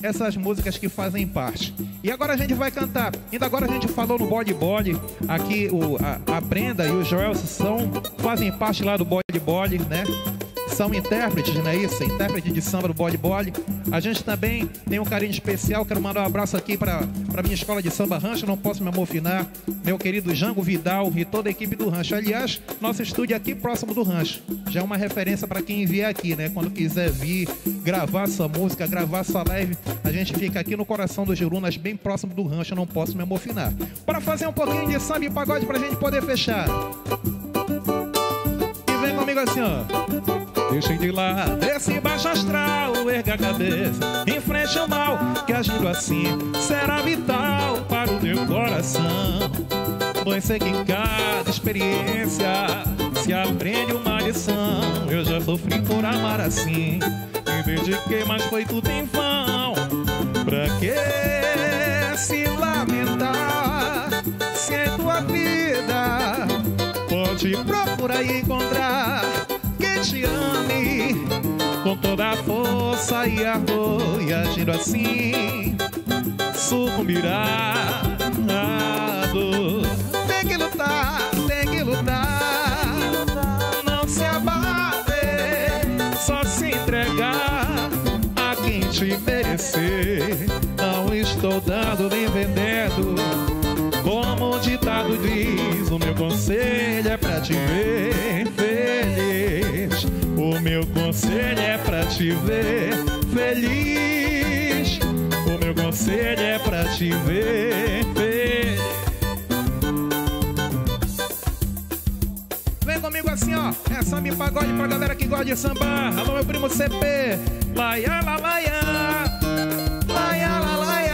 essas músicas que fazem parte. E agora a gente vai cantar. Ainda agora a gente falou no Boli Boli. Aqui o, a, a Brenda e o Joelson são, fazem parte lá do Boli Boli, né? são intérpretes, não é isso? Intérprete de samba do Boli Boli. A gente também tem um carinho especial. Quero mandar um abraço aqui para a minha escola de samba Rancho Não Posso Me Almofinar, meu querido Jango Vidal e toda a equipe do Rancho. Aliás, nosso estúdio é aqui próximo do Rancho. Já é uma referência para quem vier aqui, né? Quando quiser vir gravar sua música, gravar sua live, a gente fica aqui no coração dos Jurunas, bem próximo do Rancho Não Posso Me Almofinar. Para fazer um pouquinho de samba e pagode para a gente poder fechar. E vem comigo assim, ó. Deixem de lado desse baixo astral, erga a cabeça, enfrente o mal, que agindo assim será vital para o teu coração. Pois sei que em cada experiência se aprende uma lição. Eu já sofri por amar assim, me dediquei, mas foi tudo em vão. Pra que se lamentar, se é tua vida pode procurar e encontrar te ame com toda a força e amor, e agindo assim sucumbirá à dor. Tem que lutar, tem que lutar, não se abater, só se entregar a quem te merecer. Não estou dando nem vendendo, como o ditado diz, o meu conselho é pra te ver feliz. O meu conselho é pra te ver feliz. O meu conselho é pra te ver feliz. Vem comigo assim, ó. É samba e pagode pra galera que gosta de samba. Alô, meu primo C P. Laia, la, laia. Laia, la, laia.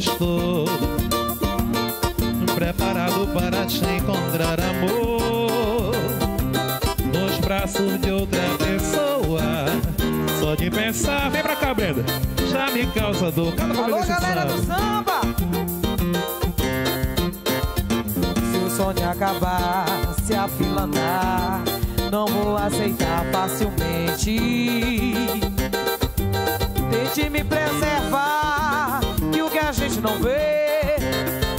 Estou preparado para te encontrar, amor, nos braços de outra pessoa. Só de pensar, vem pra cá, Brenda, já me causa dor. Alô, galera do samba! Se o sonho acabar, se afilanar, não vou aceitar facilmente. Tente me preservar, que o que a gente não vê,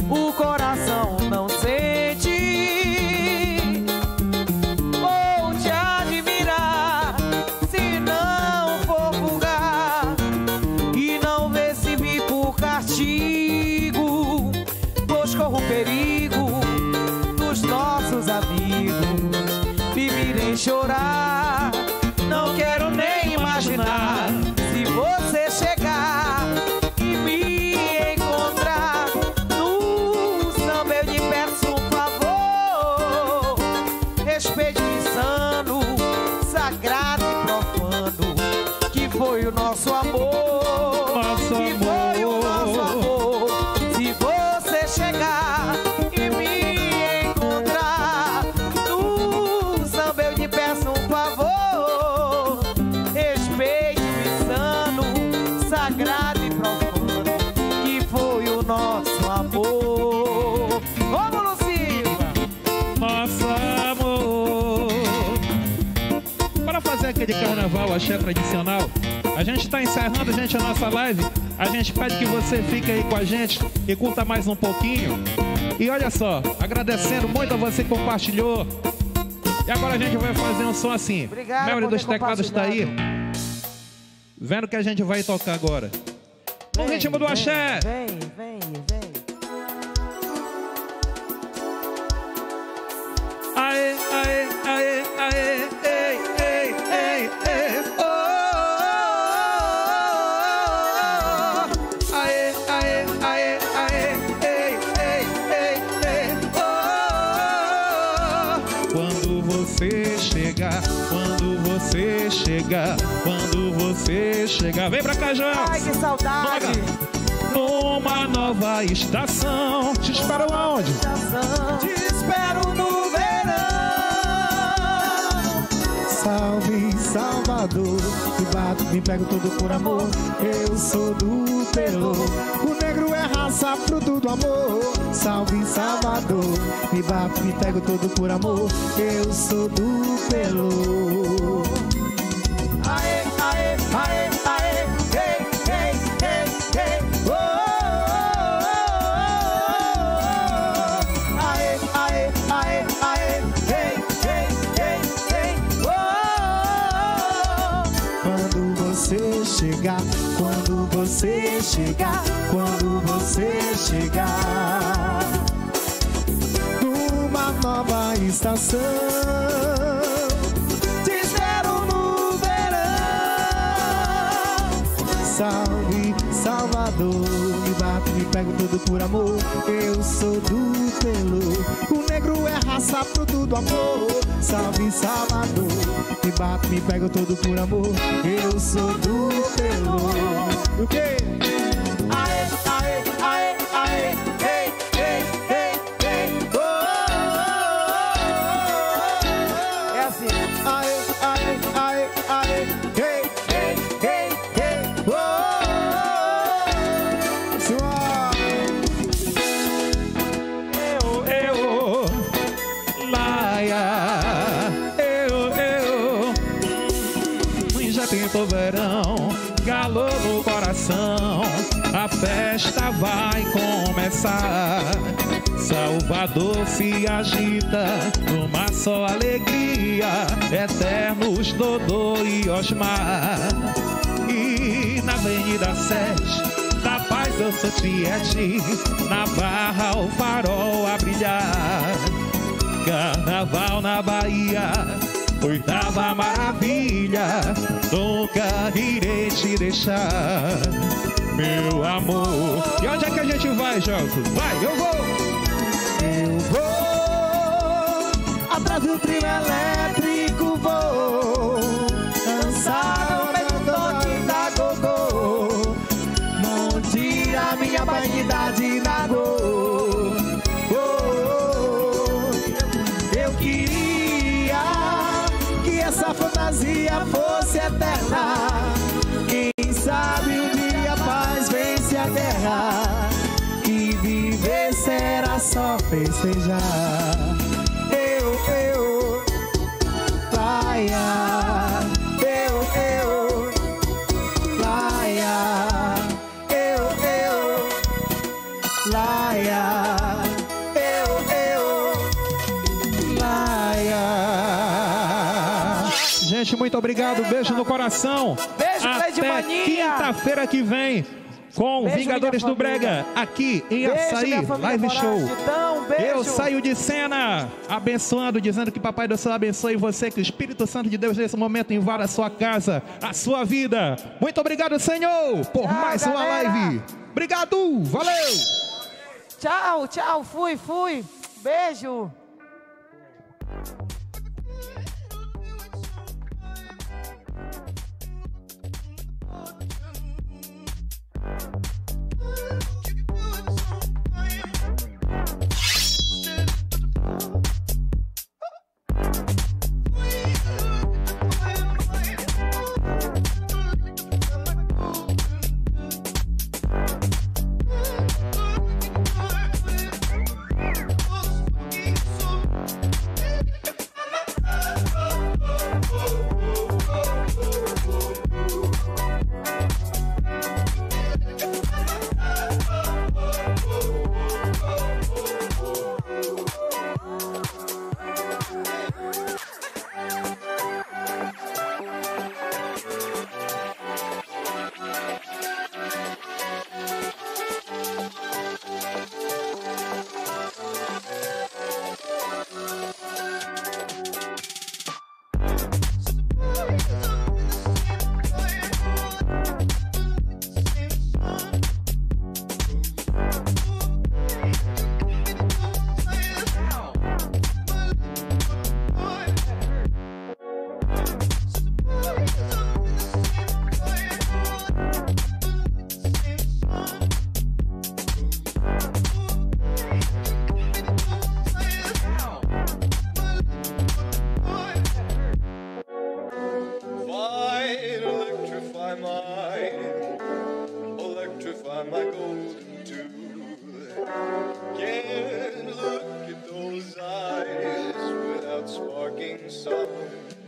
o coração não sente. Vou te admirar, se não for vulgar, e não recebi por castigo, pois corro o perigo dos nossos amigos vivirem chorar. Não quero nem imaginar se você chegar e me encontrar no samba. Eu lhe peço um favor, respeitando sagrado e profano, que foi o nosso amor, nosso que amor. Foi o nosso amor. Se você chegar e me encontrar no samba, eu lhe peço um favor, respeite insano, sagrado e profano, que foi o nosso amor. Rômulo Silva, nosso amor. Para fazer aquele carnaval axé tradicional, a gente está encerrando, gente, a nossa live. A gente pede que você fique aí com a gente e curta mais um pouquinho. E olha só, agradecendo muito a você que compartilhou. E agora a gente vai fazer um som assim. Obrigado. Melry dos Teclados está aí, vendo que a gente vai tocar agora. No vem, ritmo do vem, axé. Vem, vem, vem. Aê, aê, aê, aê, ei, ei, ei, ei, oh, oh, oh, oh. Aê, aê, aê, aê, ei, ei, ei, ei, oh, oh, oh. Quando você chegar, quando você chegar, quando você chegar, vem pra cá, João. Ai, que saudade. Numa nova estação. Te espero aonde? Te espero no verão. salve Salvador. Me bato, me pego todo por amor, eu sou do terror. O negro é raça, fruto do amor. Salve Salvador, me bato, me pego todo por amor, eu sou do terror. Aê, aê, aê, aê, ei, ei, ei, ei, oh, oh, oh, oh. Aê, aê, aê, aê, ei, ei, ei, ei, oh, oh, oh. Quando você chegar, quando você chegar, quando você chegar, numa nova estação. Salve, Salvador, me bato, me pego tudo por amor, eu sou do pelo. O negro é raça, fruto do amor. Salve, Salvador, me bato, me pego tudo por amor, eu sou do pelo. O quê? Aê, aê, aê, aê, ei, ei, ei, ei, oh, oh, oh, oh. É assim, aê, aê, aê, aê, ei, ei, ei. A festa vai começar. Salvador se agita numa só alegria. Eternos, Dodô e Osmar. E na Avenida sete da Paz eu sou Tiete. Na Barra o farol a brilhar. Carnaval na Bahia, oitava maravilha. Nunca irei te deixar, meu amor. E onde é que a gente vai, Joelson? Vai, eu vou! Eu vou atrás do trio elétrico, vou dançar o toque da gogô. Não tira minha vaidade da gogô. Eu queria que essa fantasia fosse eterna. Quem sabe o a guerra, que viver será só festejar. Eu, eu, praia. Eu, eu, praia. Eu, eu, praia. Eu, eu, praia. Gente, muito obrigado. Beijo no coração. Beijo, Cleide Mania. Quinta-feira que vem. Com beijo, Vingadores do Brega, aqui em beijo, Açaí Live Show. Então, eu saio de cena abençoando, dizendo que Papai do Céu abençoe você, que o Espírito Santo de Deus nesse momento invada a sua casa, a sua vida. Muito obrigado, Senhor, por tchau, mais galera. Uma live. Obrigado, valeu. Tchau, tchau, fui, fui. Beijo. my mind, electrify my golden tooth. Can't look at those eyes without sparking some